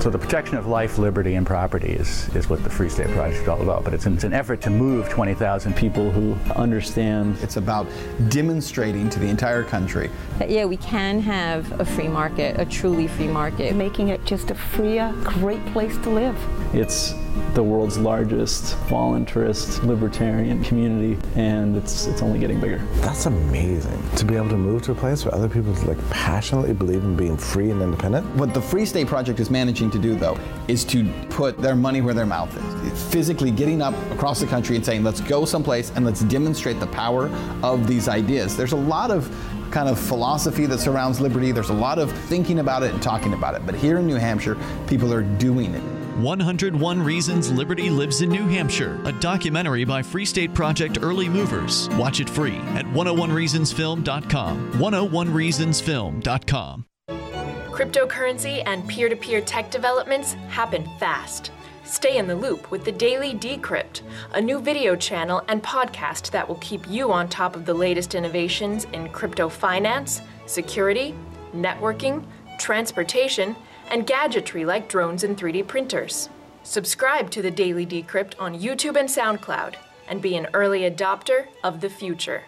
So the protection of life, liberty, and property is what the Free State Project is all about. But it's an effort to move 20,000 people who understand. It's about demonstrating to the entire country that, yeah, we can have a free market, a truly free market. Making it just a freer, great place to live. It's the world's largest voluntarist libertarian community, and it's only getting bigger. That's amazing, to be able to move to a place where other people like passionately believe in being free and independent. What the Free State Project is managing to do, though, is to put their money where their mouth is. It's physically getting up across the country and saying, let's go someplace and let's demonstrate the power of these ideas. There's a lot of kind of philosophy that surrounds liberty. There's a lot of thinking about it and talking about it. But here in New Hampshire, people are doing it. 101 Reasons Liberty Lives in New Hampshire, a documentary by Free State Project Early Movers. Watch it free at 101reasonsfilm.com. 101reasonsfilm.com. Cryptocurrency and peer-to-peer tech developments happen fast. Stay in the loop with the Daily Decrypt, a new video channel and podcast that will keep you on top of the latest innovations in crypto finance, security, networking, transportation, and gadgetry like drones and 3D printers. Subscribe to the Daily Decrypt on YouTube and SoundCloud and be an early adopter of the future.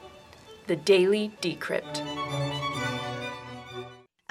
The Daily Decrypt.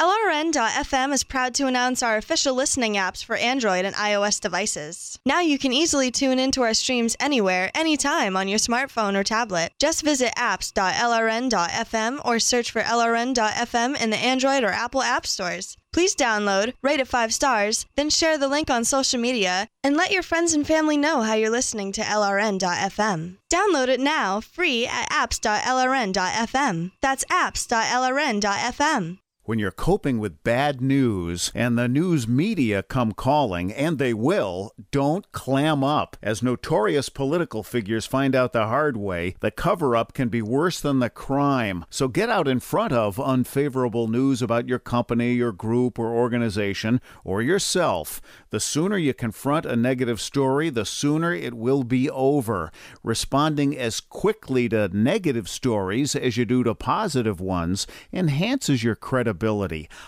LRN.FM is proud to announce our official listening apps for Android and iOS devices. Now you can easily tune into our streams anywhere, anytime on your smartphone or tablet. Just visit apps.lrn.fm or search for LRN.FM in the Android or Apple app stores. Please download, rate it 5 stars, then share the link on social media, and let your friends and family know how you're listening to LRN.FM. Download it now, free at apps.lrn.fm. That's apps.lrn.fm. When you're coping with bad news and the news media come calling, and they will, don't clam up. As notorious political figures find out the hard way, the cover-up can be worse than the crime. So get out in front of unfavorable news about your company, your group, or organization, or yourself. The sooner you confront a negative story, the sooner it will be over. Responding as quickly to negative stories as you do to positive ones enhances your credibility.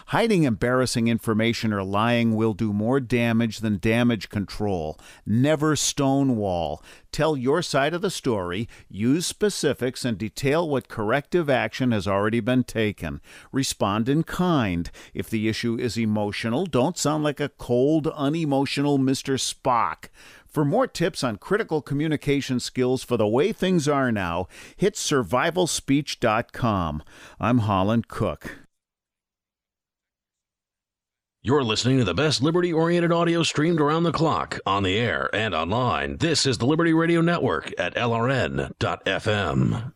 Hiding embarrassing information or lying will do more damage than damage control. Never stonewall. Tell your side of the story, use specifics, and detail what corrective action has already been taken. Respond in kind. If the issue is emotional, don't sound like a cold, unemotional Mr. Spock. For more tips on critical communication skills for the way things are now, hit survivalspeech.com. I'm Holland Cook. You're listening to the best liberty-oriented audio streamed around the clock, on the air, and online. This is the Liberty Radio Network at LRN.FM.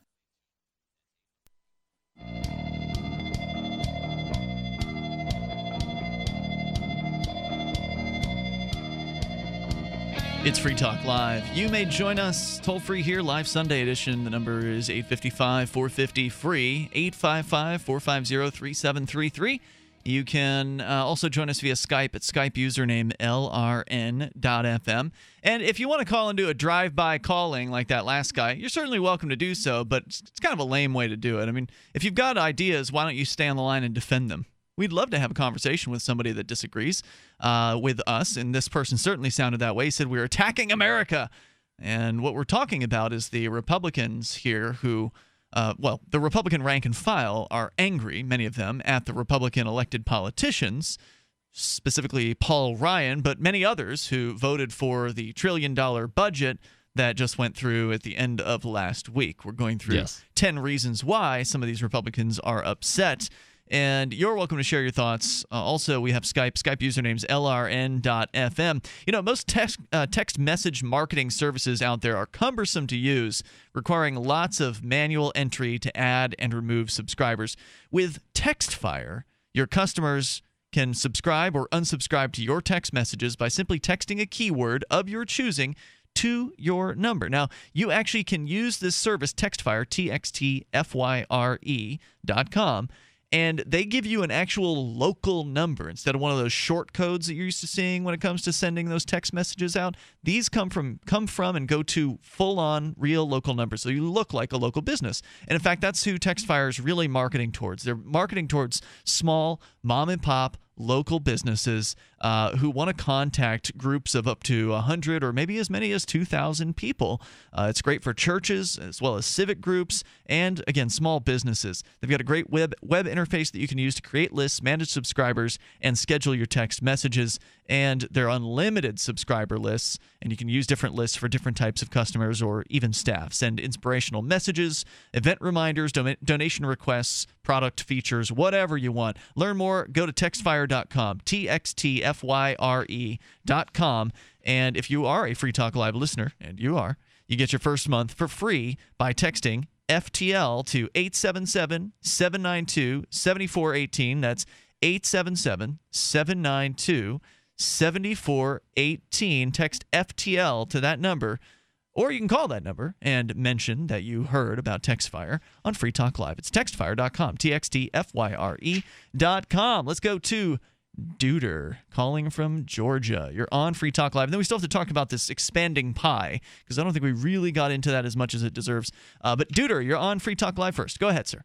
It's Free Talk Live. You may join us toll-free here, live Sunday edition. The number is 855-450-FREE, 855-450-3733. You can also join us via Skype at Skype username LRN.FM. And if you want to call and do a drive-by calling like that last guy, you're certainly welcome to do so, but it's kind of a lame way to do it. I mean, if you've got ideas, why don't you stay on the line and defend them? We'd love to have a conversation with somebody that disagrees with us, and this person certainly sounded that way. He said, we're attacking America. And what we're talking about is the Republicans here who, well, the Republican rank and file are angry, many of them, at the Republican elected politicians, specifically Paul Ryan, but many others who voted for the trillion-dollar budget that just went through at the end of last week. We're going through 10 reasons why some of these Republicans are upset. And you're welcome to share your thoughts. Also, we have Skype. Skype username's lrn.fm. You know, most text message marketing services out there are cumbersome to use, requiring lots of manual entry to add and remove subscribers. With TextFire, your customers can subscribe or unsubscribe to your text messages by simply texting a keyword of your choosing to your number. Now, you actually can use this service, TextFire, TXTFYRE.com, and they give you an actual local number instead of one of those short codes that you're used to seeing when it comes to sending those text messages out. These come from and go to full-on real local numbers, so you look like a local business. And in fact, that's who TextFire is really marketing towards. They're marketing towards small mom-and-pop local businesses who want to contact groups of up to 100 or maybe as many as 2,000 people. It's great for churches as well as civic groups and, again, small businesses. They've got a great web interface that you can use to create lists, manage subscribers, and schedule your text messages. And they're unlimited subscriber lists, and you can use different lists for different types of customers or even staff. Send inspirational messages, event reminders, donation requests, product features, whatever you want. Learn more, go to textfire.com, TXTFYRE.com. And if you are a Free Talk Live listener, and you are, you get your first month for free by texting FTL to 877-792-7418. That's 877-792-7418. 7418. Text FTL to that number, or you can call that number and mention that you heard about TextFire on Free Talk Live. It's textfire.com, TXTFYRE.com. Let's go to Duder calling from Georgia. You're on Free Talk Live. And then we still have to talk about this expanding pie, because I don't think we really got into that as much as it deserves. But Duder, you're on Free Talk Live first. Go ahead, sir.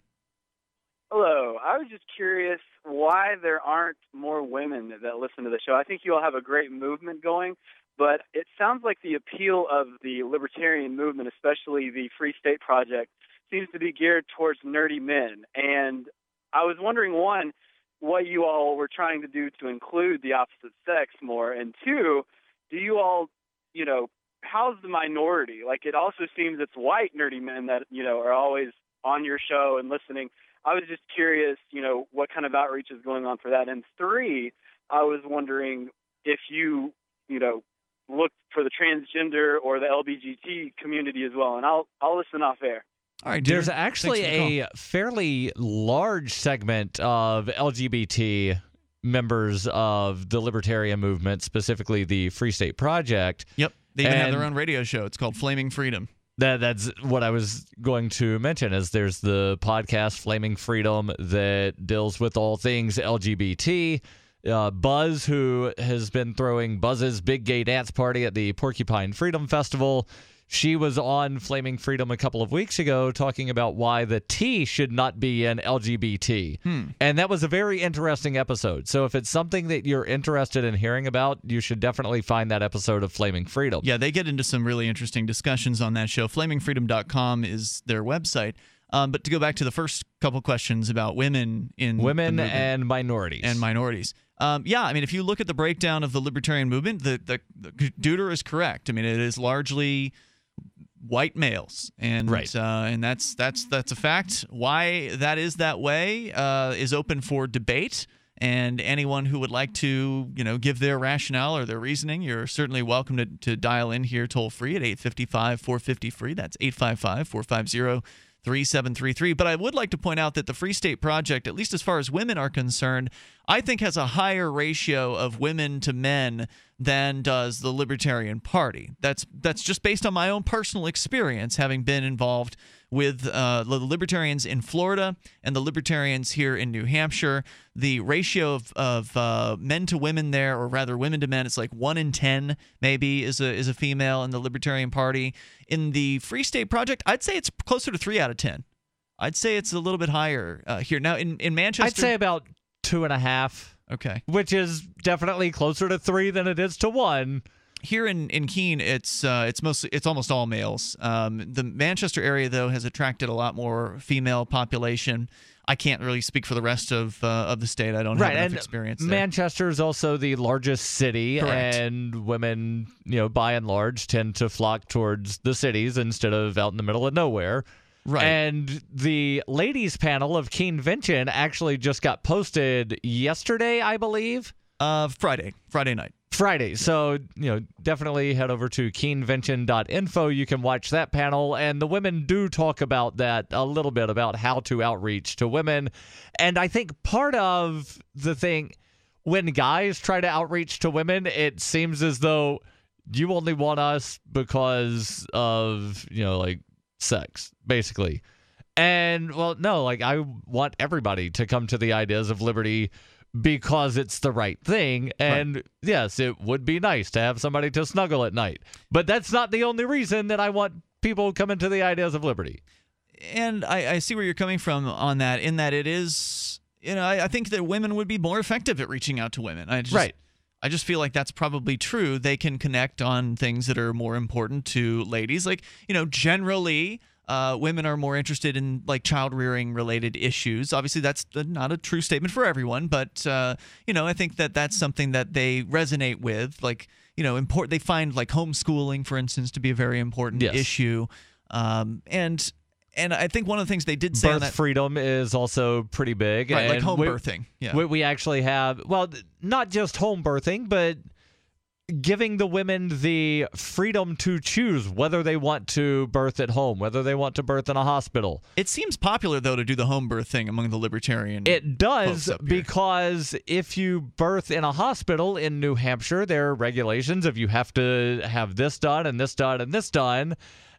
Hello. I was just curious why there aren't more women that listen to the show. I think you all have a great movement going, but it sounds like the appeal of the libertarian movement, especially the Free State Project, seems to be geared towards nerdy men. And I was wondering, one, what you all were trying to do to include the opposite sex more, and two, do you all, you know, how's the minority? Like, it also seems it's white nerdy men that, you know, are always on your show and listening. I was just curious, you know, what kind of outreach is going on for that. And three, I was wondering if you, you know, looked for the transgender or the LGBT community as well. And I'll listen off air. All right, dude. There's actually a fairly large segment of LGBT members of the libertarian movement, specifically the Free State Project. Yep. They even have their own radio show. It's called Flaming Freedom. That's what I was going to mention, is there's the podcast Flaming Freedom that deals with all things LGBT. Buzz, who has been throwing Buzz's Big Gay Dance Party at the Porcupine Freedom Festival, she was on Flaming Freedom a couple of weeks ago talking about why the T should not be in LGBT. And that was a very interesting episode. So if it's something that you're interested in hearing about, you should definitely find that episode of Flaming Freedom. Yeah, they get into some really interesting discussions on that show. Flamingfreedom.com is their website. But to go back to the first couple questions about women in women and minorities. Yeah, I mean, if you look at the breakdown of the libertarian movement, the Duder is correct. I mean, it is largely white males, and and that's a fact. Why that is that way is open for debate, and anyone who would like to, you know, give their rationale or their reasoning, you're certainly welcome to dial in here toll free at 855-450-FREE. That's 855-450-3733. But I would like to point out that the Free State Project, at least as far as women are concerned, I think has a higher ratio of women to men than does the Libertarian Party. That's just based on my own personal experience, having been involved with the Libertarians in Florida and the Libertarians here in New Hampshire. The ratio of men to women there, or rather women to men, it's like 1 in 10 maybe is a female in the Libertarian Party. In the Free State Project, I'd say it's closer to 3 out of 10. I'd say it's a little bit higher here. Now in Manchester, I'd say about 2.5. Okay. Which is definitely closer to 3 than it is to 1. Here in Keene, it's almost all males. The Manchester area, though, has attracted a lot more female population. I can't really speak for the rest of the state. I don't have enough experience there. Manchester is also the largest city, correct, and women, by and large, tend to flock towards the cities instead of out in the middle of nowhere. Right. And the ladies panel of Keenvention actually just got posted yesterday, I believe. Friday night. Friday. So, definitely head over to keenvention.info. You can watch that panel. And the women do talk about that a little bit, about how to outreach to women. And I think part of the thing, when guys try to outreach to women, it seems as though you only want us because of, sex, basically. And, well, no, I want everybody to come to the ideas of liberty because it's the right thing, and right. Yes, it would be nice to have somebody to snuggle at night, but that's not the only reason that I want people coming to the ideas of liberty. And I see where you're coming from on that, in that it is, I think that women would be more effective at reaching out to women. I just feel like that's probably true. They can connect on things that are more important to ladies. Generally, women are more interested in child-rearing related issues. Obviously, that's not a true statement for everyone, but I think that that's something that they resonate with. They find homeschooling, for instance, to be a very important yes. issue. And I think one of the things they did say on that— Birth freedom is also pretty big. Right, and home birthing. Yeah. We actually have, not just home birthing, but giving the women the freedom to choose whether they want to birth at home, whether they want to birth in a hospital. It seems popular, though, to do the home birth thing among the libertarian. It does, because if you birth in a hospital in New Hampshire, there are regulations if you have to have this done and this done and this done,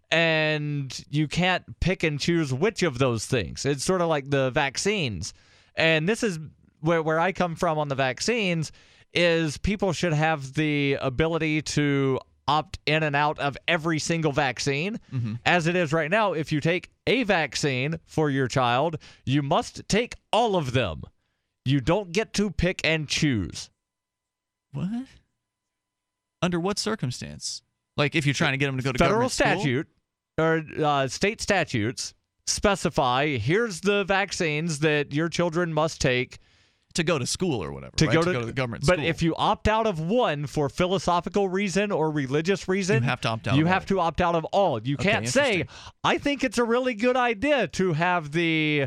and you can't pick and choose which of those things. It's sort of like the vaccines. And this is where I come from on the vaccines is people should have the ability to opt in and out of every single vaccine. Mm-hmm. As it is right now, if you take a vaccine for your child, you must take all of them. You don't get to pick and choose. What? Under what circumstance? If you're trying to get them to go to federal statute or state statutes specify, here's the vaccines that your children must take to go to school or whatever, to go to the government school. But if you opt out of one for philosophical reason or religious reason, you have to opt out of all. You can't say, I think it's a really good idea to have the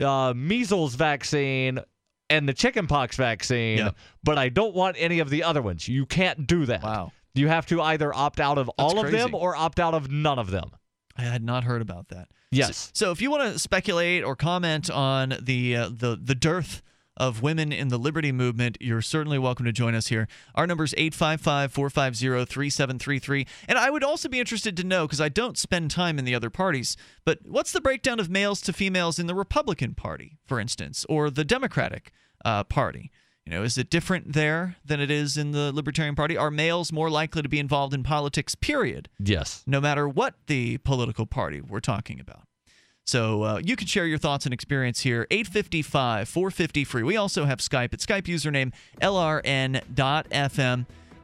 measles vaccine and the chickenpox vaccine, but I don't want any of the other ones. You can't do that. Wow. You have to either opt out of all of them or opt out of none of them. I had not heard about that. Yes. So if you want to speculate or comment on the dearth of women in the liberty movement, you're certainly welcome to join us here. Our number is 855-450-3733. And I would also be interested to know, because I don't spend time in the other parties, but what's the breakdown of males to females in the Republican Party, for instance, or the Democratic Party? Is it different there than it is in the Libertarian Party? Are males more likely to be involved in politics, period? Yes. No matter what the political party we're talking about. So you can share your thoughts and experience here, 855-450-FREE. We also have Skype. It's Skype username lrn.fm.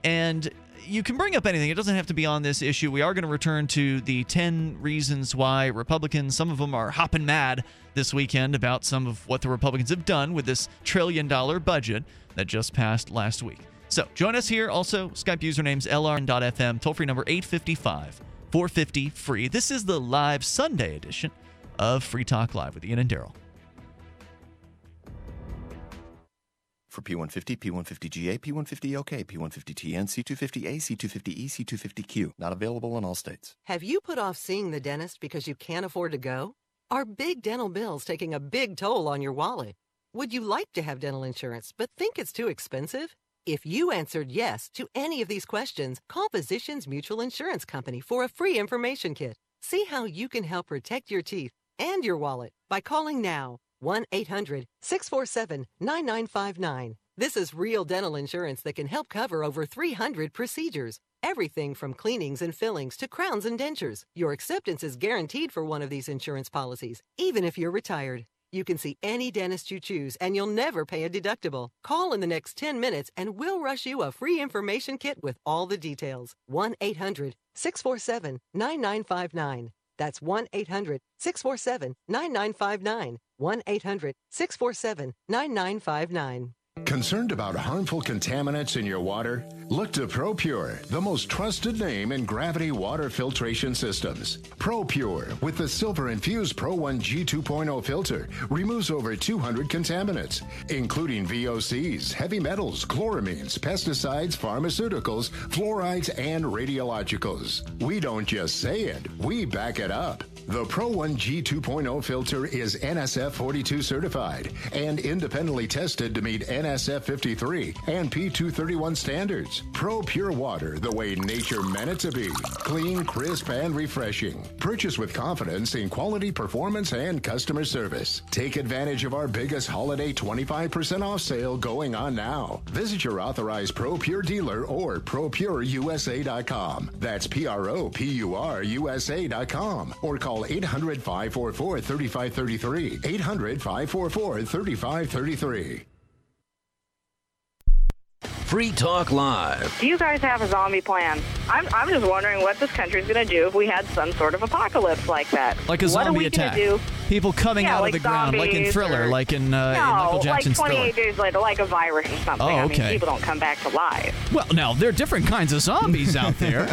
And you can bring up anything. It doesn't have to be on this issue. We are going to return to the 10 reasons why Republicans, some of them are hopping mad this weekend about some of what the Republicans have done with this trillion-dollar budget that just passed last week. So join us here. Also, Skype usernames lrn.fm, toll-free number 855-450-FREE. This is the live Sunday edition of Free Talk Live with Ian and Daryl. For P150, P150GA, P150OK, P150TN, C250A, C250E, C250Q. Not available in all states. Have you put off seeing the dentist because you can't afford to go? Are big dental bills taking a big toll on your wallet? Would you like to have dental insurance but think it's too expensive? If you answered yes to any of these questions, call Physicians Mutual Insurance Company for a free information kit. See how you can help protect your teeth and your wallet by calling now, 1-800-647-9959. This is real dental insurance that can help cover over 300 procedures, everything from cleanings and fillings to crowns and dentures. Your acceptance is guaranteed for one of these insurance policies, even if you're retired. You can see any dentist you choose, and you'll never pay a deductible. Call in the next 10 minutes, and we'll rush you a free information kit with all the details. 1-800-647-9959. That's 1-800-647-9959. 1-800-647-9959. Concerned about harmful contaminants in your water? Look to ProPure, the most trusted name in gravity water filtration systems. ProPure, with the silver-infused Pro 1 G2.0 filter, removes over 200 contaminants, including VOCs, heavy metals, chloramines, pesticides, pharmaceuticals, fluorides, and radiologicals. We don't just say it, we back it up. The Pro 1 G2.0 filter is NSF 42 certified and independently tested to meet NSF 53 and P231 standards. Pro Pure Water, the way nature meant it to be. Clean, crisp, and refreshing. Purchase with confidence in quality, performance, and customer service. Take advantage of our biggest holiday 25% off sale going on now. Visit your authorized Pro Pure dealer or ProPureUSA.com. That's ProPureUSA.com. Or call 800-544-3533, 800-544-3533. Free Talk Live. Do you guys have a zombie plan? I'm just wondering what this country's going to do if we had some sort of apocalypse like that. Like a zombie attack. Do? People coming out like of the ground, like in Thriller, or, like in Michael Jackson's Thriller. No, like 28 Thriller. Days later, like a virus or something. Oh, okay. I mean, people don't come back to life. Well, now, there are different kinds of zombies out there.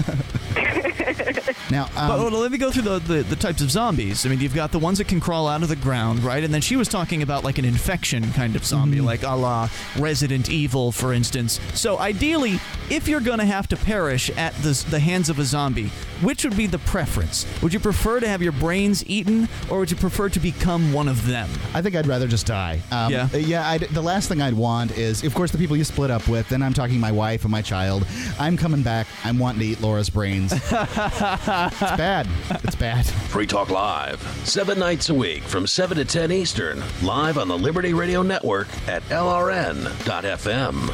Now, but let me go through the types of zombies. I mean, you've got the ones that can crawl out of the ground, right? And then she was talking about like an infection kind of zombie, like a la Resident Evil, for instance. So ideally, if you're going to have to perish at the hands of a zombie, which would be the preference? Would you prefer to have your brains eaten, or would you prefer to become one of them? I think I'd rather just die. The last thing I'd want is, of course, the people you split up with. Then I'm talking my wife and my child. I'm coming back. I'm wanting to eat Laura's brains. It's bad. Free Talk Live, 7 nights a week from 7 to 10 Eastern, live on the Liberty Radio Network at LRN.FM.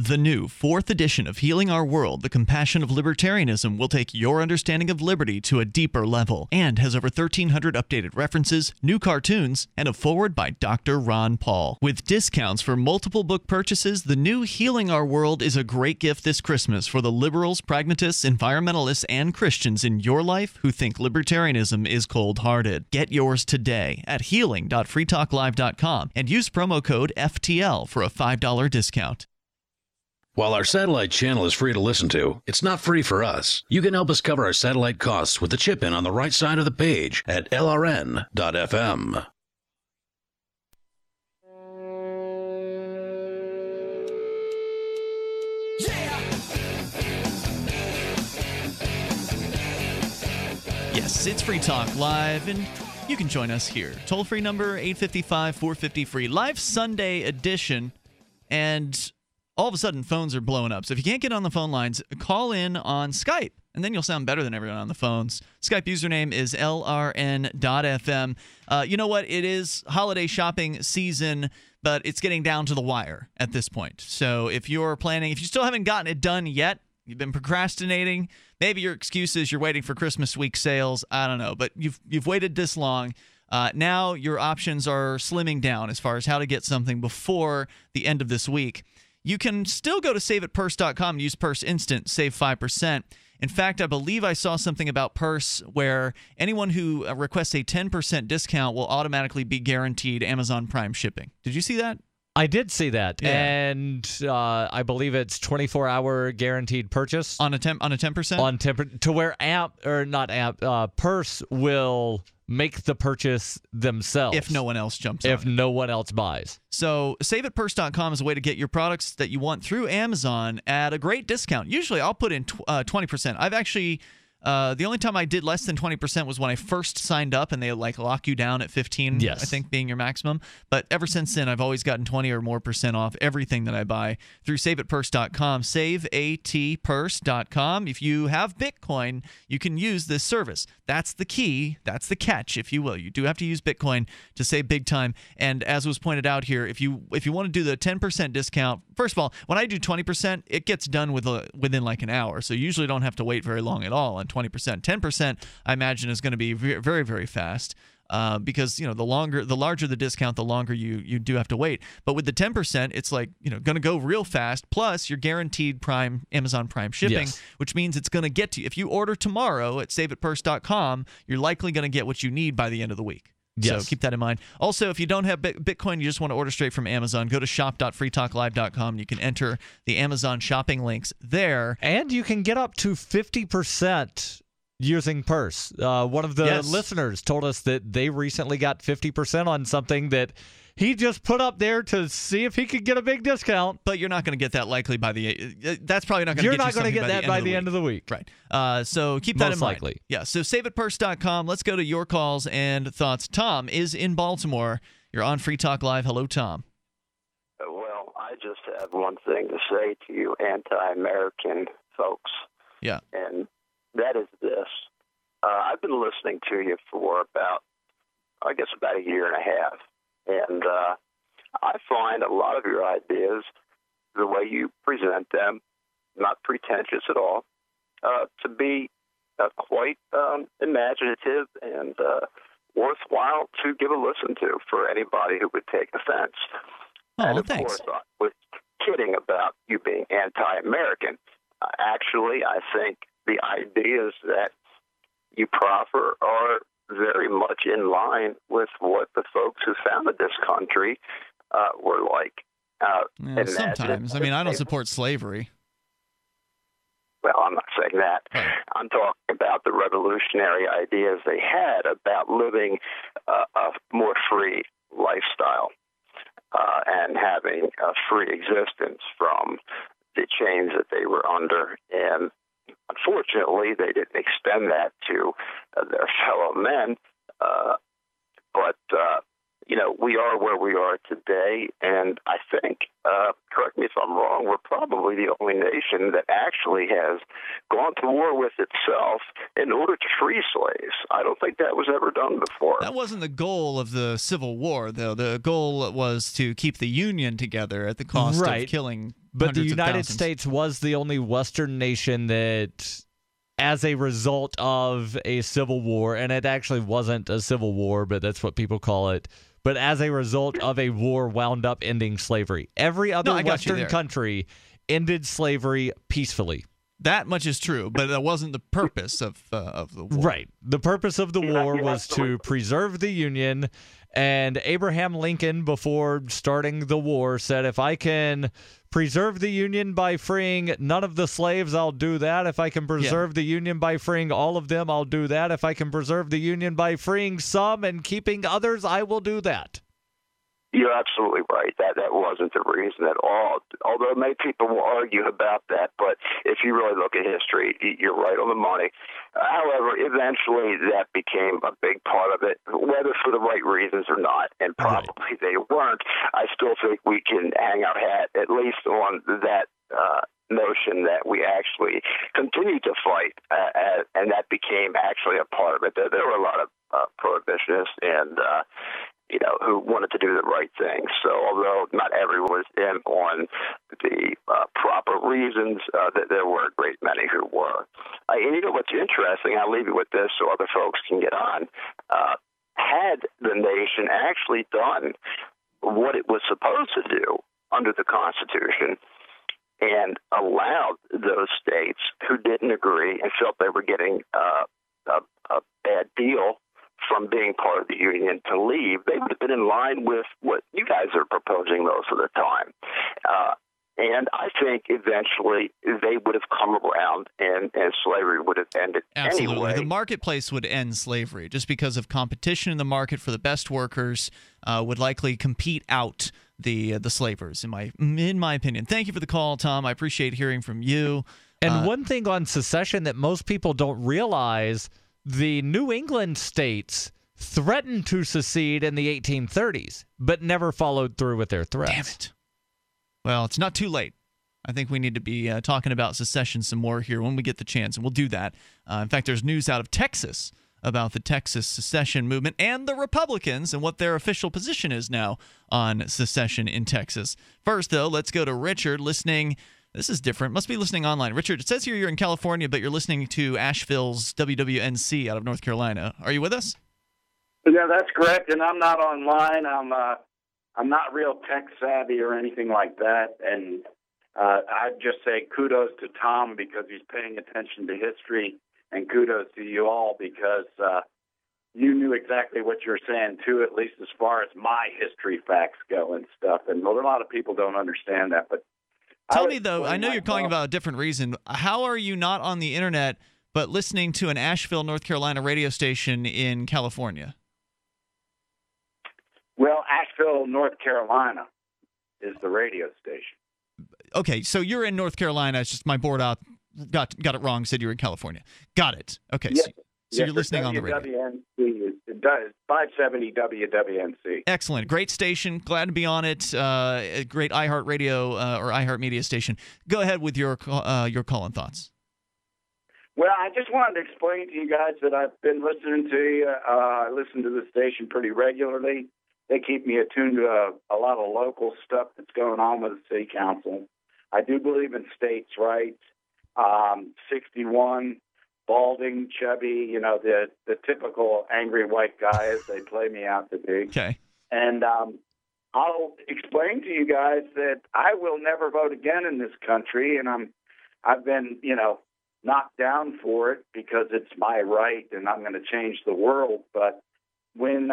The new 4th edition of Healing Our World, The Compassion of Libertarianism, will take your understanding of liberty to a deeper level and has over 1,300 updated references, new cartoons, and a foreword by Dr. Ron Paul. With discounts for multiple book purchases, the new Healing Our World is a great gift this Christmas for the liberals, pragmatists, environmentalists, and Christians in your life who think libertarianism is cold-hearted. Get yours today at healing.freetalklive.com and use promo code FTL for a $5 discount. While our satellite channel is free to listen to, it's not free for us. You can help us cover our satellite costs with the chip-in on the right side of the page at LRN.FM. Yeah. Yes, it's Free Talk Live, and you can join us here. Toll-free number 855-450-FREE, live Sunday edition, and all of a sudden, phones are blowing up. So if you can't get on the phone lines, call in on Skype, and then you'll sound better than everyone on the phones. Skype username is LRN.FM. You know what? It is holiday shopping season, but it's getting down to the wire at this point. So if you're planning, if you still haven't gotten it done yet, you've been procrastinating, maybe your excuse is you're waiting for Christmas week sales. I don't know, but you've waited this long. Now your options are slimming down as far as how to get something before the end of this week. You can still go to saveatpurse.com and use Purse Instant, save 5%. In fact, I believe I saw something about Purse where anyone who requests a 10% discount will automatically be guaranteed Amazon Prime shipping. Did you see that? I did see that, yeah. And I believe it's 24-hour guaranteed purchase. On a 10%? On 10%, to where Purse will make the purchase themselves. If no one else jumps in. If no one else buys. So saveatpurse.com is a way to get your products that you want through Amazon at a great discount. Usually I'll put in 20%. I've actually The only time I did less than 20% was when I first signed up, and they like lock you down at 15, yes, I think being your maximum. But ever since then, I've always gotten 20% or more off everything that I buy through saveatpurse.com, saveatpurse.com. If you have Bitcoin, you can use this service. That's the key. That's the catch, if you will. You do have to use Bitcoin to save big time. And as was pointed out here, if you want to do the 10% discount, first of all, when I do 20%, it gets done within like an hour. So you usually don't have to wait very long at all. 20%, 10%, I imagine, is going to be very, very fast because, you know, the larger the discount, the longer you do have to wait. But with the 10%, it's like, you know, going to go real fast. Plus, you're guaranteed Prime, Amazon Prime shipping, yes, which means it's going to get to you. If you order tomorrow at saveatpurse.com, you're likely going to get what you need by the end of the week. Yes. So keep that in mind. Also, if you don't have Bitcoin, you just want to order straight from Amazon, go to shop.freetalklive.com. And you can enter the Amazon shopping links there. And you can get up to 50% using Purse. One of the listeners told us that they recently got 50% on something that he just put up there to see if he could get a big discount. But you're not going to get that likely by the... That's probably not going to get you something by the end of the week. You're not going to get that by the end of the week. Right. So keep that in mind. Most likely. Yeah, so saveatpurse.com. Let's go to your calls and thoughts. Tom is in Baltimore. You're on Free Talk Live. Hello, Tom. Well, I just have one thing to say to you anti-American folks. Yeah. And that is this. I've been listening to you for about a year and a half. And I find a lot of your ideas, the way you present them, not pretentious at all, to be quite imaginative and worthwhile to give a listen to for anybody who would take offense. Oh, and of course, I was kidding about you being anti-American. Actually, I think the ideas that you proffer are very much in line with what the folks who founded this country were like. Sometimes. I mean, I don't support slavery. Well, I'm not saying that. Right. I'm talking about the revolutionary ideas they had about living a more free lifestyle and having a free existence from the chains that they were under. And unfortunately, they didn't extend that to their fellow men. But we are where we are today, and I think, correct me if I'm wrong, we're probably the only nation that actually has gone to war with itself in order to free slaves. I don't think that was ever done before. That wasn't the goal of the Civil War, though. The goal was to keep the Union together at the cost of killing But the United States was the only Western nation that, as a result of a civil war, and it actually wasn't a civil war, but that's what people call it, but as a result of a war wound up ending slavery. Every other Western country ended slavery peacefully. That much is true, but that wasn't the purpose of the war. Right. The purpose of the war was to preserve the Union, and Abraham Lincoln, before starting the war, said, if I can preserve the Union by freeing none of the slaves, I'll do that. If I can preserve the Union by freeing all of them, I'll do that. If I can preserve the Union by freeing some and keeping others, I will do that. You're absolutely right. That wasn't the reason at all, although many people will argue about that. But if you really look at history, you're right on the money. However, eventually that became a big part of it, whether for the right reasons or not, and probably they weren't. I still think we can hang our hat at least on that notion that we actually continued to fight, and that became actually a part of it. There were a lot of prohibitionists and who wanted to do the right thing. So although not everyone was in on the proper reasons, there were a great many who were. And what's interesting, I'll leave you with this so other folks can get on, had the nation actually done what it was supposed to do under the Constitution and allowed those states who didn't agree and felt they were getting a bad deal from being part of the Union to leave, they would have been in line with what you guys are proposing most of the time. And I think eventually they would have come around and slavery would have ended Absolutely. Anyway. The marketplace would end slavery just because of competition in the market for the best workers would likely compete out the slavers, in my opinion. Thank you for the call, Tom. I appreciate hearing from you. And one thing on secession that most people don't realize, the New England states threatened to secede in the 1830s, but never followed through with their threats. Damn it. Well, it's not too late. I think we need to be talking about secession some more here when we get the chance, and we'll do that. In fact, there's news out of Texas about the Texas secession movement and the Republicans and what their official position is now on secession in Texas. First, though, let's go to Richard listening. This is different. Must be listening online. Richard, it says here you're in California, but you're listening to Asheville's WWNC out of North Carolina. Are you with us? Yeah, that's correct, and I'm not online. I'm not real tech savvy or anything like that, and I'd just say kudos to Tom because he's paying attention to history, and kudos to you all because you knew exactly what you were saying, too, at least as far as my history facts go and stuff. And a lot of people don't understand that. But tell me, though, I know you're calling about a different reason. How are you not on the internet but listening to an Asheville, North Carolina radio station in California? Well, Asheville, North Carolina is the radio station. Okay, so you're in North Carolina. It's just my board out got it wrong, said you were in California. Got it. Okay, yes, so you're listening on the radio. WWNC, it does, 570 WWNC. Excellent. Great station. Glad to be on it. A great iHeartRadio or iHeartMedia station. Go ahead with your call and thoughts. Well, I just wanted to explain to you guys that I've been listening to you. I listen to the station pretty regularly. They keep me attuned to a lot of local stuff that's going on with the city council. I do believe in states' rights. 61, balding, chubby, you know, the typical angry white guy as they play me out to be. Okay. And I'll explain to you guys that I will never vote again in this country, and I've been, you know, knocked down for it because it's my right and I'm going to change the world, but when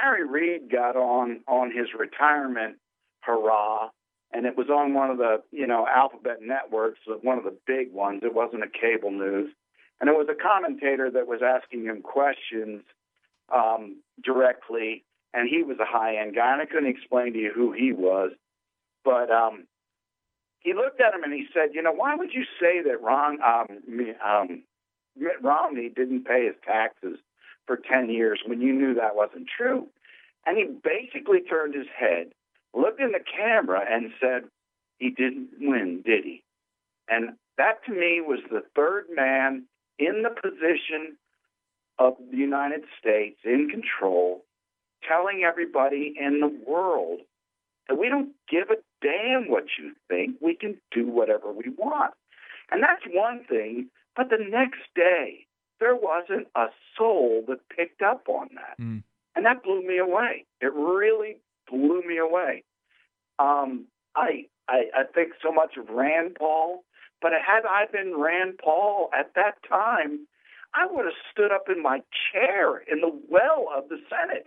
Harry Reid got on his retirement hurrah, and it was on one of the, you know, alphabet networks, one of the big ones. It wasn't a cable news. And it was a commentator that was asking him questions directly, and he was a high-end guy, and I couldn't explain to you who he was. But he looked at him and he said, you know, why would you say that Mitt Romney didn't pay his taxes for 10 years when you knew that wasn't true? And he basically turned his head, looked in the camera, and said, he didn't win, did he? And that, to me, was the third man in the position of the United States in control, telling everybody in the world that we don't give a damn what you think. We can do whatever we want. And that's one thing, but the next day, there wasn't a soul that picked up on that. Mm. And that blew me away. It really blew me away. I think so much of Rand Paul, but had I been Rand Paul at that time, I would have stood up in my chair in the well of the Senate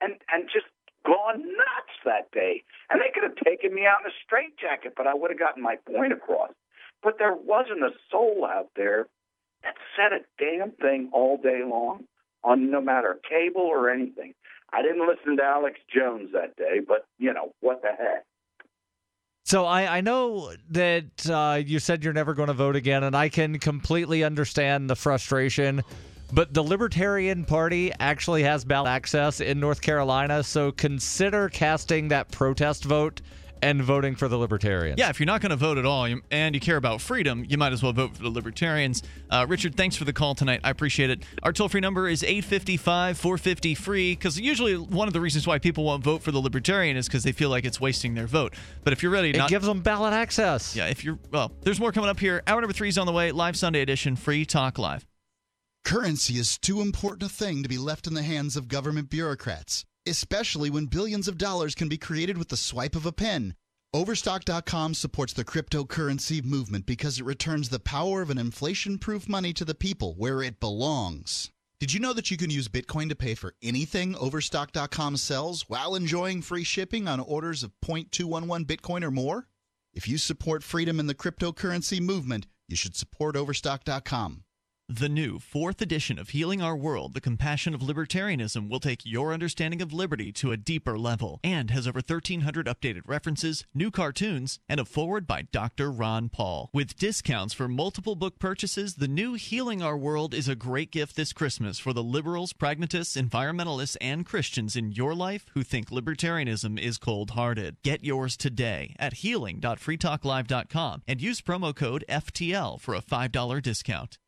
and just gone nuts that day. And they could have taken me out in a straitjacket, but I would have gotten my point across. But there wasn't a soul out there that said a damn thing all day long on no matter cable or anything. I didn't listen to Alex Jones that day, but, you know, what the heck. So I know that you said you're never going to vote again, and I can completely understand the frustration, but the Libertarian Party actually has ballot access in North Carolina, so consider casting that protest vote and voting for the Libertarians. Yeah, if you're not going to vote at all and you care about freedom, you might as well vote for the Libertarians. Richard, thanks for the call tonight. I appreciate it. Our toll-free number is 855-450-FREE, because usually one of the reasons why people won't vote for the Libertarian is because they feel like it's wasting their vote. But if you're ready to not... It gives them ballot access. Yeah, if you're... Well, there's more coming up here. Hour number 3 is on the way. Live Sunday edition, Free Talk Live. Currency is too important a thing to be left in the hands of government bureaucrats, especially when billions of dollars can be created with the swipe of a pen. Overstock.com supports the cryptocurrency movement because it returns the power of an inflation-proof money to the people where it belongs. Did you know that you can use Bitcoin to pay for anything Overstock.com sells while enjoying free shipping on orders of 0.211 Bitcoin or more? If you support freedom in the cryptocurrency movement, you should support Overstock.com. The new 4th edition of Healing Our World, The Compassion of Libertarianism will take your understanding of liberty to a deeper level and has over 1,300 updated references, new cartoons, and a foreword by Dr. Ron Paul. With discounts for multiple book purchases, the new Healing Our World is a great gift this Christmas for the liberals, pragmatists, environmentalists, and Christians in your life who think libertarianism is cold-hearted. Get yours today at healing.freetalklive.com and use promo code FTL for a $5 discount.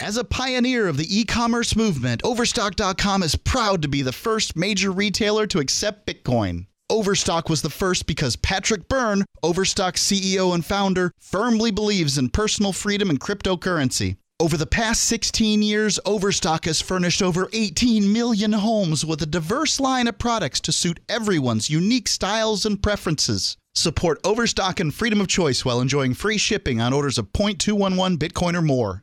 As a pioneer of the e-commerce movement, Overstock.com is proud to be the first major retailer to accept Bitcoin. Overstock was the first because Patrick Byrne, Overstock CEO and founder, firmly believes in personal freedom and cryptocurrency. Over the past 16 years, Overstock has furnished over 18 million homes with a diverse line of products to suit everyone's unique styles and preferences. Support Overstock and freedom of choice while enjoying free shipping on orders of 0.211 Bitcoin or more.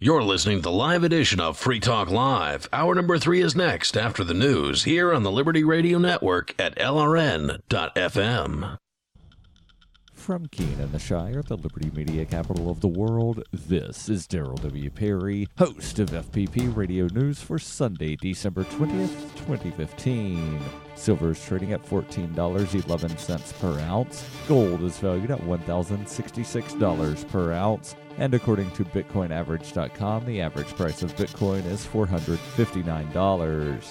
You're listening to the live edition of Free Talk Live. Hour number 3 is next after the news here on the Liberty Radio Network at LRN.FM. From Keene in the Shire, the Liberty Media capital of the world, this is Daryl W. Perry, host of FPP Radio News for Sunday, December 20th, 2015. Silver is trading at $14.11 per ounce. Gold is valued at $1,066 per ounce. And according to BitcoinAverage.com, the average price of Bitcoin is $459.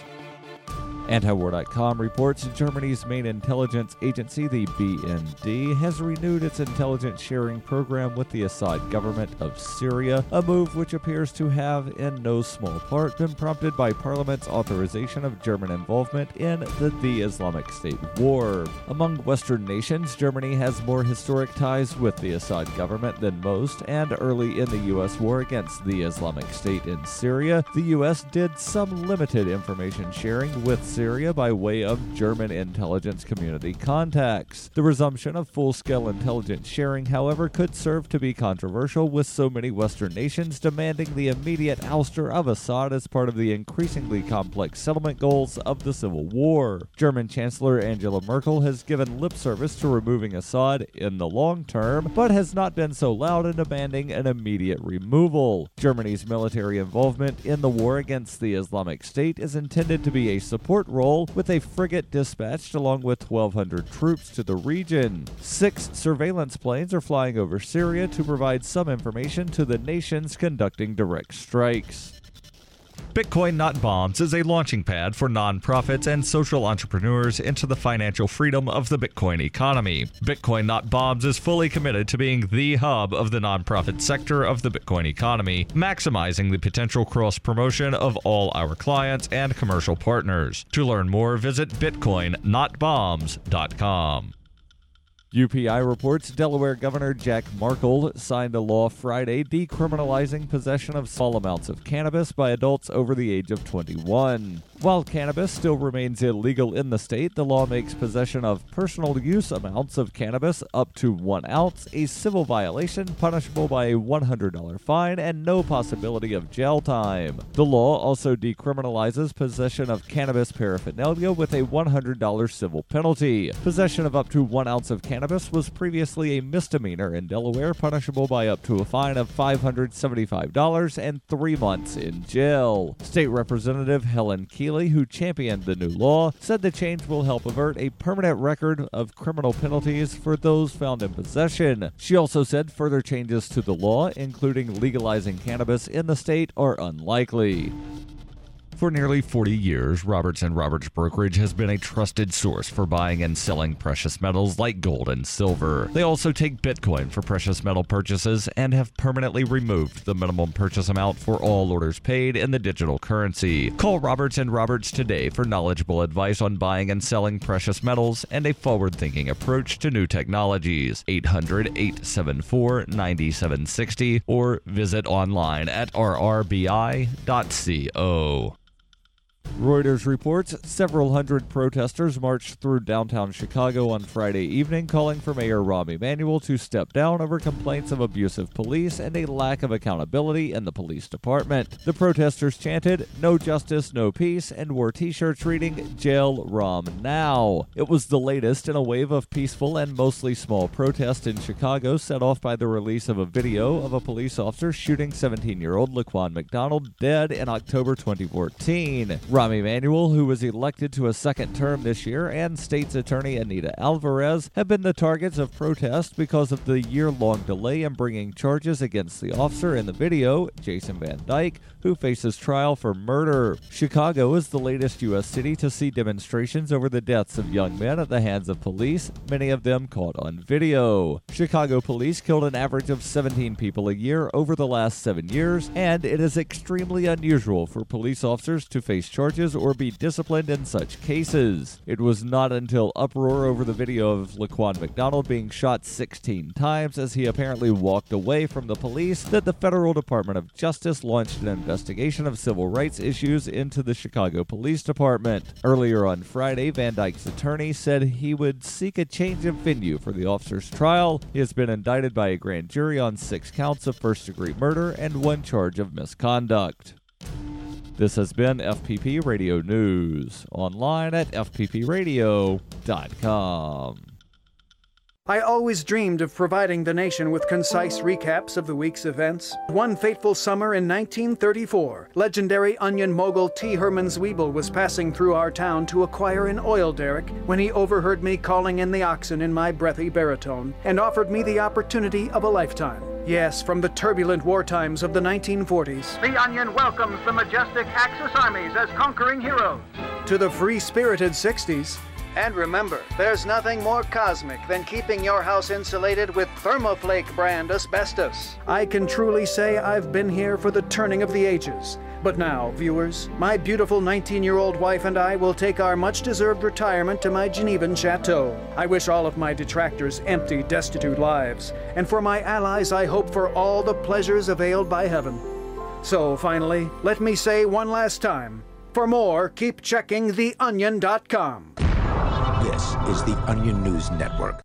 And Antiwar.com reports Germany's main intelligence agency, the BND, has renewed its intelligence sharing program with the Assad government of Syria, a move which appears to have, in no small part, been prompted by Parliament's authorization of German involvement in the Islamic State war. Among Western nations, Germany has more historic ties with the Assad government than most, and early in the U.S. war against the Islamic State in Syria, the U.S. did some limited information sharing with Syria by way of German intelligence community contacts. The resumption of full-scale intelligence sharing, however, could serve to be controversial, with so many Western nations demanding the immediate ouster of Assad as part of the increasingly complex settlement goals of the Civil War. German Chancellor Angela Merkel has given lip service to removing Assad in the long term, but has not been so loud in demanding an immediate removal. Germany's military involvement in the war against the Islamic State is intended to be a support role, with a frigate dispatched along with 1,200 troops to the region. 6 surveillance planes are flying over Syria to provide some information to the nations conducting direct strikes. Bitcoin Not Bombs is a launching pad for nonprofits and social entrepreneurs into the financial freedom of the Bitcoin economy. Bitcoin Not Bombs is fully committed to being the hub of the nonprofit sector of the Bitcoin economy, maximizing the potential cross-promotion of all our clients and commercial partners. To learn more, visit bitcoinnotbombs.com. UPI reports Delaware Governor Jack Markell signed a law Friday decriminalizing possession of small amounts of cannabis by adults over the age of 21. While cannabis still remains illegal in the state, the law makes possession of personal use amounts of cannabis up to 1 ounce a civil violation punishable by a $100 fine and no possibility of jail time. The law also decriminalizes possession of cannabis paraphernalia with a $100 civil penalty. Possession of up to 1 ounce of cannabis was previously a misdemeanor in Delaware, punishable by up to a fine of $575 and 3 months in jail. State Representative Helen Keene, who championed the new law, said the change will help avert a permanent record of criminal penalties for those found in possession. She also said further changes to the law, including legalizing cannabis in the state, are unlikely. For nearly 40 years, Roberts & Roberts Brokerage has been a trusted source for buying and selling precious metals like gold and silver. They also take Bitcoin for precious metal purchases and have permanently removed the minimum purchase amount for all orders paid in the digital currency. Call Roberts & Roberts today for knowledgeable advice on buying and selling precious metals and a forward-thinking approach to new technologies. 800-874-9760 or visit online at rrbi.co. Reuters reports several hundred protesters marched through downtown Chicago on Friday evening, calling for Mayor Rahm Emanuel to step down over complaints of abusive police and a lack of accountability in the police department. The protesters chanted, "No justice, no peace," and wore t-shirts reading, "Jail Rahm now." It was the latest in a wave of peaceful and mostly small protests in Chicago, set off by the release of a video of a police officer shooting 17-year-old Laquan McDonald dead in October 2014. Rahm Emanuel, who was elected to a second term this year, and state's attorney Anita Alvarez have been the targets of protest because of the year-long delay in bringing charges against the officer in the video, Jason Van Dyke, who faces trial for murder. Chicago is the latest U.S. city to see demonstrations over the deaths of young men at the hands of police, many of them caught on video. Chicago police killed an average of 17 people a year over the last 7 years, and it is extremely unusual for police officers to face charges or be disciplined in such cases. It was not until uproar over the video of Laquan McDonald being shot 16 times as he apparently walked away from the police that the Federal Department of Justice launched an investigation of civil rights issues into the Chicago Police Department. Earlier on Friday, Van Dyke's attorney said he would seek a change of venue for the officer's trial. He has been indicted by a grand jury on 6 counts of first-degree murder and 1 charge of misconduct. This has been FPP Radio News, online at fppradio.com. I always dreamed of providing the nation with concise recaps of the week's events. One fateful summer in 1934, legendary onion mogul T. Herman Zwiebel was passing through our town to acquire an oil derrick when he overheard me calling in the oxen in my breathy baritone and offered me the opportunity of a lifetime. Yes, from the turbulent war times of the 1940s. The Onion welcomes the majestic Axis armies as conquering heroes. To the free-spirited 60s. And remember, there's nothing more cosmic than keeping your house insulated with Thermoflake brand asbestos. I can truly say I've been here for the turning of the ages. But now, viewers, my beautiful 19-year-old wife and I will take our much-deserved retirement to my Genevan chateau. I wish all of my detractors empty, destitute lives. And for my allies, I hope for all the pleasures availed by heaven. So, finally, let me say one last time. For more, keep checking theonion.com. This is the Onion News Network.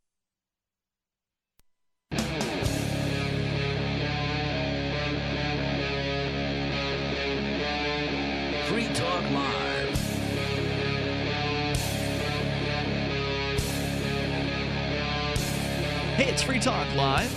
Free Talk Live. Hey, it's Free Talk Live.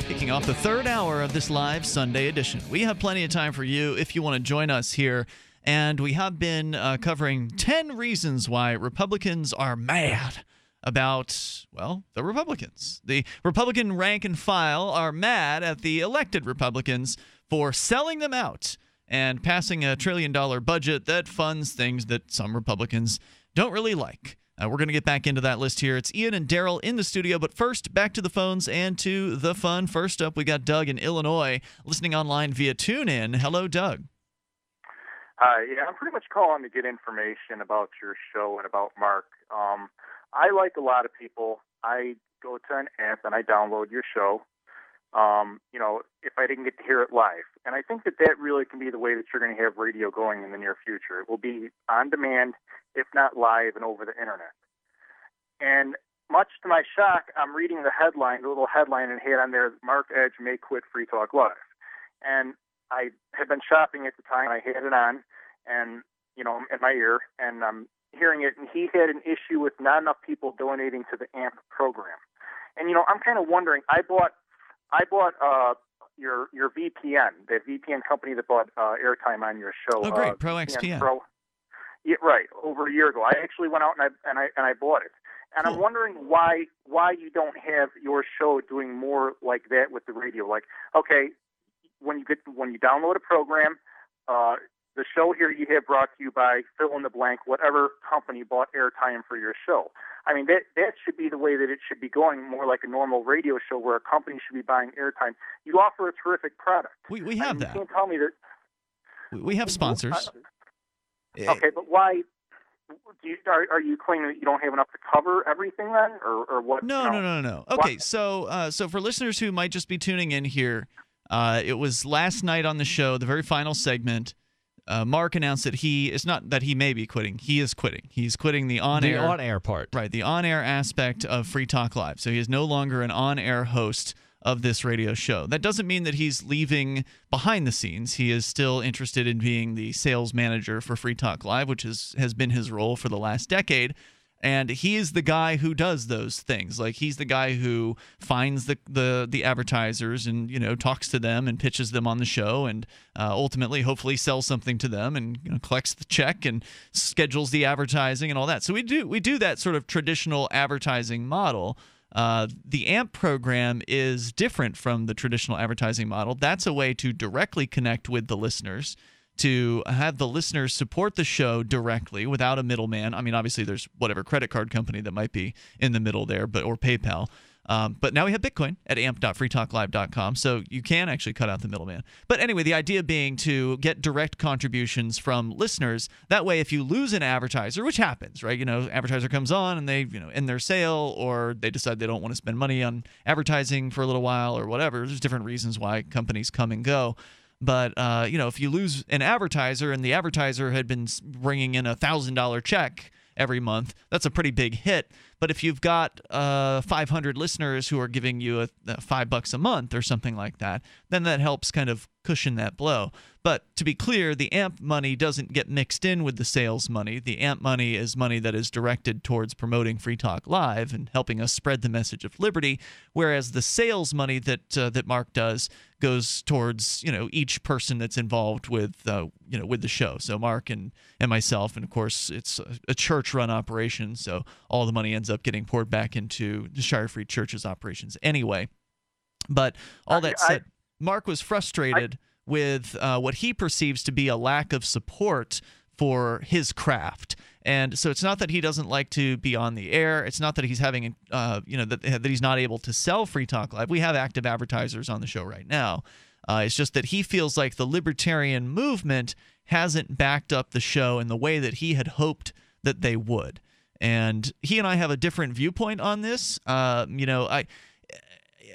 Kicking off the third hour of this live Sunday edition. We have plenty of time for you if you want to join us here. And we have been covering 10 reasons why Republicans are mad about, well, the Republicans. The Republican rank and file are mad at the elected Republicans for selling them out and passing $1 trillion budget that funds things that some Republicans don't really like. We're going to get back into that list here. It's Ian and Daryl in the studio, but first, back to the phones and to the fun. First up, we got Doug in Illinois, listening online via TuneIn. Hello, Doug. Hi, yeah, I'm pretty much calling to get information about your show and about Mark. I, like a lot of people, I go to an app and I download your show, you know, if I didn't get to hear it live. And I think that that really can be the way that you're going to have radio going in the near future. It will be on demand, if not live, and over the internet. And much to my shock, I'm reading the headline, the little headline it had on there, Mark Edge may quit Free Talk Live. And I had been shopping at the time. I had it on, and you know, in my ear, and I'm hearing it. And he had an issue with not enough people donating to the AMP program. And you know, I'm kind of wondering. I bought your VPN, the VPN company that bought airtime on your show. Oh, great, ProXTN. Pro, yeah, right, over a year ago. I actually went out and I bought it. And I'm wondering why you don't have your show doing more like that with the radio. Like, okay. When you download a program, The show here you have brought to you by fill in the blank, whatever company bought airtime for your show. I mean, that should be the way that it should be going, more like a normal radio show where a company should be buying airtime. You offer a terrific product. We have that. You can't tell me that. We have sponsors. Okay, but why? Are you claiming that you don't have enough to cover everything then, or what? No. Okay, what? So for listeners who might just be tuning in here, it was last night on the show, the very final segment. Mark announced that it's not that he may be quitting. He is quitting. He's quitting the on-air. The on-air part. Right, the on-air aspect of Free Talk Live. So he is no longer an on-air host of this radio show. That doesn't mean that he's leaving behind the scenes. He is still interested in being the sales manager for Free Talk Live, which has been his role for the last decade. And he is the guy who does those things. Like, he's the guy who finds the advertisers and, you know, talks to them and pitches them on the show and ultimately, hopefully, sells something to them and, you know, collects the check and schedules the advertising and all that. So we do that sort of traditional advertising model. The AMP program is different from the traditional advertising model. That's a way to directly connect with the listeners, to have the listeners support the show directly without a middleman. I mean, obviously, there's whatever credit card company that might be in the middle there, or PayPal. But now we have Bitcoin at amp.freetalklive.com, so you can actually cut out the middleman. But anyway, the idea being to get direct contributions from listeners. That way, if you lose an advertiser, which happens, right? You know, advertiser comes on and they, you know, end their sale, or they decide they don't want to spend money on advertising for a little while or whatever. There's different reasons why companies come and go. But, you know, if you lose an advertiser and the advertiser had been bringing in a $1,000 check every month, that's a pretty big hit. But if you've got 500 listeners who are giving you $5 a month or something like that, then that helps kind of cushion that blow. But to be clear, the AMP money doesn't get mixed in with the sales money. The AMP money is money that is directed towards promoting Free Talk Live and helping us spread the message of liberty, whereas the sales money that Mark does goes towards, you know, each person that's involved with you know, with the show. So Mark and myself, and of course it's a church-run operation, so all the money ends up getting poured back into the Shire Free Church's operations anyway. But all that said, Mark was frustrated with what he perceives to be a lack of support for his craft. And so it's not that he doesn't like to be on the air. It's not that he's having, you know, that he's not able to sell Free Talk Live. We have active advertisers on the show right now. It's just that he feels like the libertarian movement hasn't backed up the show in the way that he had hoped that they would. And he and I have a different viewpoint on this. You know,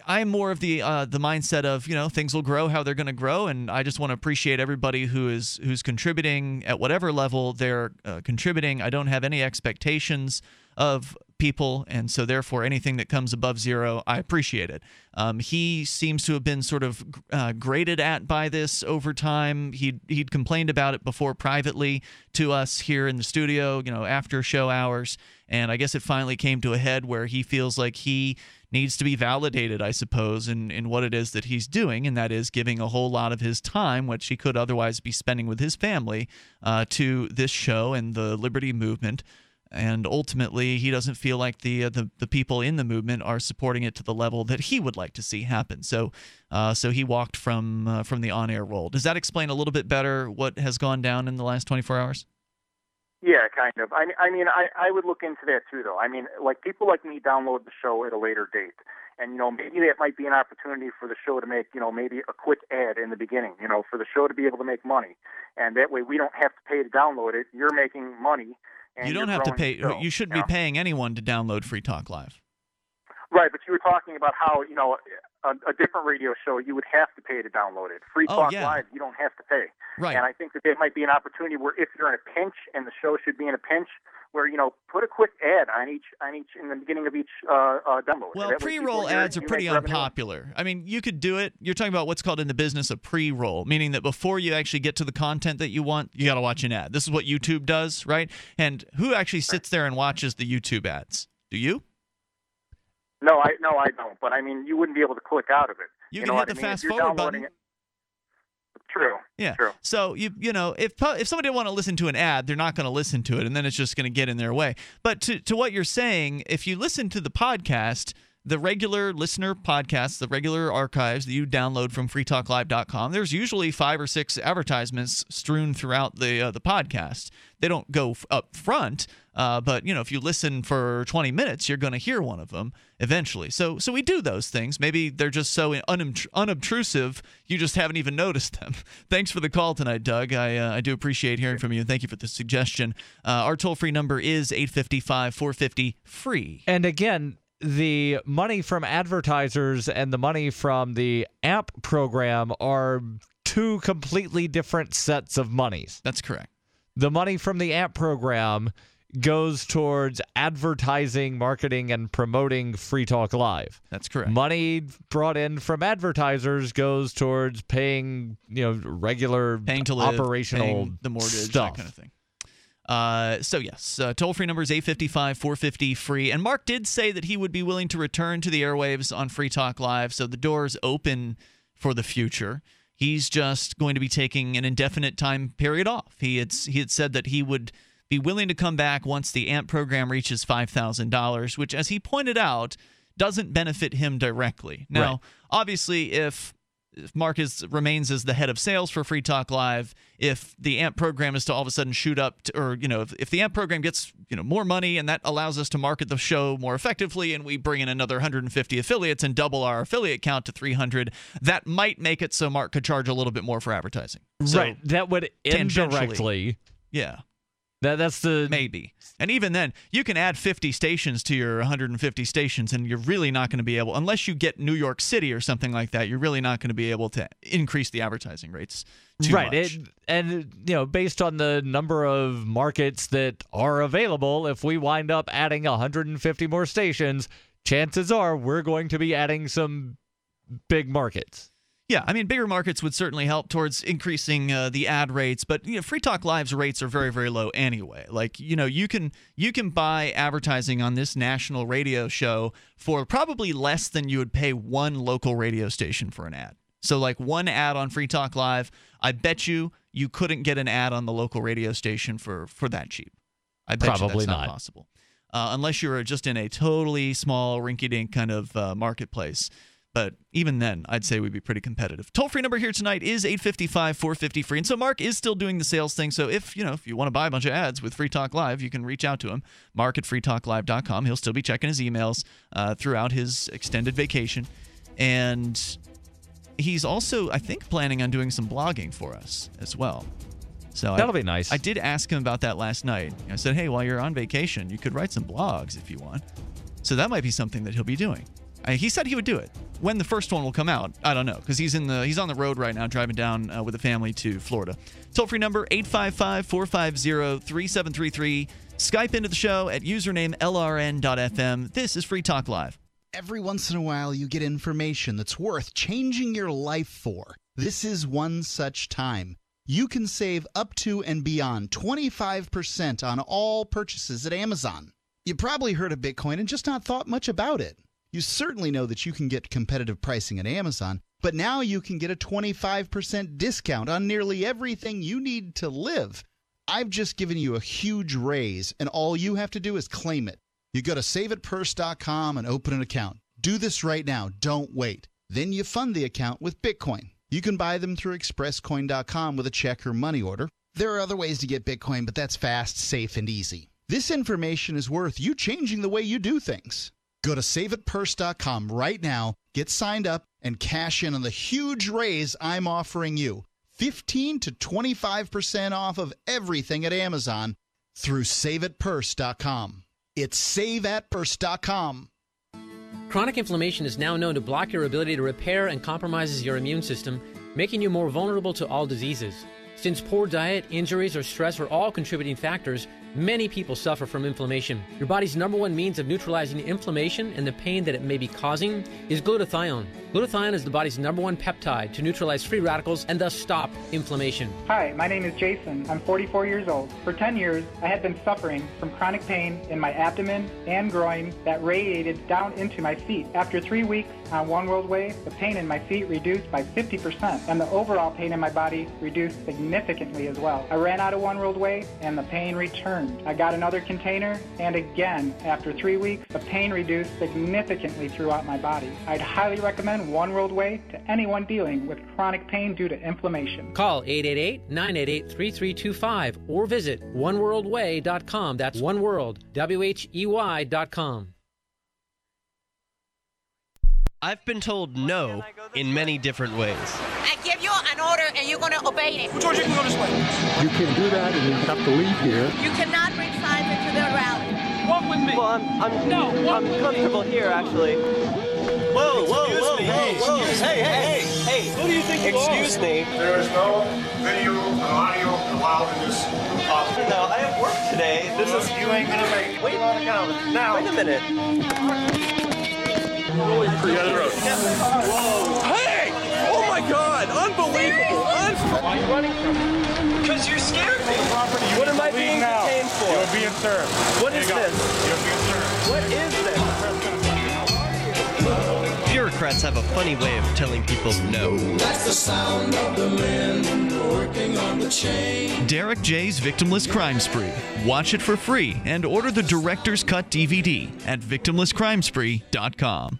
I'm more of the mindset of, you know, things will grow how they're going to grow, and I just want to appreciate everybody who's contributing at whatever level they're contributing. I don't have any expectations of people, and so therefore anything that comes above zero, I appreciate it. He seems to have been sort of grated at by this over time. He'd complained about it before privately to us here in the studio, you know, after show hours, and I guess it finally came to a head where he feels like he needs to be validated, I suppose, in what it is that he's doing, and that is giving a whole lot of his time, which he could otherwise be spending with his family, to this show and the liberty movement. And ultimately, he doesn't feel like the people in the movement are supporting it to the level that he would like to see happen. So, so he walked from the on-air role. Does that explain a little bit better what has gone down in the last 24 hours? Yeah, kind of. I mean, I would look into that too, though. I mean, like, people like me download the show at a later date. And, you know, maybe that might be an opportunity for the show to make, you know, maybe a quick ad in the beginning, you know, for the show to be able to make money. And that way we don't have to pay to download it. You're making money. And you don't have to pay. You shouldn't be paying anyone to download Free Talk Live. Right, but you were talking about how, you know, a different radio show, you would have to pay to download it. Free Talk Live, you don't have to pay. Right. And I think that might be an opportunity where, if you're in a pinch, and the show should be in a pinch, where, you know, put a quick ad on each in the beginning of each download. Well, pre-roll ads are pretty unpopular. Revenue. I mean, you could do it. You're talking about what's called in the business a pre-roll, meaning that before you actually get to the content that you want, you got to watch an ad. This is what YouTube does, right? And who actually sits there and watches the YouTube ads? Do you? No, I don't. But I mean, you wouldn't be able to click out of it. You can hit the fast forward button. True. Yeah. True. So you know, if somebody didn't want to listen to an ad, they're not going to listen to it, and then it's just going to get in their way. But to what you're saying, if you listen to the podcast, the regular listener podcasts, the regular archives that you download from freetalklive.com, there's usually 5 or 6 advertisements strewn throughout the podcast. They don't go up front, but you know, if you listen for 20 minutes, you're going to hear one of them eventually. So we do those things. Maybe they're just so unobtrusive, you just haven't even noticed them. Thanks for the call tonight, Doug. I do appreciate hearing from you, and thank you for the suggestion. Our toll-free number is 855-450-FREE. And again, the money from advertisers and the money from the AMP program are two completely different sets of monies. That's correct. The money from the AMP program goes towards advertising, marketing, and promoting Free Talk Live. That's correct. Money brought in from advertisers goes towards paying, you know, regular paying to live, operational paying the mortgage stuff. That kind of thing. So yes, toll-free number is 855-450-FREE, and Mark did say that he would be willing to return to the airwaves on Free Talk Live, so the door is open for the future. He's just going to be taking an indefinite time period off. He had said that he would be willing to come back once the AMP program reaches $5,000, which, as he pointed out, doesn't benefit him directly. Now, right, obviously, if Mark remains as the head of sales for Free Talk Live, if the AMP program is to all of a sudden shoot up, or you know, if the AMP program gets, you know, more money and that allows us to market the show more effectively, and we bring in another 150 affiliates and double our affiliate count to 300, that might make it so Mark could charge a little bit more for advertising. So, right, that would indirectly, yeah. That's the maybe. And even then, you can add 50 stations to your 150 stations, and you're really not going to be able, unless you get New York City or something like that, you're really not going to be able to increase the advertising rates too much. Right. And you know, based on the number of markets that are available, if we wind up adding 150 more stations, chances are we're going to be adding some big markets. Yeah, I mean, bigger markets would certainly help towards increasing the ad rates, but you know, Free Talk Live's rates are very, very low anyway. Like, you know, you can buy advertising on this national radio show for probably less than you would pay one local radio station for an ad. So, like, one ad on Free Talk Live, I bet you couldn't get an ad on the local radio station for that cheap. I bet probably you that's not possible, unless you're just in a totally small, rinky-dink kind of marketplace. But even then, I'd say we'd be pretty competitive. Toll-free number here tonight is 855-450-FREE. And so Mark is still doing the sales thing. So if you want to buy a bunch of ads with Free Talk Live, you can reach out to him, mark@freetalklive.com. He'll still be checking his emails throughout his extended vacation. And he's also, I think, planning on doing some blogging for us as well. So that'll be nice. I did ask him about that last night. I said, hey, while you're on vacation, you could write some blogs if you want. So that might be something that he'll be doing. He said he would do it. When the first one will come out, I don't know, because he's on the road right now, driving down with a family to Florida. Toll-free number 855-450-3733. Skype into the show at username lrn.fm. This is Free Talk Live. Every once in a while, you get information that's worth changing your life for. This is one such time. You can save up to and beyond 25% on all purchases at Amazon. You probably heard of Bitcoin and just not thought much about it. You certainly know that you can get competitive pricing at Amazon, but now you can get a 25% discount on nearly everything you need to live. I've just given you a huge raise, and all you have to do is claim it. You go to saveitpurse.com and open an account. Do this right now. Don't wait. Then you fund the account with Bitcoin. You can buy them through expresscoin.com with a check or money order. There are other ways to get Bitcoin, but that's fast, safe, and easy. This information is worth you changing the way you do things. Go to saveitpurse.com right now, get signed up, and cash in on the huge raise I'm offering you. 15 to 25% off of everything at Amazon through saveitpurse.com. It's saveatpurse.com. Chronic inflammation is now known to block your ability to repair and compromises your immune system, making you more vulnerable to all diseases. Since poor diet, injuries, or stress are all contributing factors, many people suffer from inflammation. Your body's #1 means of neutralizing inflammation and the pain that it may be causing is glutathione. Glutathione is the body's #1 peptide to neutralize free radicals and thus stop inflammation. Hi, my name is Jason. I'm 44 years old. For 10 years, I had been suffering from chronic pain in my abdomen and groin that radiated down into my feet. After 3 weeks on One World Way, the pain in my feet reduced by 50%, and the overall pain in my body reduced significantly as well. I ran out of One World Way, and the pain returned. returned. I got another container, and again, after 3 weeks, the pain reduced significantly throughout my body. I'd highly recommend One World Way to anyone dealing with chronic pain due to inflammation. Call 888-988-3325 or visit oneworldway.com. That's oneworld, W-H-E-Y.com. I've been told no in many different ways. I give you an order and you're going to obey it. George, you can go this way. You can do that and you have to leave here. You cannot bring signs into the rally. Walk with me. Well, I'm comfortable here, actually. Whoa, whoa, whoa, hey, whoa. Hey. Who do you think you are? Excuse me. There is no video or audio allowed in this office. No, I have work today. This is... You ain't going to make it. Wait now. Wait a minute. Holy free road. Whoa. Hey! Oh my god! Unbelievable! Why are you running from me? Because you're scared me. What am I being detained for? You're being served. What is this? You're being served. What is this? Bureaucrats have a funny way of telling people no. That's the sound of the men working on the chain. Derek J's Victimless Crime Spree. Watch it for free and order the Director's Cut DVD at victimlesscrimespree.com.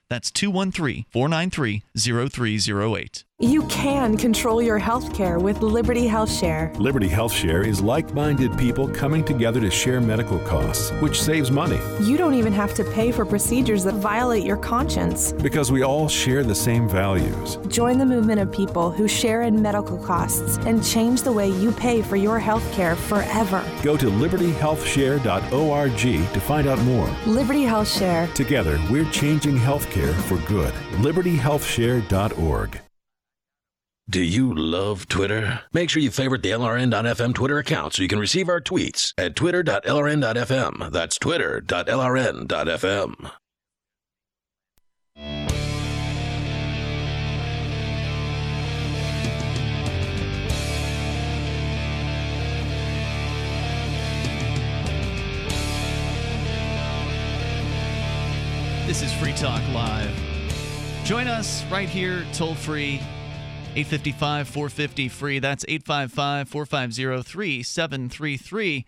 That's 213-493-0308. You can control your health care with Liberty Health Share. Liberty Health Share is like-minded people coming together to share medical costs, which saves money. You don't even have to pay for procedures that violate your conscience. Because we all share the same values. Join the movement of people who share in medical costs and change the way you pay for your health care forever. Go to libertyhealthshare.org to find out more. Liberty Health Share. Together, we're changing healthcare for good. libertyhealthshare.org. Do you love Twitter? Make sure you favorite the LRN.FM Twitter account so you can receive our tweets at twitter.lrn.fm. That's twitter.lrn.fm. This is Free Talk Live. Join us right here, toll-free, 855-450-FREE. That's 855-450-3733.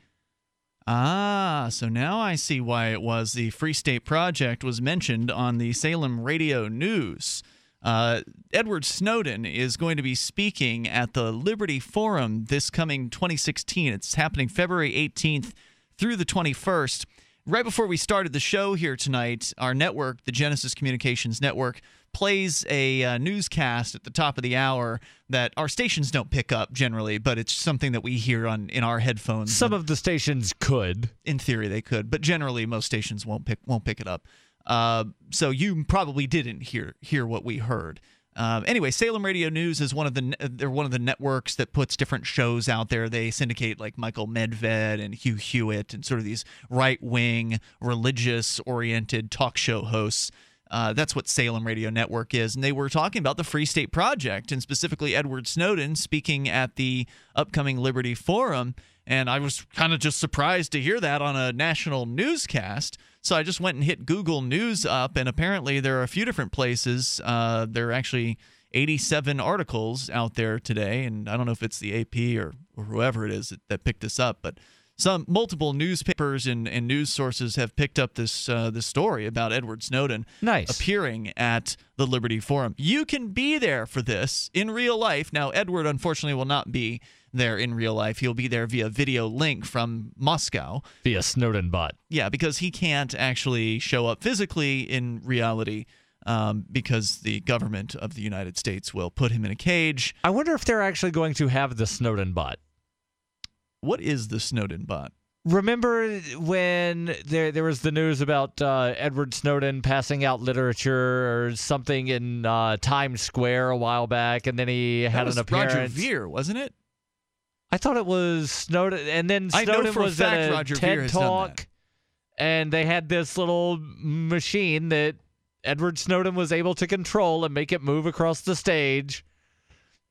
Ah, so now I see why it was the Free State Project was mentioned on the Salem Radio News. Edward Snowden is going to be speaking at the Liberty Forum this coming 2016. It's happening February 18th through the 21st. Right before we started the show here tonight, our network, the Genesis Communications Network, plays a newscast at the top of the hour that our stations don't pick up generally, but it's something that we hear in our headphones. Some of the stations could. In theory, they could, but generally most stations won't pick it up. So you probably didn't hear what we heard. Anyway, Salem Radio News is one of the networks that puts different shows out there. They syndicate like Michael Medved and Hugh Hewitt and sort of these right-wing, religious-oriented talk show hosts. That's what Salem Radio Network is. And they were talking about the Free State Project and specifically Edward Snowden speaking at the upcoming Liberty Forum. And I was kind of just surprised to hear that on a national newscast. So I just went and hit Google News up, and apparently there are a few different places. There are actually 87 articles out there today, and I don't know if it's the AP or whoever it is that picked this up, but multiple newspapers and news sources have picked up this story about Edward Snowden appearing at the Liberty Forum. You can be there for this in real life. Now, Edward, unfortunately, will not be there in real life. He'll be there via video link from Moscow. Via Snowden bot. Yeah, because he can't actually show up physically in reality because the government of the United States will put him in a cage. I wonder if they're actually going to have the Snowden bot. What is the Snowden bot? Remember when there was the news about Edward Snowden passing out literature or something in Times Square a while back, and then he had an appearance? That was Roger Veer, wasn't it? I thought it was Snowden, and then Snowden was at a TED Talk. And they had this little machine that Edward Snowden was able to control and make it move across the stage.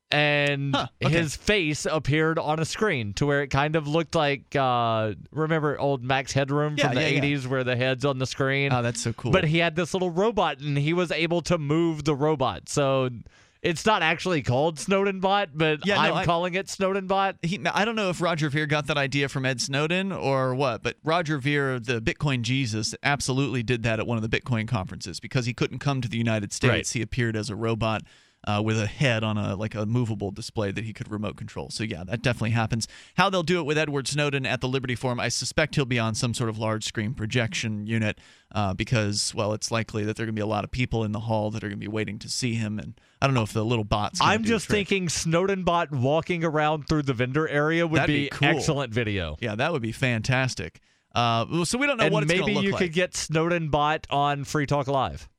And his face appeared on a screen to where it kind of looked like, remember old Max Headroom from the 80s where the head's on the screen? Oh, that's so cool. But he had this little robot, and he was able to move the robot. So it's not actually called Snowden Bot, but I'm calling it Snowden Bot. I don't know if Roger Ver got that idea from Ed Snowden or what, but Roger Ver, the Bitcoin Jesus, absolutely did that at one of the Bitcoin conferences because he couldn't come to the United States. Right. He appeared as a robot. With a head on a movable display that he could remote control. So yeah, that definitely happens. How they'll do it with Edward Snowden at the Liberty Forum, I suspect he'll be on some sort of large screen projection unit because, well, it's likely that there are going to be a lot of people in the hall that are going to be waiting to see him. And I don't know if the little bot's going to do the trick. I'm just thinking Snowden Bot walking around through the vendor area would be cool. Excellent video. Yeah, that would be fantastic. So we don't know what it's going to look like. Maybe you could get Snowden Bot on Free Talk Live.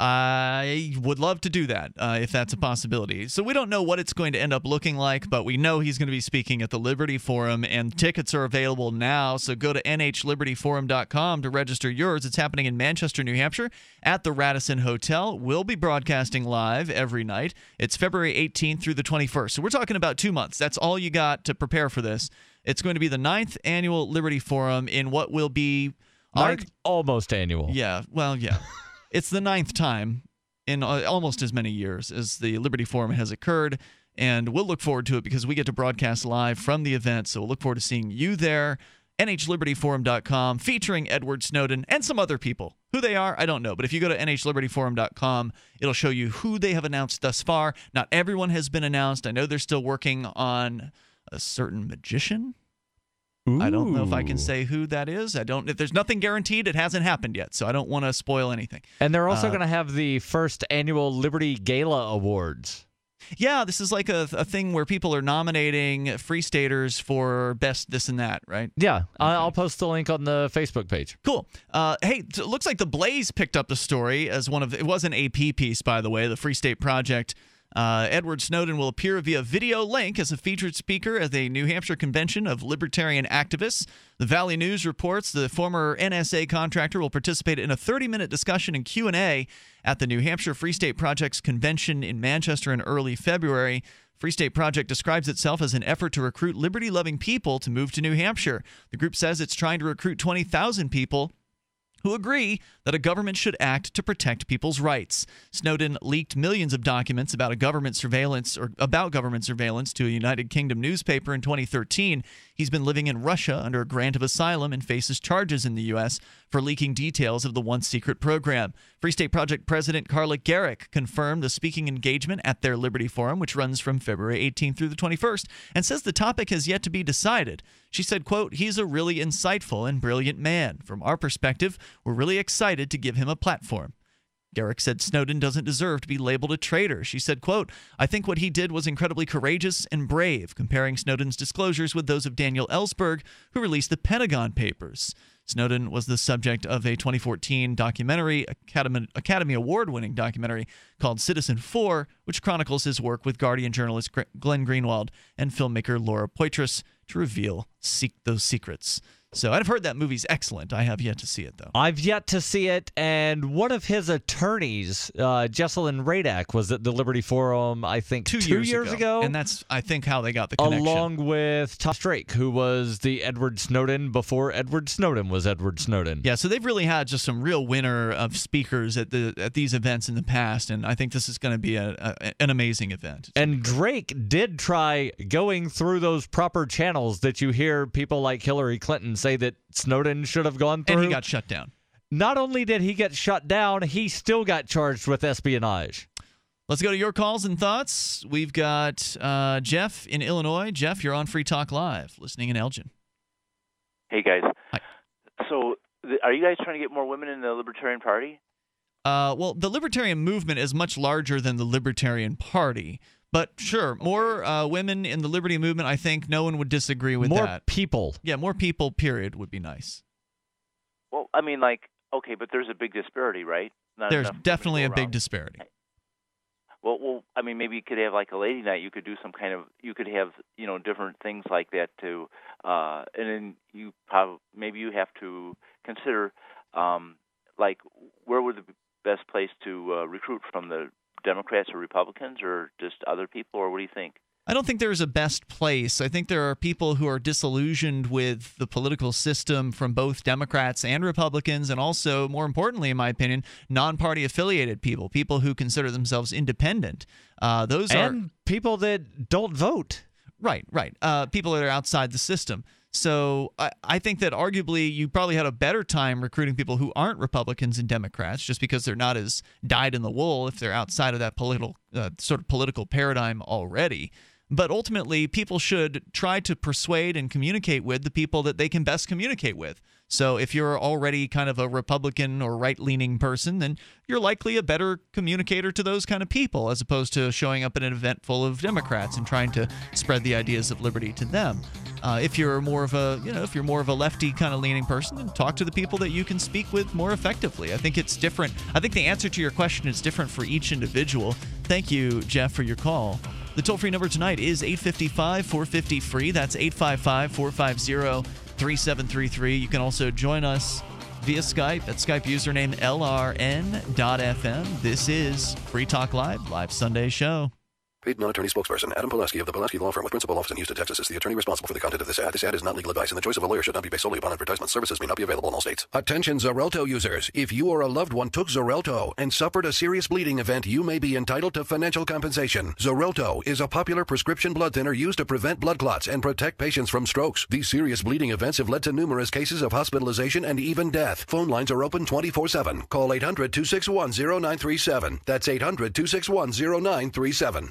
I would love to do that if that's a possibility. So we don't know what it's going to end up looking like, but we know he's going to be speaking at the Liberty Forum, and tickets are available now. So go to nhlibertyforum.com to register yours. It's happening in Manchester, New Hampshire at the Radisson Hotel. We'll be broadcasting live every night. It's February 18th through the 21st. So we're talking about 2 months. That's all you got to prepare for this. It's going to be the 9th annual Liberty Forum in what will be almost annual. Yeah, well, yeah. It's the 9th time in almost as many years as the Liberty Forum has occurred, and we'll look forward to it because we get to broadcast live from the event, so we'll look forward to seeing you there. NHLibertyForum.com, featuring Edward Snowden and some other people. Who they are, I don't know, but if you go to NHLibertyForum.com, it'll show you who they have announced thus far. Not everyone has been announced. I know they're still working on a certain magician. Ooh. I don't know if I can say who that is. There's nothing guaranteed. It hasn't happened yet, so I don't want to spoil anything. And they're also going to have the first annual Liberty Gala Awards. Yeah, this is like a thing where people are nominating free staters for best this and that, right? Yeah, okay. I'll post the link on the Facebook page. Cool. Hey, it looks like The Blaze picked up the story as one of – it was an AP piece, by the way, the Free State Project – Edward Snowden will appear via video link as a featured speaker at the New Hampshire Convention of Libertarian Activists. The Valley News reports the former NSA contractor will participate in a 30-minute discussion and Q&A at the New Hampshire Free State Project's convention in Manchester in early February. Free State Project describes itself as an effort to recruit liberty-loving people to move to New Hampshire. The group says it's trying to recruit 20,000 people who agree that a government should act to protect people's rights. Snowden leaked millions of documents about government surveillance to a United Kingdom newspaper in 2013. He's been living in Russia under a grant of asylum and faces charges in the U.S. for leaking details of the once-secret program. Free State Project President Carla Garrick confirmed the speaking engagement at their Liberty Forum, which runs from February 18th through the 21st, and says the topic has yet to be decided. She said, quote, "He's a really insightful and brilliant man. From our perspective, we're really excited to give him a platform." Garrick said Snowden doesn't deserve to be labeled a traitor. She said, quote, "I think what he did was incredibly courageous and brave," comparing Snowden's disclosures with those of Daniel Ellsberg, who released the Pentagon Papers. Snowden was the subject of a 2014 documentary, Academy Award-winning documentary called Citizen 4, which chronicles his work with Guardian journalist Glenn Greenwald and filmmaker Laura Poitras to reveal those secrets. So I've heard that movie's excellent. I have yet to see it, though. I've yet to see it, and one of his attorneys, Jesselyn Radak, was at the Liberty Forum, I think, two years ago. And that's, I think, how they got the connection. Along with Todd Drake, who was the Edward Snowden before Edward Snowden was Edward Snowden. Yeah, so they've really had just some real winner of speakers at these events in the past, and I think this is going to be an amazing event. And Drake did try going through those proper channels that you hear people like Hillary Clinton say that Snowden should have gone through. And he got shut down. Not only did he get shut down, he still got charged with espionage. Let's go to your calls and thoughts. We've got Jeff in Illinois. Jeff, you're on Free Talk Live, listening in Elgin. Hey, guys. Hi. So are you guys trying to get more women in the Libertarian Party? Well, the Libertarian movement is much larger than the Libertarian Party. But sure, more women in the Liberty movement, I think no one would disagree with that. More people. Yeah, more people, period, would be nice. Well, I mean, like, okay, but there's a big disparity, right? There's definitely a big disparity. Well, I mean, maybe you could have like a lady night. You could do some kind of, you could have, you know, different things like that to, and then you probably, maybe you have to consider, like, where would the best place to recruit from, the Democrats or Republicans or just other people, or what do you think? I don't think there's a best place. I think there are people who are disillusioned with the political system from both Democrats and Republicans, and also, more importantly, in my opinion, non-party affiliated people, people who consider themselves independent. Those and people that don't vote. Right, right. People that are outside the system. So I think that arguably you probably had a better time recruiting people who aren't Republicans and Democrats, just because they're not as dyed in the wool if they're outside of that political sort of political paradigm already. But ultimately, people should try to persuade and communicate with the people that they can best communicate with. So if you're already kind of a Republican or right-leaning person, then you're likely a better communicator to those kind of people, as opposed to showing up at an event full of Democrats and trying to spread the ideas of liberty to them. If you're more of a, you know, if you're more of a lefty kind of leaning person, then talk to the people that you can speak with more effectively. I think it's different. I think the answer to your question is different for each individual. Thank you, Jeff, for your call. The toll-free number tonight is 855-450-FREE. That's 855-450-3733. You can also join us via Skype at Skype username lrn.fm. This is Free Talk Live, live Sunday show. Paid non-attorney spokesperson Adam Pulaski of the Pulaski Law Firm with principal office in Houston, Texas is the attorney responsible for the content of this ad. This ad is not legal advice, and the choice of a lawyer should not be based solely upon advertisement. Services may not be available in all states. Attention Xarelto users. If you or a loved one took Xarelto and suffered a serious bleeding event, you may be entitled to financial compensation. Xarelto is a popular prescription blood thinner used to prevent blood clots and protect patients from strokes. These serious bleeding events have led to numerous cases of hospitalization and even death. Phone lines are open 24/7. Call 800-261-0937. That's 800-261-0937.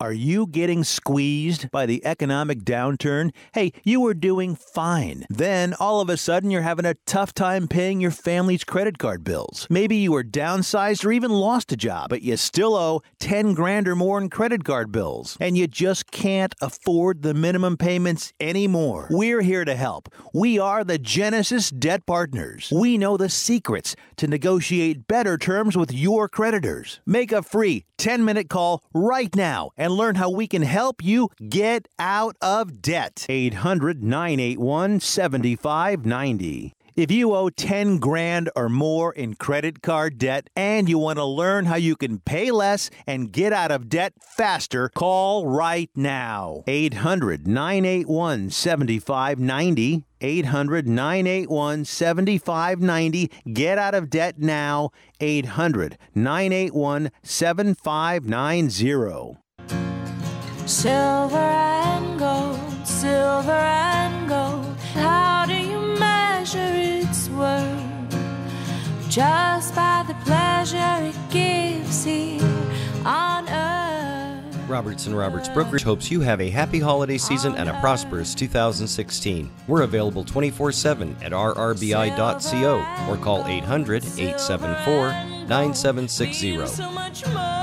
Are you getting squeezed by the economic downturn? Hey, you were doing fine. Then, all of a sudden, you're having a tough time paying your family's credit card bills. Maybe you were downsized or even lost a job, but you still owe 10 grand or more in credit card bills. And you just can't afford the minimum payments anymore. We're here to help. We are the Genesis Debt Partners. We know the secrets to negotiate better terms with your creditors. Make a free 10-minute call right now and learn how we can help you get out of debt. 800-981-7590. If you owe 10 grand or more in credit card debt and you want to learn how you can pay less and get out of debt faster, call right now. 800-981-7590. 800-981-7590. Get out of debt now. 800-981-7590. Silver and gold, silver and gold, how do you measure its worth? Just by the pleasure it gives here on earth. Roberts & Roberts Brokerage hopes you have a happy holiday season and a prosperous 2016. We're available 24/7 at rrbi.co or call 800-874-9760.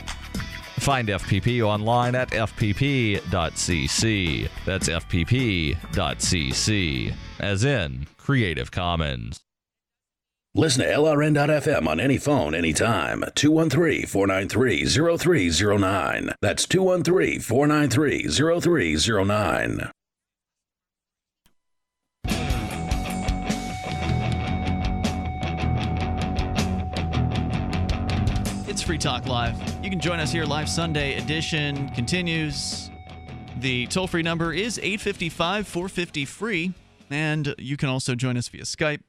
Find FPP online at fpp.cc. That's fpp.cc, as in Creative Commons. Listen to LRN.FM on any phone, anytime. 213-493-0309. That's 213-493-0309. It's Free Talk Live. You can join us here. Live Sunday edition continues. The toll-free number is 855-450-FREE. And you can also join us via Skype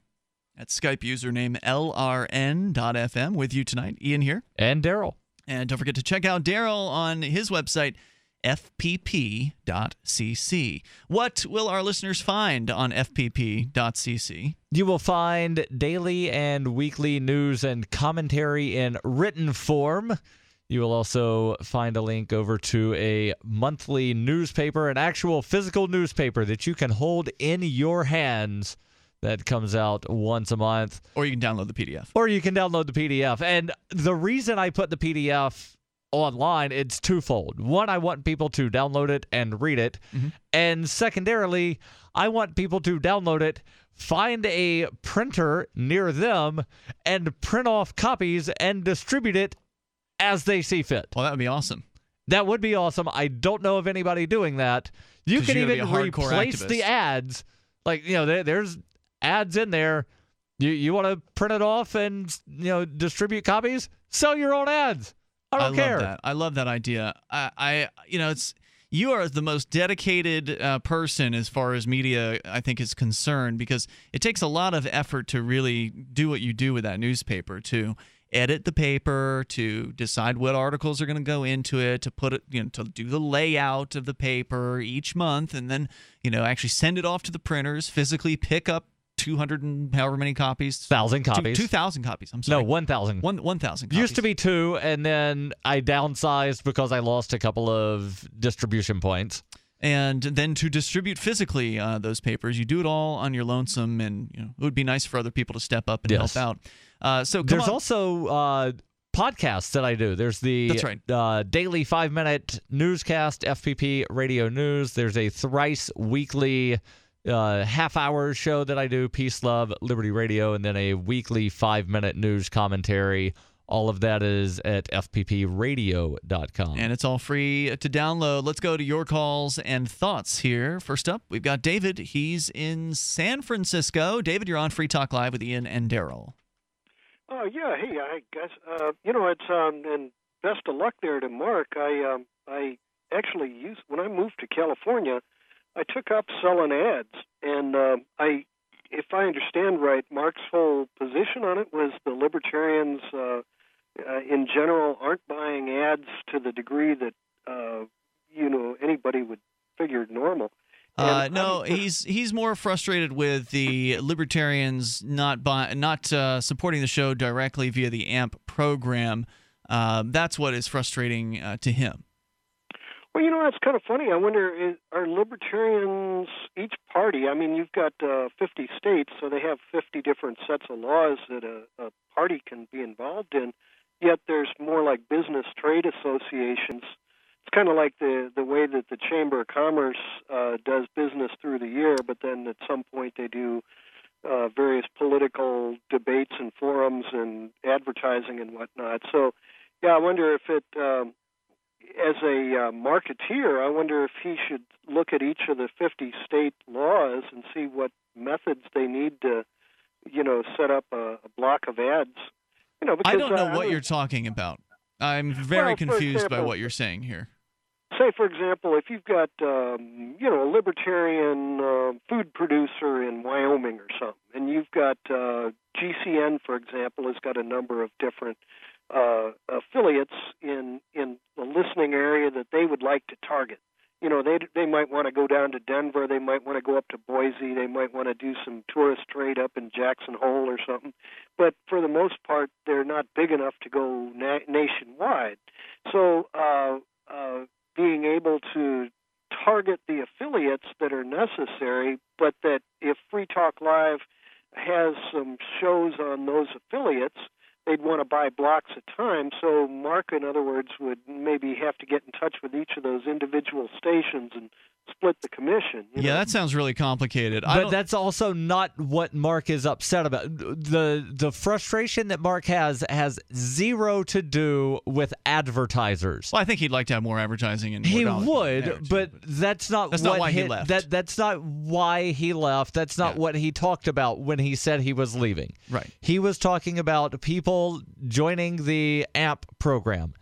at Skype username LRN.FM. With you tonight, Ian here. And Daryl. And don't forget to check out Daryl on his website, fpp.cc. What will our listeners find on fpp.cc? You will find daily and weekly news and commentary in written form. You will also find a link over to a monthly newspaper, an actual physical newspaper that you can hold in your hands that comes out once a month. Or you can download the PDF. Or you can download the PDF. And the reason I put the PDF online, it's twofold. One, I want people to download it and read it. Mm-hmm. And secondarily, I want people to download it, find a printer near them, and print off copies and distribute it as they see fit. Well, that would be awesome. That would be awesome. I don't know of anybody doing that. You can even replace the ads. Like, you know, there's ads in there. You want to print it off and, you know, distribute copies? Sell your own ads. I don't care. Love that. I love that idea. I you know, you are the most dedicated person as far as media, I think, is concerned, because it takes a lot of effort to really do what you do with that newspaper, to edit the paper, to decide what articles are going to go into it, to put it, you know, to do the layout of the paper each month, and then, you know, actually send it off to the printers, physically pick up 200 and however many copies. 1,000 copies. 2,000 copies. I'm sorry. No, 1,000. 1,000 copies. Used to be 2, and then I downsized because I lost a couple of distribution points. And then to distribute physically those papers, you do it all on your lonesome, and you know, it would be nice for other people to step up and help out. There's also podcasts that I do. There's the daily 5-minute newscast, FPP Radio News. There's a thrice weekly half-hour show that I do, Peace, Love, Liberty Radio, and then a weekly 5-minute news commentary. All of that is at fppradio.com. And it's all free to download. Let's go to your calls and thoughts here. First up, we've got David. He's in San Francisco. David, you're on Free Talk Live with Ian and Daryl. Oh, yeah. Hey, I guess, you know, it's and best of luck there to Mark. I actually used, when I moved to California, I took up selling ads, and if I understand right, Mark's whole position on it was the libertarians in general aren't buying ads to the degree that you know, anybody would figure normal. No, he's more frustrated with the libertarians not supporting the show directly via the AMP program. That's what is frustrating to him. Well, you know, it's kind of funny. I wonder, are libertarians, each party, I mean, you've got 50 states, so they have 50 different sets of laws that a party can be involved in, yet there's more like business trade associations. It's kind of like the way that the Chamber of Commerce does business through the year, but then at some point they do various political debates and forums and advertising and whatnot. So, yeah, I wonder if it... as a marketeer, I wonder if he should look at each of the 50 state laws and see what methods they need to, you know, set up a block of ads. You know, because I don't know what you're talking about. I'm very confused by what you're saying here. Say, for example, if you've got, you know, a libertarian food producer in Wyoming or something, and you've got GCN, for example, has got a number of different affiliates in the listening area that they would like to target. you know, they might want to go down to Denver. They might want to go up to Boise. They might want to do some tourist trade up in Jackson Hole or something. But for the most part, they're not big enough to go nationwide. So being able to target the affiliates that are necessary, but that if Free Talk Live has some shows on those affiliates, they'd want to buy blocks at time. So Mark, in other words, would maybe have to get in touch with each of those individual stations and split the commission. Yeah, that sounds really complicated. But that's also not what Mark is upset about. The frustration that Mark has zero to do with advertisers. Well, I think he'd like to have more advertising. And more but that's not why he left. That's not why he left. That's not what he talked about when he said he was leaving. Right. He was talking about people joining the AMP program.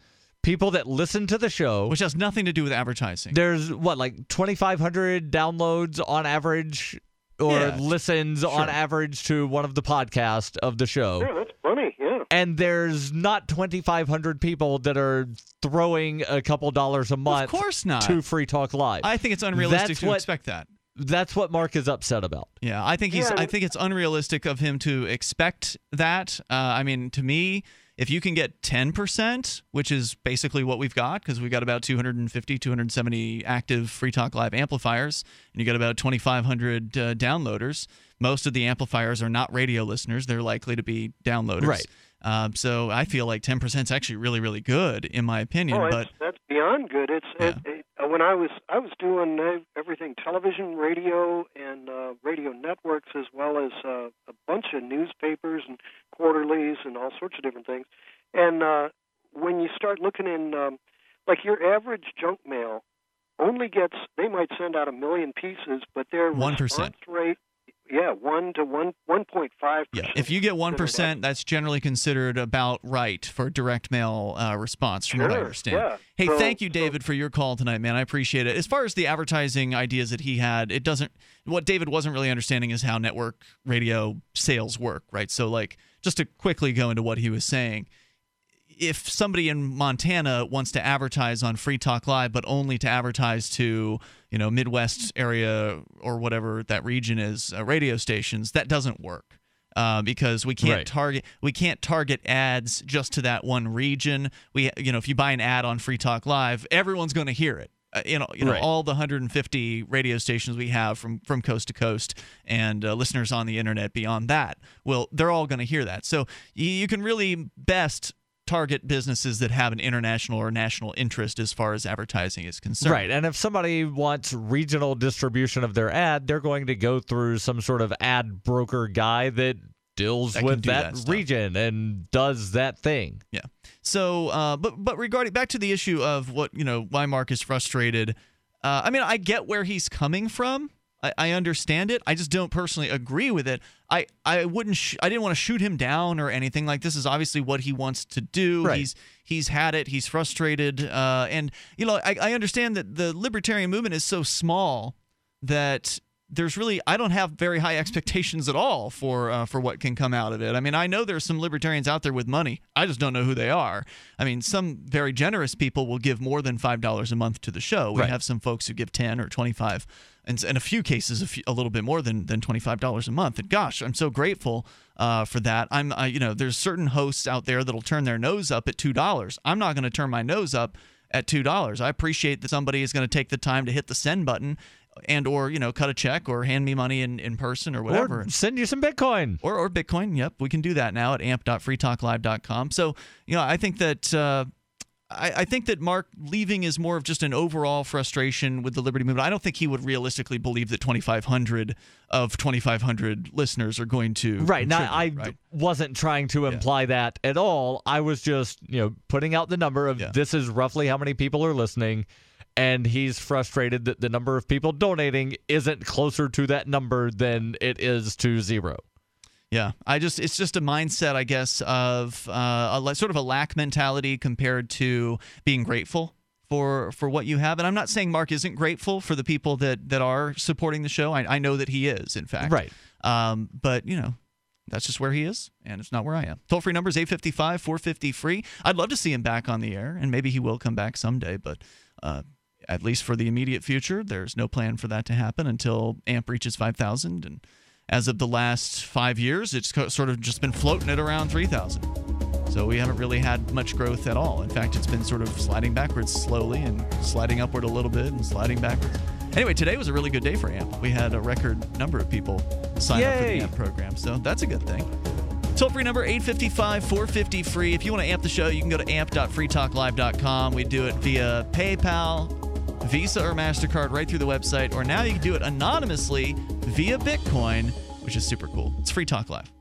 People that listen to the show. Which has nothing to do with advertising. There's, what, like 2,500 downloads on average or listens on average to one of the podcasts of the show. Yeah, that's funny, yeah. And there's not 2,500 people that are throwing a couple dollars a month of course not. To Free Talk Live. I think it's unrealistic to expect that. That's what Mark is upset about. Yeah, I think he's. I think it's unrealistic of him to expect that. I mean, to me... If you can get 10%, which is basically what we've got, because we've got about 250, 270 active Free Talk Live amplifiers, and you got about 2,500 downloaders. Most of the amplifiers are not radio listeners. They're likely to be downloaders. Right. So I feel like 10% is actually really, really good, in my opinion. Oh, but that's beyond good. It's when I was doing everything, television, radio, and radio networks, as well as a bunch of newspapers and quarterlies and all sorts of different things. And when you start looking in, like your average junk mail only gets, they might send out 1 million pieces, but their 1% response rate, 1 to 1.5%. Yeah, if you get 1%, that's generally considered about right for direct mail response, from what I understand. Yeah. Hey, so, thank you, David, for your call tonight, man. I appreciate it. As far as the advertising ideas that he had, it doesn't. What David wasn't really understanding is how network radio sales work, right? So, like, just to quickly go into what he was saying. If somebody in Montana wants to advertise on Free Talk Live, but only to advertise to, you know, Midwest area or whatever that region is, radio stations, that doesn't work because we can't target ads just to that one region. We, you know, if you buy an ad on Free Talk Live, everyone's going to hear it. You know, all the 150 radio stations we have from coast to coast and listeners on the internet beyond that, well, they're all going to hear that. So you can really best target businesses that have an international or national interest as far as advertising is concerned. Right, and if somebody wants regional distribution of their ad, they're going to go through some sort of ad broker guy that deals with that region and does that thing. Yeah. So, but regarding back to the issue of what why Mark is frustrated, I mean, I get where he's coming from. I understand it. I just don't personally agree with it. I didn't want to shoot him down or anything. Like, this is obviously what he wants to do. Right. He's had it. He's frustrated. And you know, I understand that the libertarian movement is so small that there's really, I don't have very high expectations at all for what can come out of it. I mean, I know there's some libertarians out there with money. I just don't know who they are. I mean, some very generous people will give more than $5 a month to the show. We have some folks who give 10 or 25. And in a few cases, a little bit more than $25 a month. And gosh, I'm so grateful for that. There's certain hosts out there that'll turn their nose up at $2. I'm not going to turn my nose up at $2. I appreciate that somebody is going to take the time to hit the send button and or, you know, cut a check or hand me money in person or whatever. Or send you some Bitcoin. Or Bitcoin, yep. We can do that now at amp.freetalklive.com. So, you know, I think that... I think that Mark leaving is more of just an overall frustration with the Liberty movement. I don't think he would realistically believe that 2,500 of 2,500 listeners are going to I wasn't trying to imply that at all. I was just putting out the number of this is roughly how many people are listening, and he's frustrated that the number of people donating isn't closer to that number than it is to zero. Yeah, it's just a mindset, I guess, of sort of a lack mentality compared to being grateful for what you have. And I'm not saying Mark isn't grateful for the people that are supporting the show. I know that he is, in fact. Right. But, that's just where he is, and it's not where I am. Toll-free number is 855-450-FREE. I'd love to see him back on the air, and maybe he will come back someday, but at least for the immediate future, there's no plan for that to happen until AMP reaches 5,000. And as of the last 5 years, it's sort of just been floating at around 3,000. So we haven't really had much growth at all. In fact, it's been sort of sliding backwards slowly and sliding upward a little bit and sliding backwards. Anyway, today was a really good day for AMP. We had a record number of people sign up for the AMP program, so that's a good thing. Toll-free number 855-450-FREE. If you want to amp the show, you can go to amp.freetalklive.com. We do it via PayPal, Visa or MasterCard, right through the website. Or now you can do it anonymously via Bitcoin, which is super cool. It's Free Talk Live.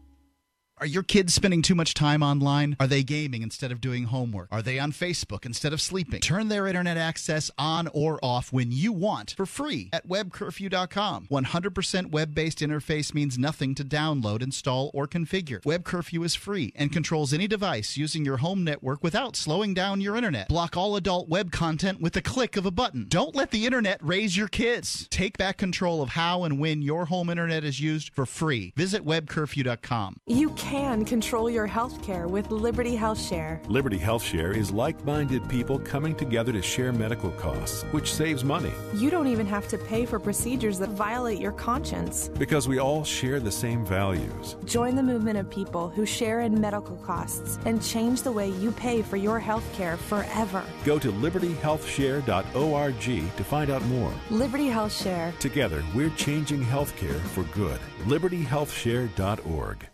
Are your kids spending too much time online? Are they gaming instead of doing homework? Are they on Facebook instead of sleeping? Turn their internet access on or off when you want for free at webcurfew.com. 100% web-based interface means nothing to download, install, or configure. Web Curfew is free and controls any device using your home network without slowing down your internet. Block all adult web content with a click of a button. Don't let the internet raise your kids. Take back control of how and when your home internet is used for free. Visit webcurfew.com. You can control your health care with Liberty Health Share. Liberty Health Share is like-minded people coming together to share medical costs, which saves money. You don't even have to pay for procedures that violate your conscience, because we all share the same values. Join the movement of people who share in medical costs and change the way you pay for your health care forever. Go to libertyhealthshare.org to find out more. Liberty Health Share. Together, we're changing health care for good. libertyhealthshare.org.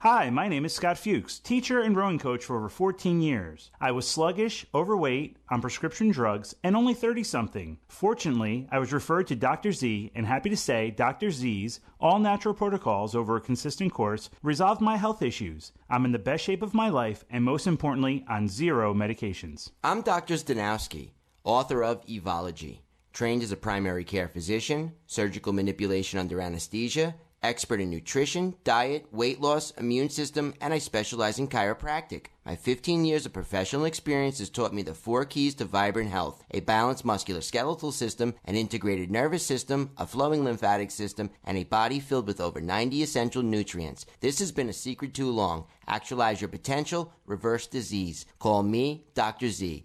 Hi, my name is Scott Fuchs, teacher and rowing coach for over 14 years. I was sluggish, overweight, on prescription drugs, and only 30-something. Fortunately, I was referred to Dr. Z, and happy to say Dr. Z's all-natural protocols over a consistent course resolved my health issues. I'm in the best shape of my life, and most importantly, on zero medications. I'm Dr. Zdanowski, author of Evology, trained as a primary care physician, surgical manipulation under anesthesia, expert in nutrition, diet, weight loss, immune system, and I specialize in chiropractic. My 15 years of professional experience has taught me the four keys to vibrant health: a balanced musculoskeletal system, an integrated nervous system, a flowing lymphatic system, and a body filled with over 90 essential nutrients. This has been a secret too long. Actualize your potential, reverse disease. Call me, Dr. Z.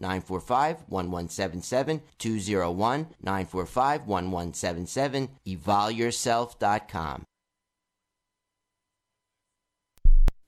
201-945-1177, 201-945-1177, evolyourself.com.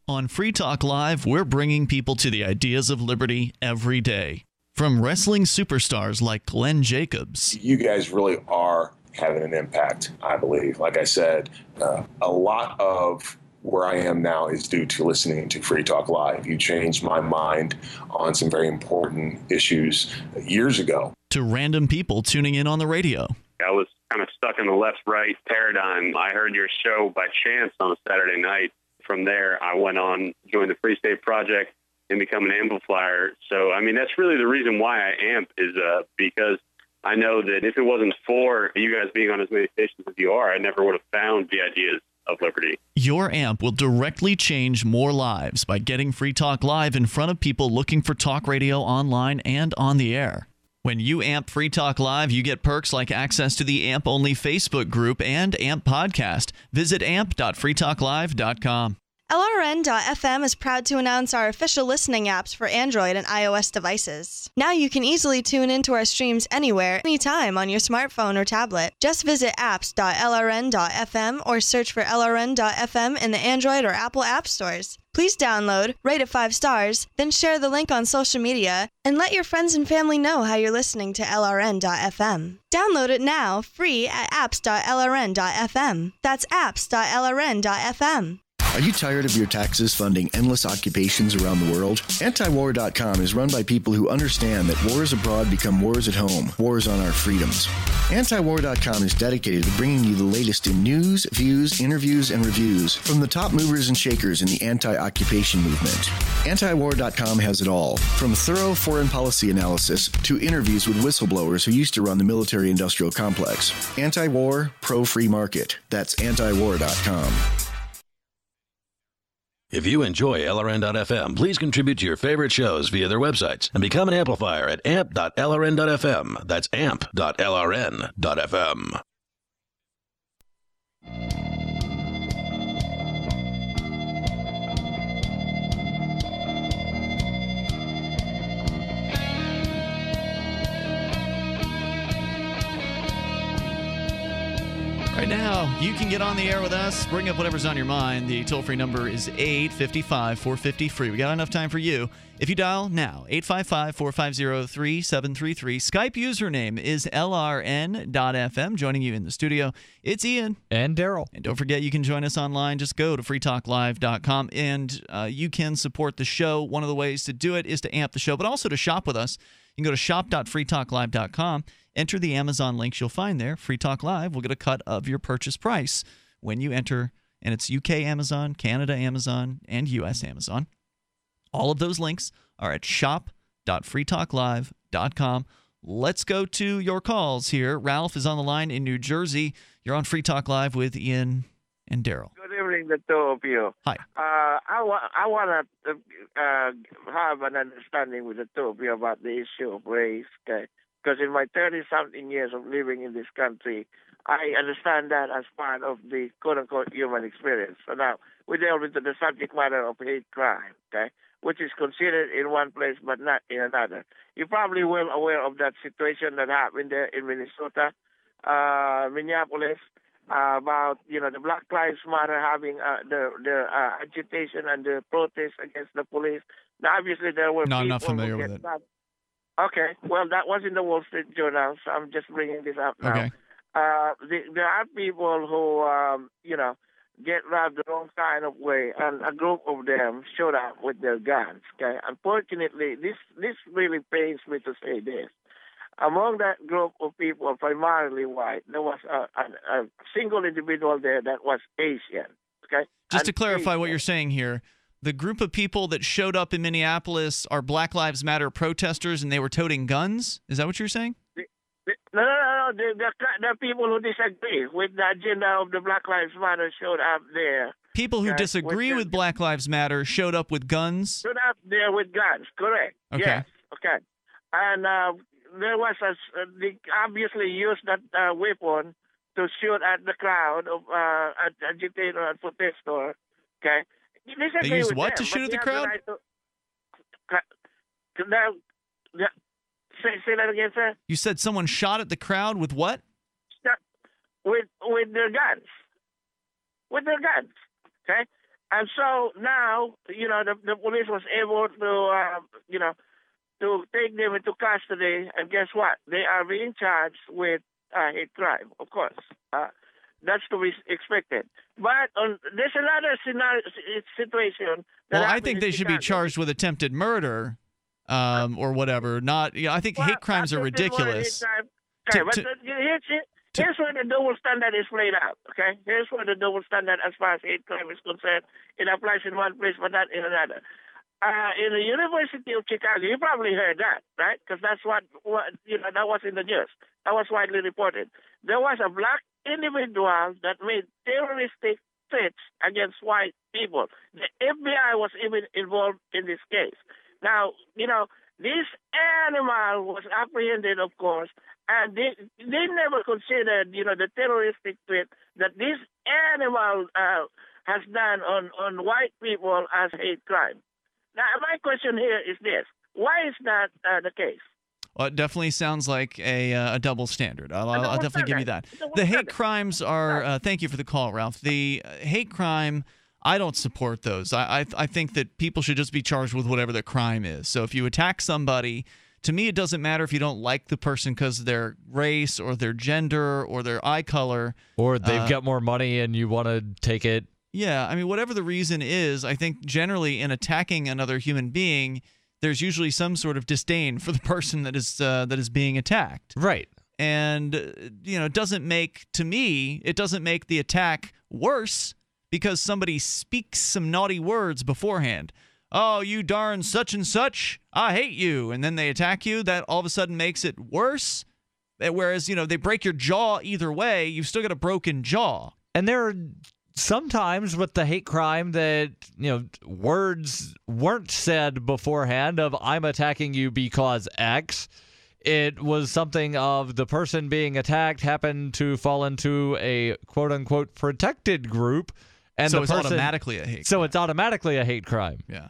On Free Talk Live, we're bringing people to the ideas of liberty every day. From wrestling superstars like Glenn Jacobs. You guys really are having an impact, I believe. Like I said, a lot of where I am now is due to listening to Free Talk Live. You changed my mind on some very important issues years ago. To random people tuning in on the radio. I was kind of stuck in the left-right paradigm. I heard your show by chance on a Saturday night. From there, I went on, joined the Free State Project, and become an amplifier. So, I mean, that's really the reason why I amp, is because I know that if it wasn't for you guys being on as many stations as you are, I never would have found the ideas of liberty. Your AMP will directly change more lives by getting Free Talk Live in front of people looking for talk radio online and on the air. When you AMP Free Talk Live, you get perks like access to the AMP-only Facebook group and AMP podcast. Visit amp.freetalklive.com. LRN.FM is proud to announce our official listening apps for Android and iOS devices. Now you can easily tune into our streams anywhere, anytime on your smartphone or tablet. Just visit apps.lrn.fm or search for LRN.FM in the Android or Apple app stores. Please download, rate it 5 stars, then share the link on social media, and let your friends and family know how you're listening to LRN.FM. Download it now, free at apps.lrn.fm. That's apps.lrn.fm. Are you tired of your taxes funding endless occupations around the world? Antiwar.com is run by people who understand that wars abroad become wars at home, wars on our freedoms. Antiwar.com is dedicated to bringing you the latest in news, views, interviews, and reviews from the top movers and shakers in the anti-occupation movement. Antiwar.com has it all, from thorough foreign policy analysis to interviews with whistleblowers who used to run the military-industrial complex. Antiwar, pro-free market. That's Antiwar.com. If you enjoy LRN.FM, please contribute to your favorite shows via their websites and become an amplifier at amp.lrn.fm. That's amp.lrn.fm. Right now, you can get on the air with us. Bring up whatever's on your mind. The toll-free number is 855-450-FREE. We got enough time for you. If you dial now, 855-450-3733. Skype username is LRN.FM. Joining you in the studio, it's Ian. And Daryl. And don't forget, you can join us online. Just go to freetalklive.com, and you can support the show. One of the ways to do it is to amp the show, but also to shop with us. You can go to shop.freetalklive.com. Enter the Amazon links you'll find there. Free Talk Live will get a cut of your purchase price when you enter. And it's UK Amazon, Canada Amazon, and US Amazon. All of those links are at shop.freetalklive.com. Let's go to your calls here. Ralph is on the line in New Jersey. You're on Free Talk Live with Ian and Daryl. Good evening, the two of you. Hi. I want to have an understanding with the two of you about the issue of race, okay? Because in my 30-something years of living in this country, I understand that as part of the quote-unquote human experience. So now we delve into the subject matter of hate crime, okay, which is considered in one place but not in another. You're probably well aware of that situation that happened there in Minnesota, Minneapolis, about, you know, the Black Lives Matter having their agitation and the protest against the police. Now, obviously, there were people. No, I'm not familiar with it. Okay, well, that was in the Wall Street Journal, so I'm just bringing this up now. Okay. There are people who, you know, get robbed the wrong kind of way, and a group of them showed up with their guns. Okay, unfortunately, this really pains me to say this. Among that group of people, primarily white, there was a single individual there that was Asian. Okay, just to clarify what you're saying here. The group of people that showed up in Minneapolis are Black Lives Matter protesters, and they were toting guns? Is that what you're saying? No. The people who disagree with the agenda of the Black Lives Matter showed up there. People who disagree with Black Lives Matter showed up with guns? Showed up there with guns, correct. Okay. Yes, okay. And there was they obviously used that weapon to shoot at the crowd of agitator and protester, okay? They used what to shoot at the crowd? Say that again, sir? You said someone shot at the crowd with what? With their guns. With their guns, okay? And so now, you know, the police was able to, you know, to take them into custody. And guess what? They are being charged with hate crime, of course. That's to be expected. But there's another scenario, situation. Well, I think they should be charged with attempted murder or whatever. Not, you know, I think hate crimes are ridiculous. Okay, but here's where the double standard is played out, okay? Here's where the double standard as far as hate crime is concerned. It applies in one place but not in another. In the University of Chicago, you probably heard that, right? Because that's what, you know, that was in the news. That was widely reported. There was a black individual that made terroristic threats against white people. The FBI was even involved in this case. Now, you know, this animal was apprehended, of course, and they never considered, you know, the terroristic threat that this animal has done on white people as hate crime. Now, my question here is this. Why is that the case? Well, it definitely sounds like a double standard. I'll definitely give you that. The hate crimes are thank you for the call, Ralph. The hate crime, I don't support those. I think that people should just be charged with whatever the crime is. So if you attack somebody, to me it doesn't matter if you don't like the person because of their race or their gender or their eye color. Or they've got more money and you want to take it. Yeah, I mean, whatever the reason is, I think generally in attacking another human being, there's usually some sort of disdain for the person that is being attacked. Right. And, you know, it doesn't make, to me, it doesn't make the attack worse because somebody speaks some naughty words beforehand. Oh, you darn such and such, I hate you. And then they attack you. That all of a sudden makes it worse. Whereas, you know, they break your jaw either way. You've still got a broken jaw. And there are sometimes with the hate crime that, you know, words weren't said beforehand of I'm attacking you because X. It was something of the person being attacked happened to fall into a quote-unquote protected group. And so it's automatically a hate crime. So it's automatically a hate crime. Yeah.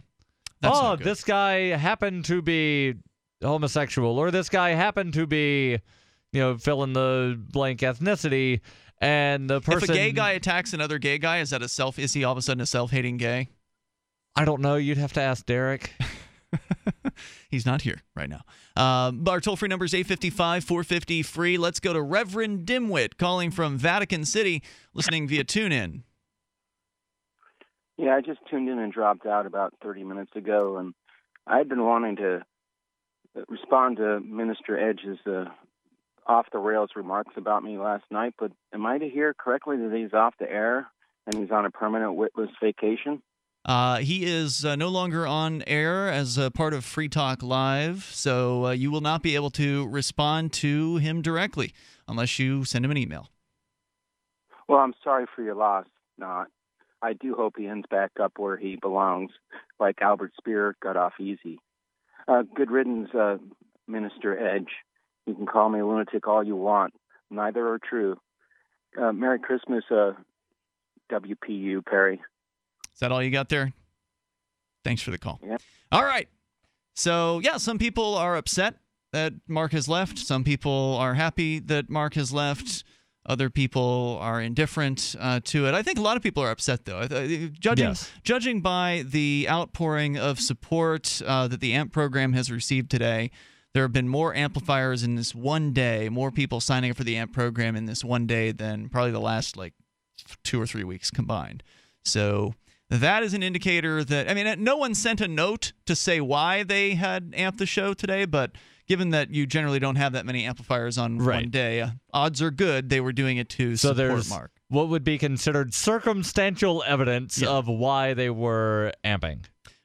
That's not good. This guy happened to be homosexual or this guy happened to be, you know, fill in the blank ethnicity. And the person, if a gay guy attacks another gay guy, is that a self? Is he all of a sudden a self-hating gay? I don't know. You'd have to ask Derek. He's not here right now. Our toll-free number is 855-450-FREE. Let's go to Reverend Dimwit calling from Vatican City, listening via TuneIn. Yeah, I just tuned in and dropped out about 30 minutes ago, and I've been wanting to respond to Minister Edge's off-the-rails remarks about me last night, but am I to hear correctly that he's off the air and he's on a permanent witless vacation? He is no longer on air as a part of Free Talk Live, so you will not be able to respond to him directly unless you send him an email. Well, I'm sorry for your loss, Not. I do hope he ends back up where he belongs, like Albert Speer got off easy. Good riddance, Minister Edge. You can call me a lunatic all you want. Neither are true. Merry Christmas, WPU Perry. Is that all you got there? Thanks for the call. Yep. All right. So, yeah, some people are upset that Mark has left. Some people are happy that Mark has left. Other people are indifferent to it. I think a lot of people are upset, though. Judging by the outpouring of support that the AMP program has received today, there have been more amplifiers in this one day, more people signing up for the AMP program in this one day than probably the last, like, 2 or 3 weeks combined. So that is an indicator that, I mean, no one sent a note to say why they had amped the show today, but given that you generally don't have that many amplifiers on one day, odds are good they were doing it to support Mark. What would be considered circumstantial evidence of why they were amping.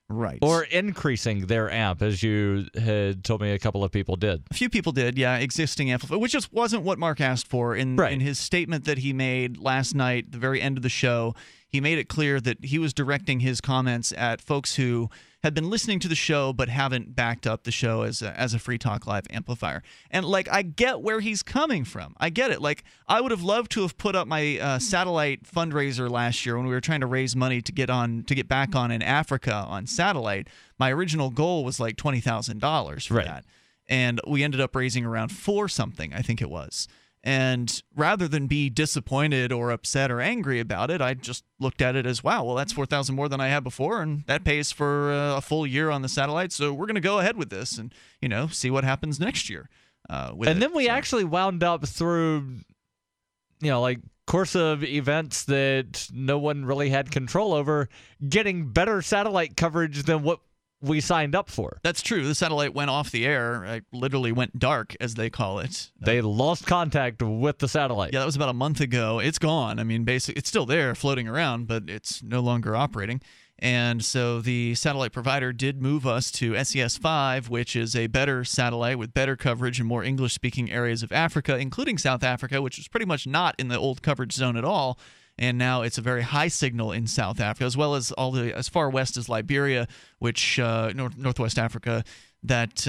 Right. Or increasing their amp, as you had told me a couple of people did. A few people did, yeah, existing amplifier, which just wasn't what Mark asked for in his statement that he made last night, the very end of the show. He made it clear that he was directing his comments at folks who had been listening to the show but haven't backed up the show as a Free Talk Live amplifier. And, like, I get where he's coming from. I get it. Like, I would have loved to have put up my satellite fundraiser last year when we were trying to raise money to get back on in Africa on satellite. My original goal was, like, $20,000 for that. And we ended up raising around four something, I think it was. And rather than be disappointed or upset or angry about it, I just looked at it as, wow, well, that's $4,000 more than I had before, and that pays for a full year on the satellite, so we're going to go ahead with this and, you know, see what happens next year. Then we actually wound up through, you know, like, course of events that no one really had control over, getting better satellite coverage than what we signed up for. That's true. The satellite went off the air. It literally went dark, as they call it. They lost contact with the satellite. Yeah, that was about a month ago. It's gone. I mean, basically, it's still there floating around, but it's no longer operating. And so the satellite provider did move us to SES-5, which is a better satellite with better coverage in more English-speaking areas of Africa, including South Africa, which was pretty much not in the old coverage zone at all. And now it's a very high signal in South Africa, as well as as far west as Liberia, which northwest Africa, that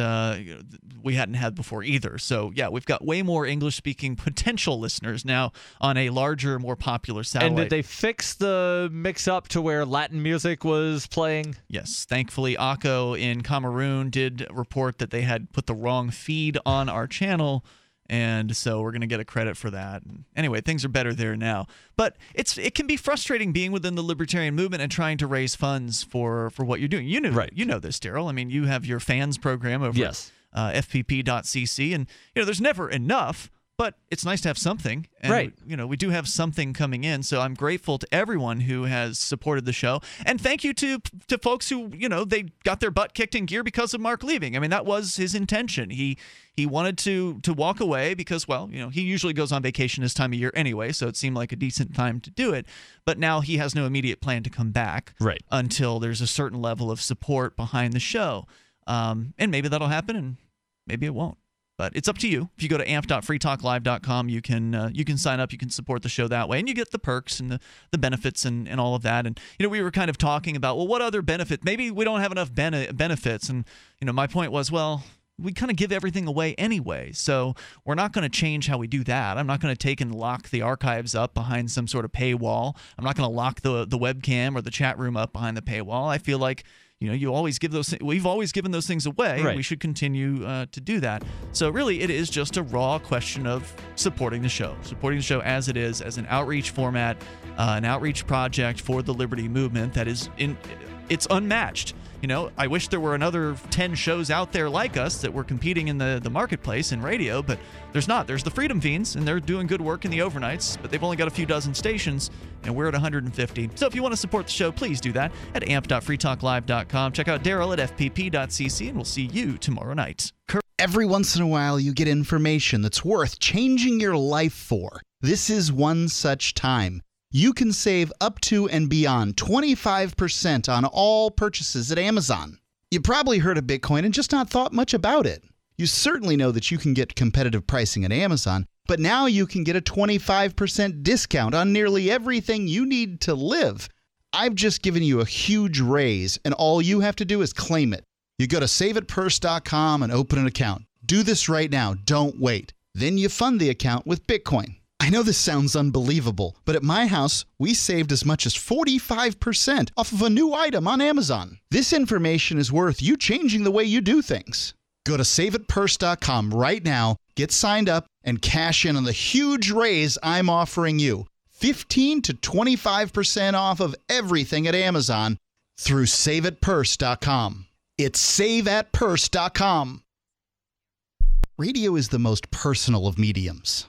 we hadn't had before either. So, yeah, we've got way more English-speaking potential listeners now on a larger, more popular satellite. And did they fix the mix-up to where Latin music was playing? Yes. Thankfully, ACO in Cameroon did report that they had put the wrong feed on our channel, and so we're going to get a credit for that. Anyway, things are better there now. But it can be frustrating being within the libertarian movement and trying to raise funds for what you're doing. You know this, Daryl. I mean, you have your fans program over at fpp.cc. And, you know, there's never enough, but it's nice to have something. And, you know, we do have something coming in. So I'm grateful to everyone who has supported the show. And thank you to folks who, you know, they got their butt kicked in gear because of Mark leaving. I mean, that was his intention. He wanted to walk away because, well, you know, he usually goes on vacation this time of year anyway, so it seemed like a decent time to do it. But now he has no immediate plan to come back until there's a certain level of support behind the show. And maybe that'll happen and maybe it won't. But it's up to you. If you go to amp.freetalklive.com, you can sign up. You can support the show that way, and you get the perks and the benefits and all of that. And, you know, we were kind of talking about, well, what other benefit? Maybe we don't have enough benefits. And, you know, my point was, well, we kind of give everything away anyway, so we're not going to change how we do that. I'm not going to take and lock the archives up behind some sort of paywall. I'm not going to lock the webcam or the chat room up behind the paywall. I feel like you know, you always give those. We've always given those things away. Right. We should continue to do that. So really, it is just a raw question of supporting the show as it is, as an outreach format, an outreach project for the liberty movement that is it's unmatched. You know, I wish there were another 10 shows out there like us that were competing in the marketplace in radio, but there's not. There's the Freedom Fiends, and they're doing good work in the overnights, but they've only got a few dozen stations, and we're at 150. So if you want to support the show, please do that at amp.freetalklive.com. Check out Daryl at fpp.cc, and we'll see you tomorrow night. Every once in a while, you get information that's worth changing your life for. This is one such time. You can save up to and beyond 25% on all purchases at Amazon. You probably heard of Bitcoin and just not thought much about it. You certainly know that you can get competitive pricing at Amazon, but now you can get a 25% discount on nearly everything you need to live. I've just given you a huge raise, and all you have to do is claim it. You go to saveitpurse.com and open an account. Do this right now. Don't wait. Then you fund the account with Bitcoin. I know this sounds unbelievable, but at my house, we saved as much as 45% off of a new item on Amazon. This information is worth you changing the way you do things. Go to saveitpurse.com right now, get signed up, and cash in on the huge raise I'm offering you. 15 to 25% off of everything at Amazon through saveitpurse.com. It's saveatpurse.com. Radio is the most personal of mediums.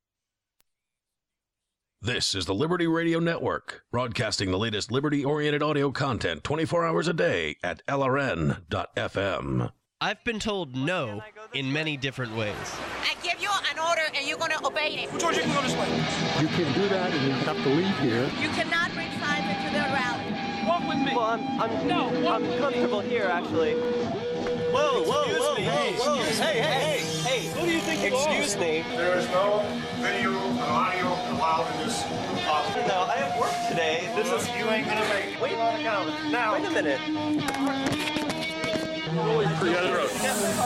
This is the Liberty Radio Network, broadcasting the latest liberty-oriented audio content 24 hours a day at LRN.FM. I've been told no in many different ways. I give you an order and you're going to obey it. Who told you you can go this way? You can do that and you have to leave here. You cannot bring signs into the rally. Walk with me. Well, I'm comfortable here, actually. Whoa, whoa, whoa, hey, whoa, whoa. Hey, hey, hey, hey. Who do you think you are? Excuse me. There is no video and audio allowed in this office. No, I have work today. This is... You ain't gonna make it. Wait on the count. Now. Wait a minute. Really,